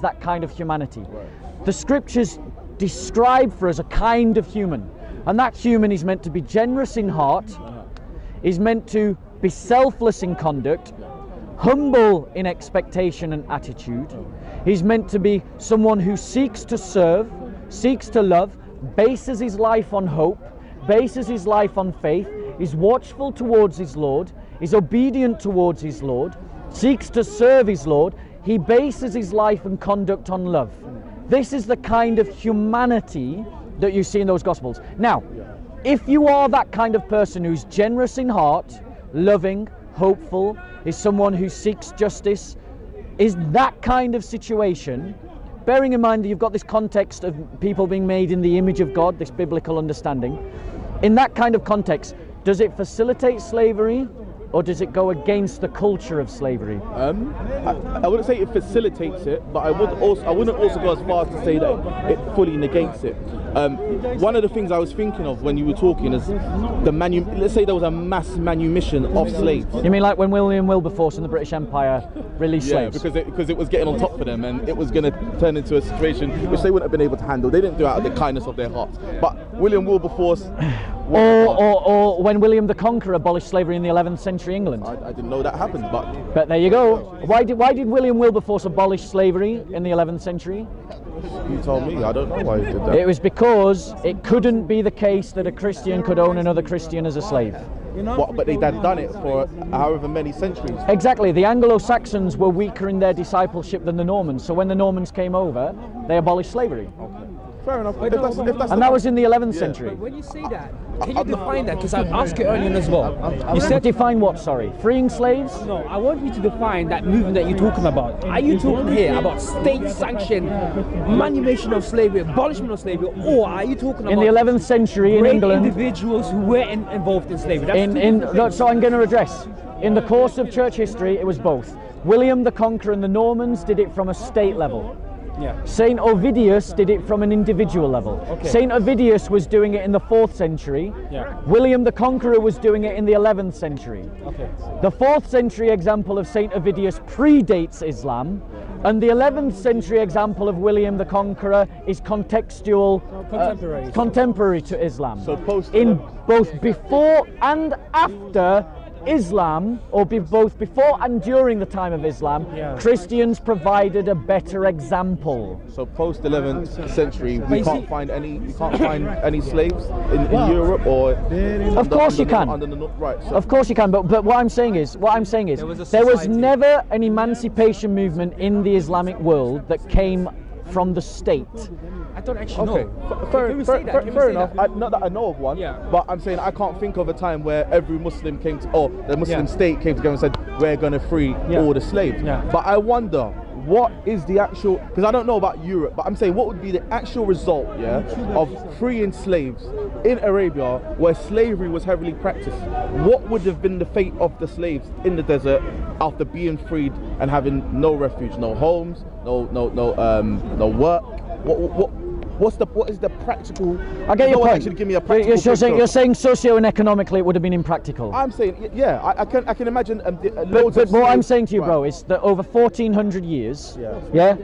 that kind of humanity. Right. The scriptures describe for us a kind of human. And that human is meant to be generous in heart, is meant to be selfless in conduct, humble in expectation and attitude. He's meant to be someone who seeks to serve, seeks to love, bases his life on hope, bases his life on faith, is watchful towards his Lord, is obedient towards his Lord, seeks to serve his Lord. He bases his life and conduct on love. This is the kind of humanity that you see in those Gospels. Now, if you are that kind of person who's generous in heart, loving, hopeful, is someone who seeks justice, is that kind of situation, bearing in mind that you've got this context of people being made in the image of God, this biblical understanding, in that kind of context, does it facilitate slavery? Or does it go against the culture of slavery? I wouldn't say it facilitates it, but I wouldn't also go as far as to say that it fully negates it. One of the things I was thinking of when you were talking is let's say there was a mass manumission of slaves. You mean like when William Wilberforce and the British Empire released slaves? Yeah, because it was getting on top for them, and it was going to turn into a situation which they wouldn't have been able to handle. They didn't do it out of the kindness of their hearts. But William Wilberforce. Or when William the Conqueror abolished slavery in the 11th century England. I didn't know that happened, but there you go. Why did William Wilberforce abolish slavery in the 11th century? You told me. I don't know why he did that. It was because it couldn't be the case that a Christian could own another Christian as a slave. But they'd done it for however many centuries. Exactly. The Anglo-Saxons were weaker in their discipleship than the Normans, so when the Normans came over, they abolished slavery. Okay. Fair enough. If that's that was in the 11th century. But when you say that, can you define that? Because I asked you earlier as well. You said define what, sorry? Freeing slaves? No, I want you to define that movement that you're talking about. Are you talking here about state-sanctioned manumission of slavery, abolishment of slavery, or are you talking about in the 11th century in England individuals who were involved in slavery? So I'm going to address. In the course of church history, it was both. William the Conqueror and the Normans did it from a state level. Yeah. Saint Ovidius did it from an individual level. Okay. Saint Ovidius was doing it in the 4th century. Yeah. William the Conqueror was doing it in the 11th century. Okay. The 4th century example of Saint Ovidius predates Islam, and the 11th century example of William the Conqueror is contemporary to Islam. So both before and after Islam, or both before and during the time of Islam, Christians provided a better example. So post 11th century, we can't find any slaves in Europe, or of course you can. Of course you can. But what I'm saying is there was never an emancipation movement in the Islamic world that came from the state. I don't actually know. Fair enough. Not that I know of one, but I'm saying I can't think of a time where every Muslim came to, or the Muslim state came together and said, we're going to free all the slaves. Yeah. But I wonder, what is the actual, because I don't know about Europe, but I'm saying what would be the actual result, yeah, of freeing slaves in Arabia where slavery was heavily practiced? What would have been the fate of the slaves in the desert after being freed and having no refuge, no homes, no work? What is the practical? I get your point. Actually, give me a practical. You're saying socio-economically it would have been impractical. I'm saying, yeah, I can imagine. But what I'm saying to you, bro, is that over 1,400 years, yeah,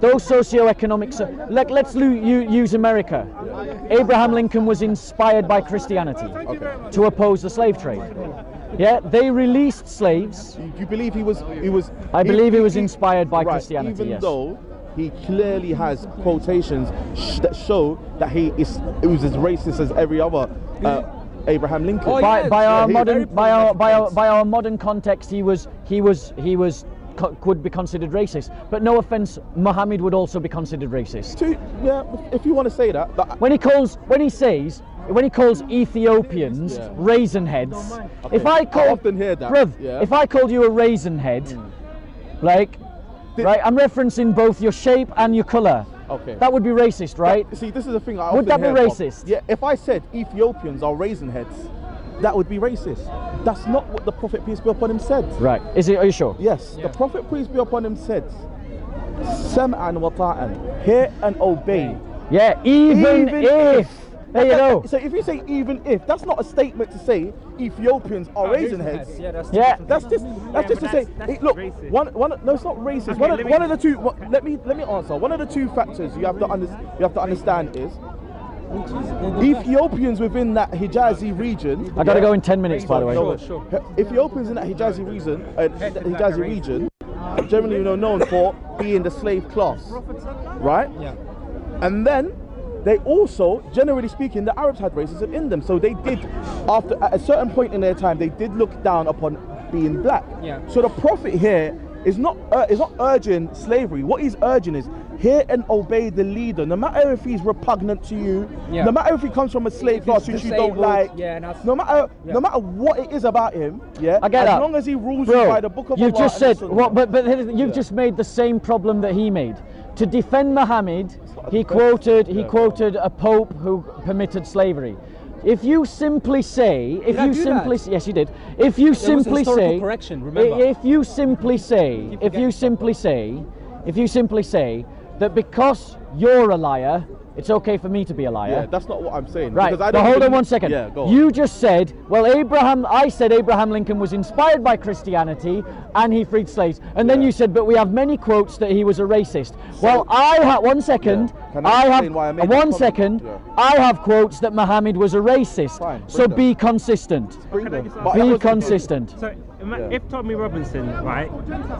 those socio-economic. Let's use America. Yeah. Abraham Lincoln was inspired by Christianity to oppose the slave trade. Yeah, they released slaves. You believe he was? He was. I believe he was inspired by Christianity. Even though. He clearly has quotations that show that he was as racist as every other Abraham Lincoln. Oh, by our modern context, he was would be considered racist. But no offense, Muhammad would also be considered racist. Yeah, if you want to say that. When he calls Ethiopians raisin heads, okay. If I called you a raisin head, like. Right, I'm referencing both your shape and your colour. Okay. That would be racist, right? See, this is the thing I often hear. Would that be racist? Yeah, if I said Ethiopians are raisin heads, that would be racist. That's not what the Prophet, peace be upon him, said. Right. Are you sure? Yes. Yeah. The Prophet, peace be upon him, said, Sam'an wa ta'an, hear and obey. Yeah, even if. There you go. So if you say even if, that's not a statement to say Ethiopians are raisin heads. That's just to say, look, racist. No, it's not racist. Okay, let me answer. One of the two factors you have to understand is Ethiopians within that Hijazi region. I got to go in 10 minutes, by the way. Sure. Ethiopians in that Hijazi region, generally known for being the slave class, right? Yeah. And then. They also, generally speaking, the Arabs had racism in them. So they did, at a certain point in their time, they did look down upon being black. Yeah. So the Prophet here is not urging slavery. What he's urging is hear and obey the leader, no matter if he's repugnant to you, no matter if he comes from a slave class which you don't like, no matter what it is about him, as long as he rules you by the book of Allah. You've just made the same problem that he made. To defend Muhammad, he quoted a pope who permitted slavery. If you simply say, yes, you did. If you simply say that because you're a liar, it's okay for me to be a liar. Yeah, that's not what I'm saying. Right. Hold on 1 second. Yeah, go on. You just said, well, I said Abraham Lincoln was inspired by Christianity and he freed slaves. And then you said, but we have many quotes that he was a racist. So, well, I have quotes that Muhammad was a racist. Fine, so be consistent. Be consistent. If Tommy Robinson, right,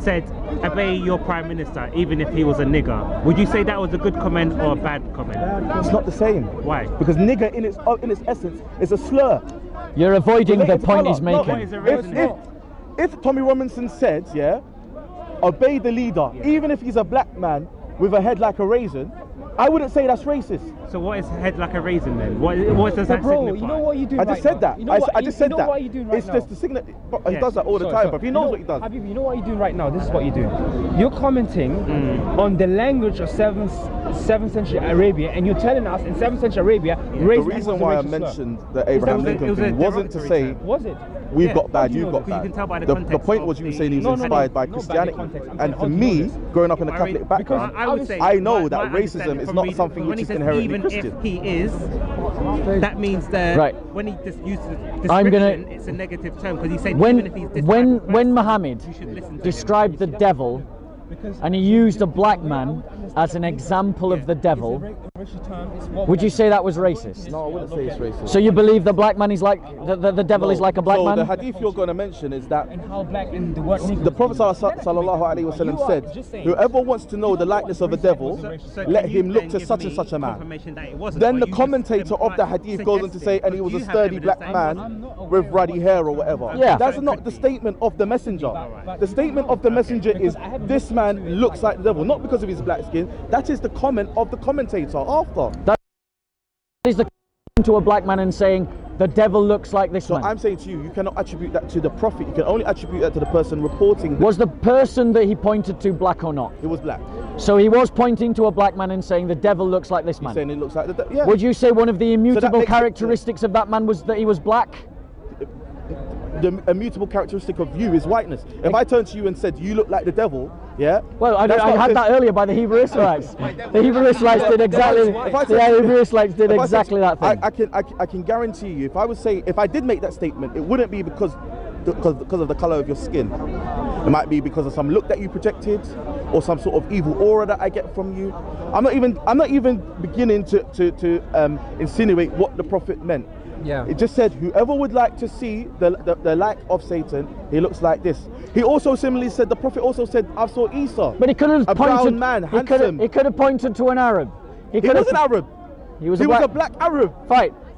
said obey your prime minister even if he was a nigger, would you say that was a good comment or a bad comment? It's not the same. Why? Because nigger in its essence is a slur. You're avoiding the point he's making. If Tommy Robinson said, obey the leader, even if he's a black man with a head like a raisin, I wouldn't say that's racist. So what is head like a raisin then? What does that signify? You know what you do right now? I just said that. It's just the signal. He does that all the time, but he knows what he does. Habib, you know what you do right now? This is what you do. You're commenting on the language of 7th century Arabia, and you're telling us in 7th century Arabia, race. The reason why I mentioned the Abraham Lincoln thing wasn't to say, we've got bad, you've got bad. The point was you were saying he was inspired by Christianity. And for me, growing up in a Catholic background, I know that racism is not something which is inherently Christian. Even if he is, that means that when he just uses description, it's a negative term. Because he said even if he's described when Muhammad described the devil, and he used a black man as an example of the devil, would you say that was racist? No, I wouldn't say it's racist. So you believe the black man is like the devil is like a black man? The hadith you're going to mention is that the Prophet ﷺ said, whoever wants to know the likeness of a devil, let him look to such and such a man. Then the commentator of the hadith goes on to say, and he was a sturdy black man with ruddy hair or whatever. That's not the statement of the messenger. The statement of the messenger is this man looks like the devil, not because of his black skin. That is the comment of the commentator after. That is the comment to a black man and saying the devil looks like this man. So I'm saying to you, you cannot attribute that to the prophet. You can only attribute that to the person reporting. Was the person that he pointed to black or not? He was black. So he was pointing to a black man and saying the devil looks like this man. He's saying it looks like the yeah. Would you say one of the immutable characteristics of that man was that he was black? The immutable characteristic of you is whiteness. If I turned to you and said you look like the devil, yeah. Well, I had that earlier by the Hebrew Israelites. The Hebrew Israelites did exactly. The Hebrew Israelites did exactly that thing. I can guarantee you, if I would say, if I did make that statement, it wouldn't be because of the color of your skin. It might be because of some look that you projected, or some sort of evil aura that I get from you. I'm not even beginning to insinuate what the prophet meant. Yeah. It just said, whoever would like to see the like of Satan, he looks like this. He also similarly said, the prophet also said, I saw Esau. But he could have pointed, man, he could have pointed to an Arab. He was an Arab. He was a black Arab.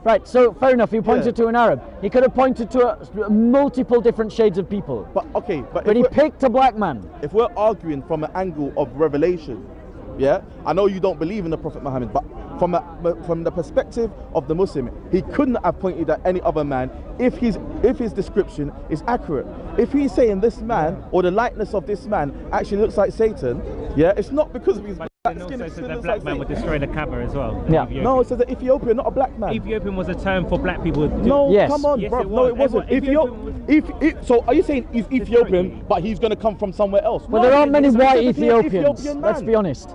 Right, so fair enough, he pointed to an Arab. He could have pointed to multiple different shades of people. But he picked a black man. If we're arguing from an angle of revelation, yeah, I know you don't believe in the Prophet Muhammad, but from the perspective of the Muslim, he couldn't have pointed at any other man if his description is accurate. If he's saying this man or the likeness of this man actually looks like Satan, yeah, it's not because of his black skin. It says that black man would destroy the Kaaba as well. Yeah. No, it says that Ethiopian, not a black man. Ethiopian was a term for black people. No, yes. Come on, yes, bro. No, it wasn't. So are you saying he's Ethiopian, but he's going to come from somewhere else? Well, no, there aren't many white Ethiopians. Let's be honest.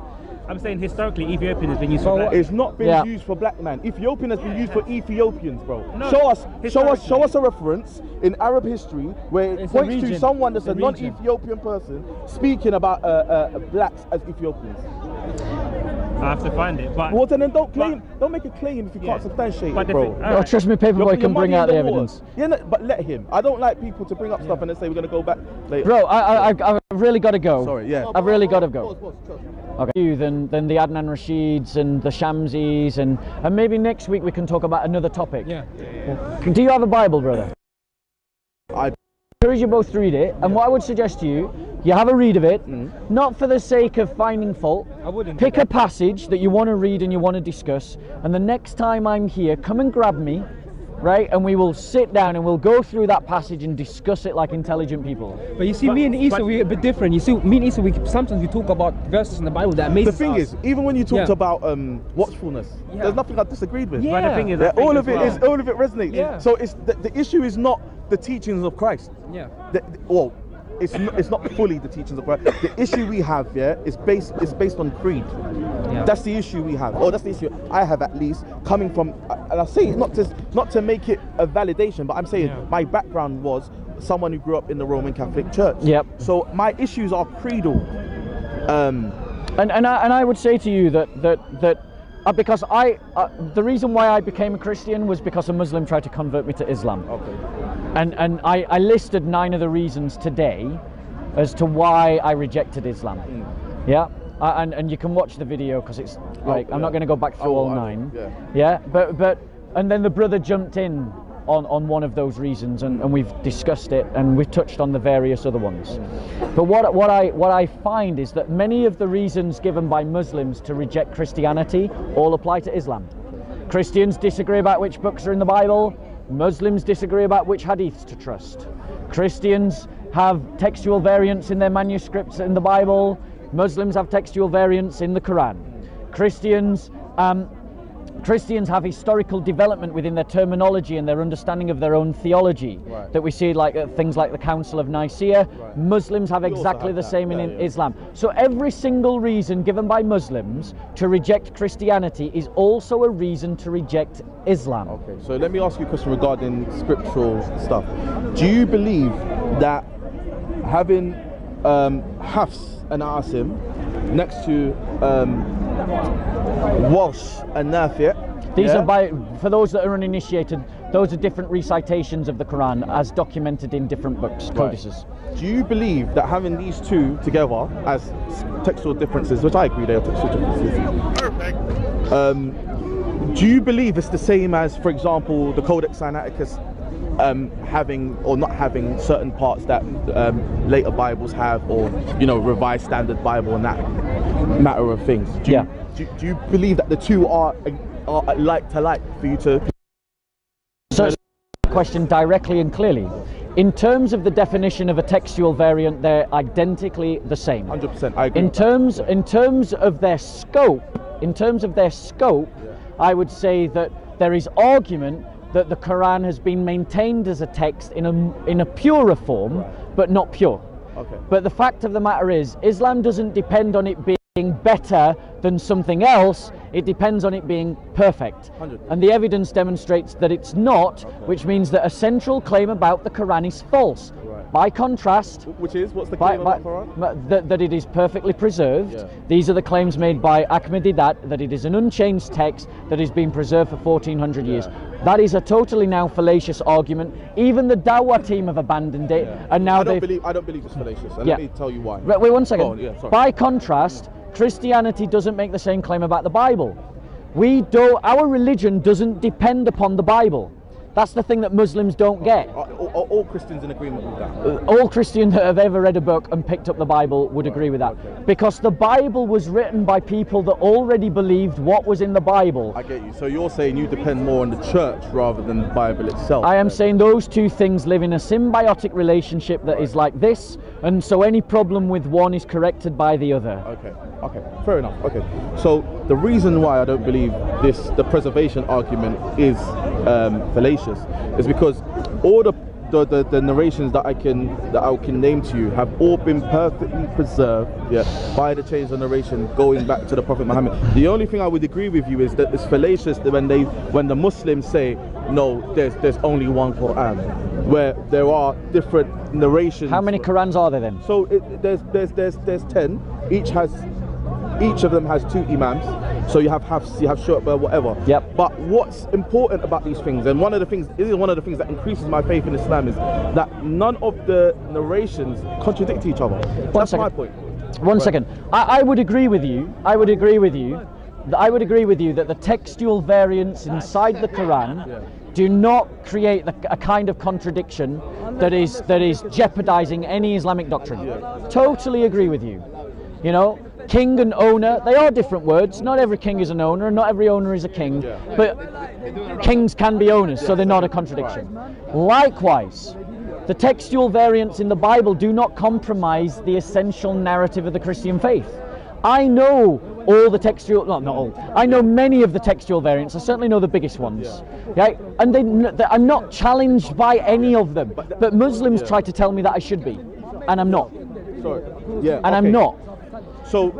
I'm saying historically Ethiopian has been used for black men. It's not been used for black men. Ethiopian has been used for Ethiopians, bro. No, show us a reference in Arab history where it points to someone that's a non-Ethiopian person speaking about blacks as Ethiopians. I have to find it. But well, then don't make a claim if you can't substantiate it, bro. Right. Oh, trust me, Paperboy can bring out the evidence. Yeah, no, but let him. I don't like people to bring up stuff and then say we're going to go back later. Bro, I've really got to go. Sorry, yeah. I've really got to go. Pause. Okay. Then the Adnan Rashids and the Shamsis and maybe next week we can talk about another topic. Yeah. Do you have a Bible, brother? I encourage you both to read it. And what I would suggest to you, you have a read of it, not for the sake of finding fault. I wouldn't pick a passage that you want to read and you want to discuss, and the next time I'm here, come and grab me, right? And we will sit down and we'll go through that passage and discuss it like intelligent people. But you see, me and Issa, we're a bit different. You see, me and Issa, sometimes we talk about verses in the Bible that amazes us. The thing is, even when you talked about watchfulness, there's nothing I disagreed with. Yeah. But the thing is, all of it resonates. Yeah. So it's the issue is not the teachings of Christ. Yeah. It's not fully the teachings of Christ. The issue we have, is based on creed. Yeah. That's the issue we have, or that's the issue I have at least, coming from, and I say it not to make it a validation, but I'm saying my background was someone who grew up in the Roman Catholic Church. Yep. So my issues are creedal. And I would say to you that because the reason why I became a Christian was because a Muslim tried to convert me to Islam. Okay. And I listed 9 of the reasons today as to why I rejected Islam. Mm. Yeah. And you can watch the video because it's like I'm not going to go back through all 9. But then the brother jumped in on one of those reasons and we've discussed it and we've touched on the various other ones. But what I find is that many of the reasons given by Muslims to reject Christianity all apply to Islam. Christians disagree about which books are in the Bible. Muslims disagree about which hadiths to trust. Christians have textual variants in their manuscripts in the Bible. Muslims have textual variants in the Quran. Christians have historical development within their terminology and their understanding of their own theology that we see, like things like the Council of Nicaea. Right. Muslims have exactly the same in Islam. So every single reason given by Muslims to reject Christianity is also a reason to reject Islam. Okay, so let me ask you a question regarding scriptural stuff. Do you believe that having Hafs and Asim next to Walsh and Nafi'. These are for those that are uninitiated, those are different recitations of the Quran as documented in different books, codices. Right. Do you believe that having these two together as textual differences, which I agree they are textual differences. Perfect. Do you believe it's the same as, for example, the Codex Sinaiticus having or not having certain parts that later Bibles have, or Revised Standard Bible and that matter of things? Do you believe that the two are like to like for you to? So question directly and clearly. In terms of the definition of a textual variant, they're identically the same. 100%, I agree. In terms of their scope, yeah. I would say that there is argument that the Quran has been maintained as a text in a purer form, right. But not pure. Okay. But the fact of the matter is, Islam doesn't depend on it being better than something else. It depends on it being perfect. 100%. And the evidence demonstrates that it's not, okay. Which means that a central claim about the Quran is false. Right. By contrast... Which is? What's the claim about the Quran? That it is perfectly preserved. Yeah. These are the claims made by Ahmadidat, that it is an unchanged text that has been preserved for 1400 years. That is a totally now fallacious argument. Even the Dawah team have abandoned it. Yeah. And now I don't believe it's fallacious. And yeah. Let me tell you why. Wait one second. On, yeah, by contrast, Christianity doesn't make the same claim about the Bible. Our religion doesn't depend upon the Bible. That's the thing that Muslims don't get. Are all Christians in agreement with that? All Christians that have ever read a book and picked up the Bible would agree with that. Okay. Because the Bible was written by people that already believed what was in the Bible. I get you. So you're saying you depend more on the church rather than the Bible itself. I am saying those two things live in a symbiotic relationship that is like this, and so any problem with one is corrected by the other. Okay, fair enough. Okay, so the reason why I don't believe the preservation argument is fallacious. Is because all the narrations that I can name to you have all been perfectly preserved, yeah, by the change of narration going back to the Prophet Muhammad. The only thing I would agree with you is that it's fallacious when the Muslims say, no, there's only one Quran, where there are different narrations. How many Qurans are there then? So there's 10. Each of them has two imams, so you have Hafs, you have Shu'ba, whatever. Yep. But what's important about these things, and one of the things that increases my faith in Islam, is that none of the narrations contradict each other. That's my point. One second. I would agree with you. I would agree with you that the textual variants inside the Quran do not create a kind of contradiction that is jeopardizing any Islamic doctrine. Yeah. Totally agree with you. You know, king and owner, they are different words. Not every king is an owner, and not every owner is a king, yeah. But kings can be owners, so they're not a contradiction. Likewise, the textual variants in the Bible do not compromise the essential narrative of the Christian faith. I know all the textual, not all, I know many of the textual variants, I certainly know the biggest ones, right? And I'm not challenged by any of them, but Muslims try to tell me that I should be, and I'm not. Sorry. Yeah, and okay. I'm not. So,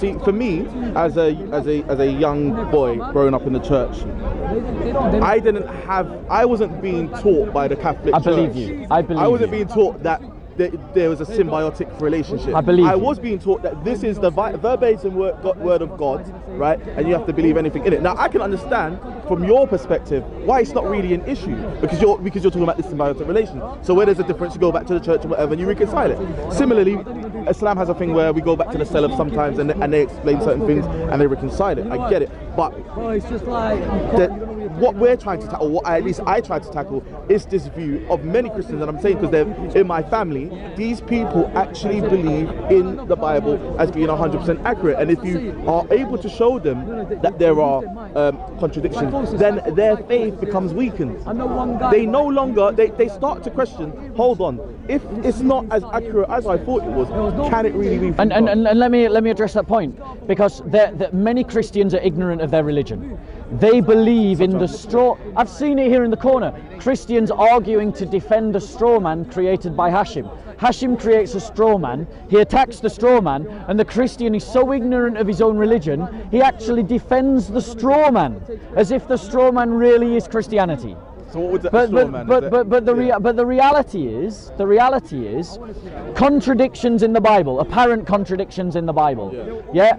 see, for me, as a young boy growing up in the church, I wasn't being taught by the Catholic Church. I believe you. I wasn't being taught that there was a symbiotic relationship. I was being taught that this is the verbatim word of God, right? And you have to believe anything in it. Now, I can understand from your perspective why it's not really an issue, because you're talking about this symbiotic relation. So where there's a difference, you go back to the church or whatever and you reconcile it. Similarly, Islam has a thing where we go back to the celebs sometimes and they explain certain things and they reconcile it. I get it, but it's just like what we're trying to tackle, or at least I try to tackle, is this view of many Christians, and I'm saying because they're in my family, these people actually believe in the Bible as being 100% accurate. And if you are able to show them that there are contradictions, then their faith becomes weakened. They no longer, they start to question, hold on, if it's not as accurate as I thought it was, can it really be? And let me address that point, because many Christians are ignorant of their religion. They believe in the straw. I've seen it here in the corner. Christians arguing to defend a straw man created by Hashim. Hashim creates a straw man. He attacks the straw man, and the Christian is so ignorant of his own religion, he actually defends the straw man as if the straw man really is Christianity. So what would that straw man? But the reality is contradictions in the Bible, apparent contradictions in the Bible. Yeah.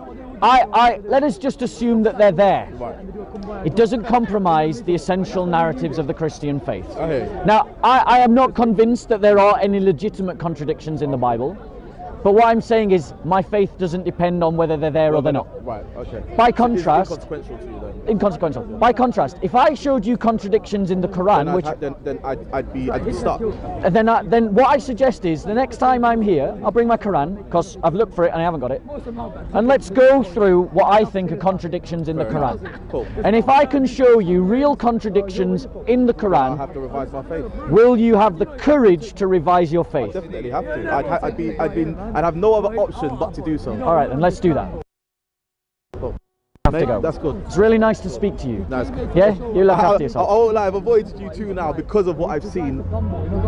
Let us just assume that they're there. Right. It doesn't compromise the essential narratives of the Christian faith. Okay. Now, I am not convinced that there are any legitimate contradictions in the Bible. But what I'm saying is my faith doesn't depend on whether they're there or they're not. Right, okay. By contrast... It's inconsequential to you then. Inconsequential. By contrast, if I showed you contradictions in the Quran, then I'd be stuck. Then what I suggest is the next time I'm here, I'll bring my Quran, because I've looked for it and I haven't got it. And let's go through what I think are contradictions in the Quran. Cool. And if I can show you real contradictions in the Quran, I have to revise my faith. Will you have the courage to revise your faith? I definitely have to. I'd have no other option but to do so. All right, then let's do that. Cool. Have to go. That's good. It's really nice to speak to you. Nice. Yeah, you look after yourself. I've avoided you two now because of what I've seen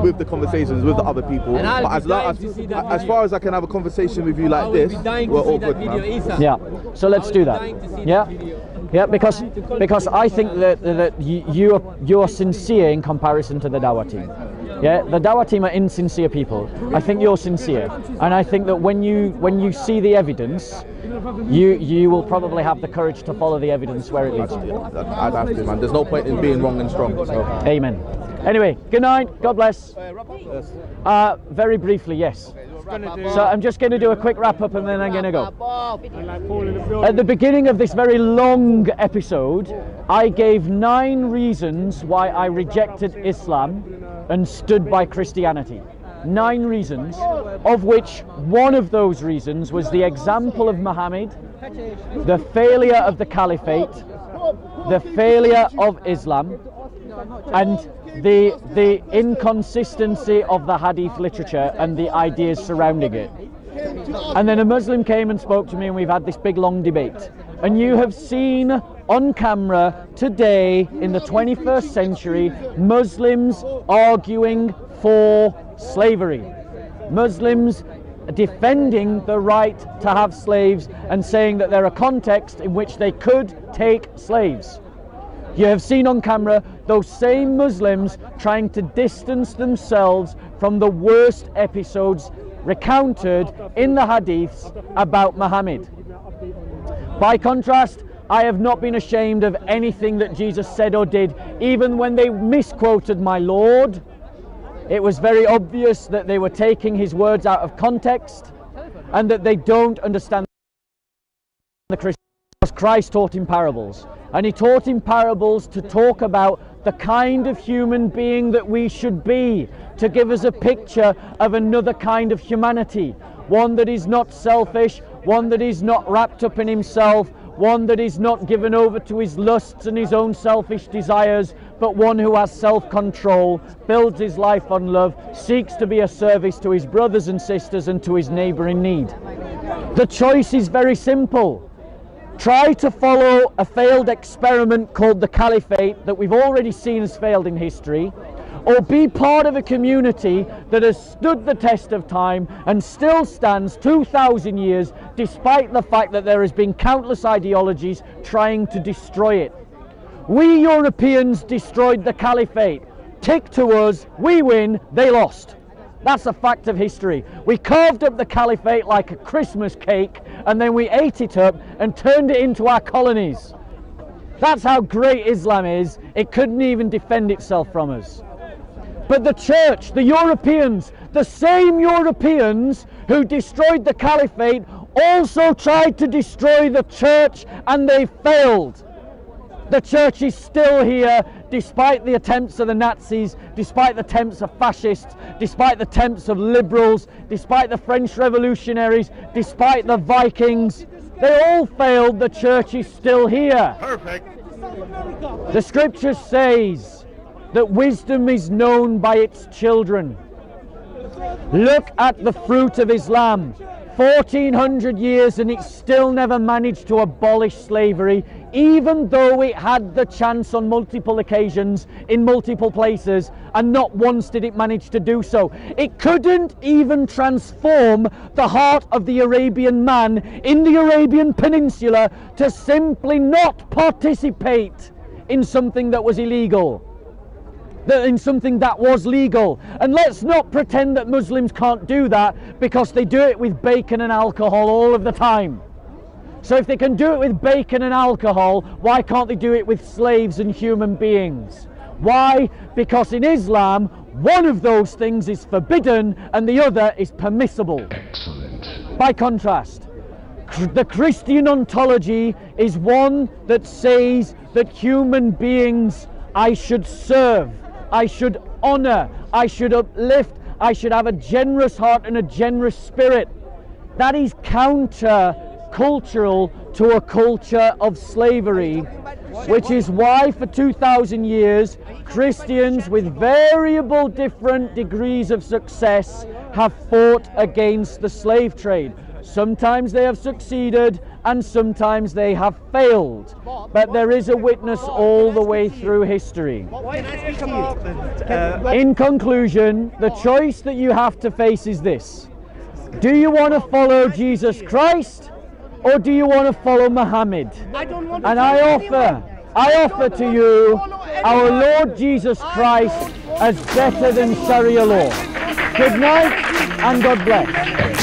with the conversations with the other people. But as far as I can have a conversation with you like this, we're all good. Yeah. So let's do that. Yeah. Yeah, because I think that you're sincere in comparison to the Dawah team. Yeah, the Dawah team are insincere people. I think you're sincere, and I think that when you see the evidence, you will probably have the courage to follow the evidence where it leads you. I'd have to, man. There's no point in being wrong and strong. So. Amen. Anyway, good night. God bless. Very briefly, yes. So I'm just going to do a quick wrap up and then I'm going to go. At the beginning of this very long episode, I gave 9 reasons why I rejected Islam and stood by Christianity. 9 reasons, of which one of those reasons was the example of Muhammad, the failure of the Caliphate, the failure of Islam, and the inconsistency of the Hadith literature and the ideas surrounding it. And then a Muslim came and spoke to me and we've had this big long debate. And you have seen on camera today in the 21st century Muslims arguing for slavery. Muslims defending the right to have slaves and saying that there are contexts in which they could take slaves. You have seen on camera those same Muslims trying to distance themselves from the worst episodes recounted in the hadiths about Muhammad. By contrast, I have not been ashamed of anything that Jesus said or did, even when they misquoted my Lord. It was very obvious that they were taking his words out of context and that they don't understand the Christian. Christ taught in parables, and he taught in parables to talk about the kind of human being that we should be, to give us a picture of another kind of humanity, one that is not selfish, one that is not wrapped up in himself, one that is not given over to his lusts and his own selfish desires, but one who has self-control, builds his life on love, seeks to be a service to his brothers and sisters and to his neighbor in need. The choice is very simple. Try to follow a failed experiment called the Caliphate that we've already seen has failed in history, or be part of a community that has stood the test of time and still stands 2,000 years despite the fact that there has been countless ideologies trying to destroy it. We Europeans destroyed the Caliphate. Tick to us, we win, they lost. That's a fact of history. We carved up the Caliphate like a Christmas cake and then we ate it up and turned it into our colonies. That's how great Islam is. It couldn't even defend itself from us. But the church, the Europeans, the same Europeans who destroyed the Caliphate also tried to destroy the church and they failed. The church is still here despite the attempts of the Nazis, despite the attempts of fascists, despite the attempts of liberals, despite the French revolutionaries, despite the Vikings. They all failed, the church is still here. Perfect. The scripture says that wisdom is known by its children. Look at the fruit of Islam. 1400 years and it still never managed to abolish slavery, even though it had the chance on multiple occasions in multiple places, and not once did it manage to do so. It couldn't even transform the heart of the Arabian man in the Arabian Peninsula to simply not participate in something that was illegal. In something that was legal. And let's not pretend that Muslims can't do that, because they do it with bacon and alcohol all of the time. So if they can do it with bacon and alcohol, why can't they do it with slaves and human beings? Why? Because in Islam, one of those things is forbidden and the other is permissible. Excellent. By contrast, the Christian ontology is one that says that human beings I should serve, I should honor, I should uplift, I should have a generous heart and a generous spirit. That is counter-cultural to a culture of slavery, which is why for 2,000 years Christians with variable different degrees of success have fought against the slave trade. Sometimes they have succeeded and sometimes they have failed, but there is a witness all the way through history. In conclusion, the choice that you have to face is this: do you want to follow Jesus Christ or do you want to follow Muhammad? And I offer to you our Lord Jesus Christ as better than Sharia law. Good night and God bless.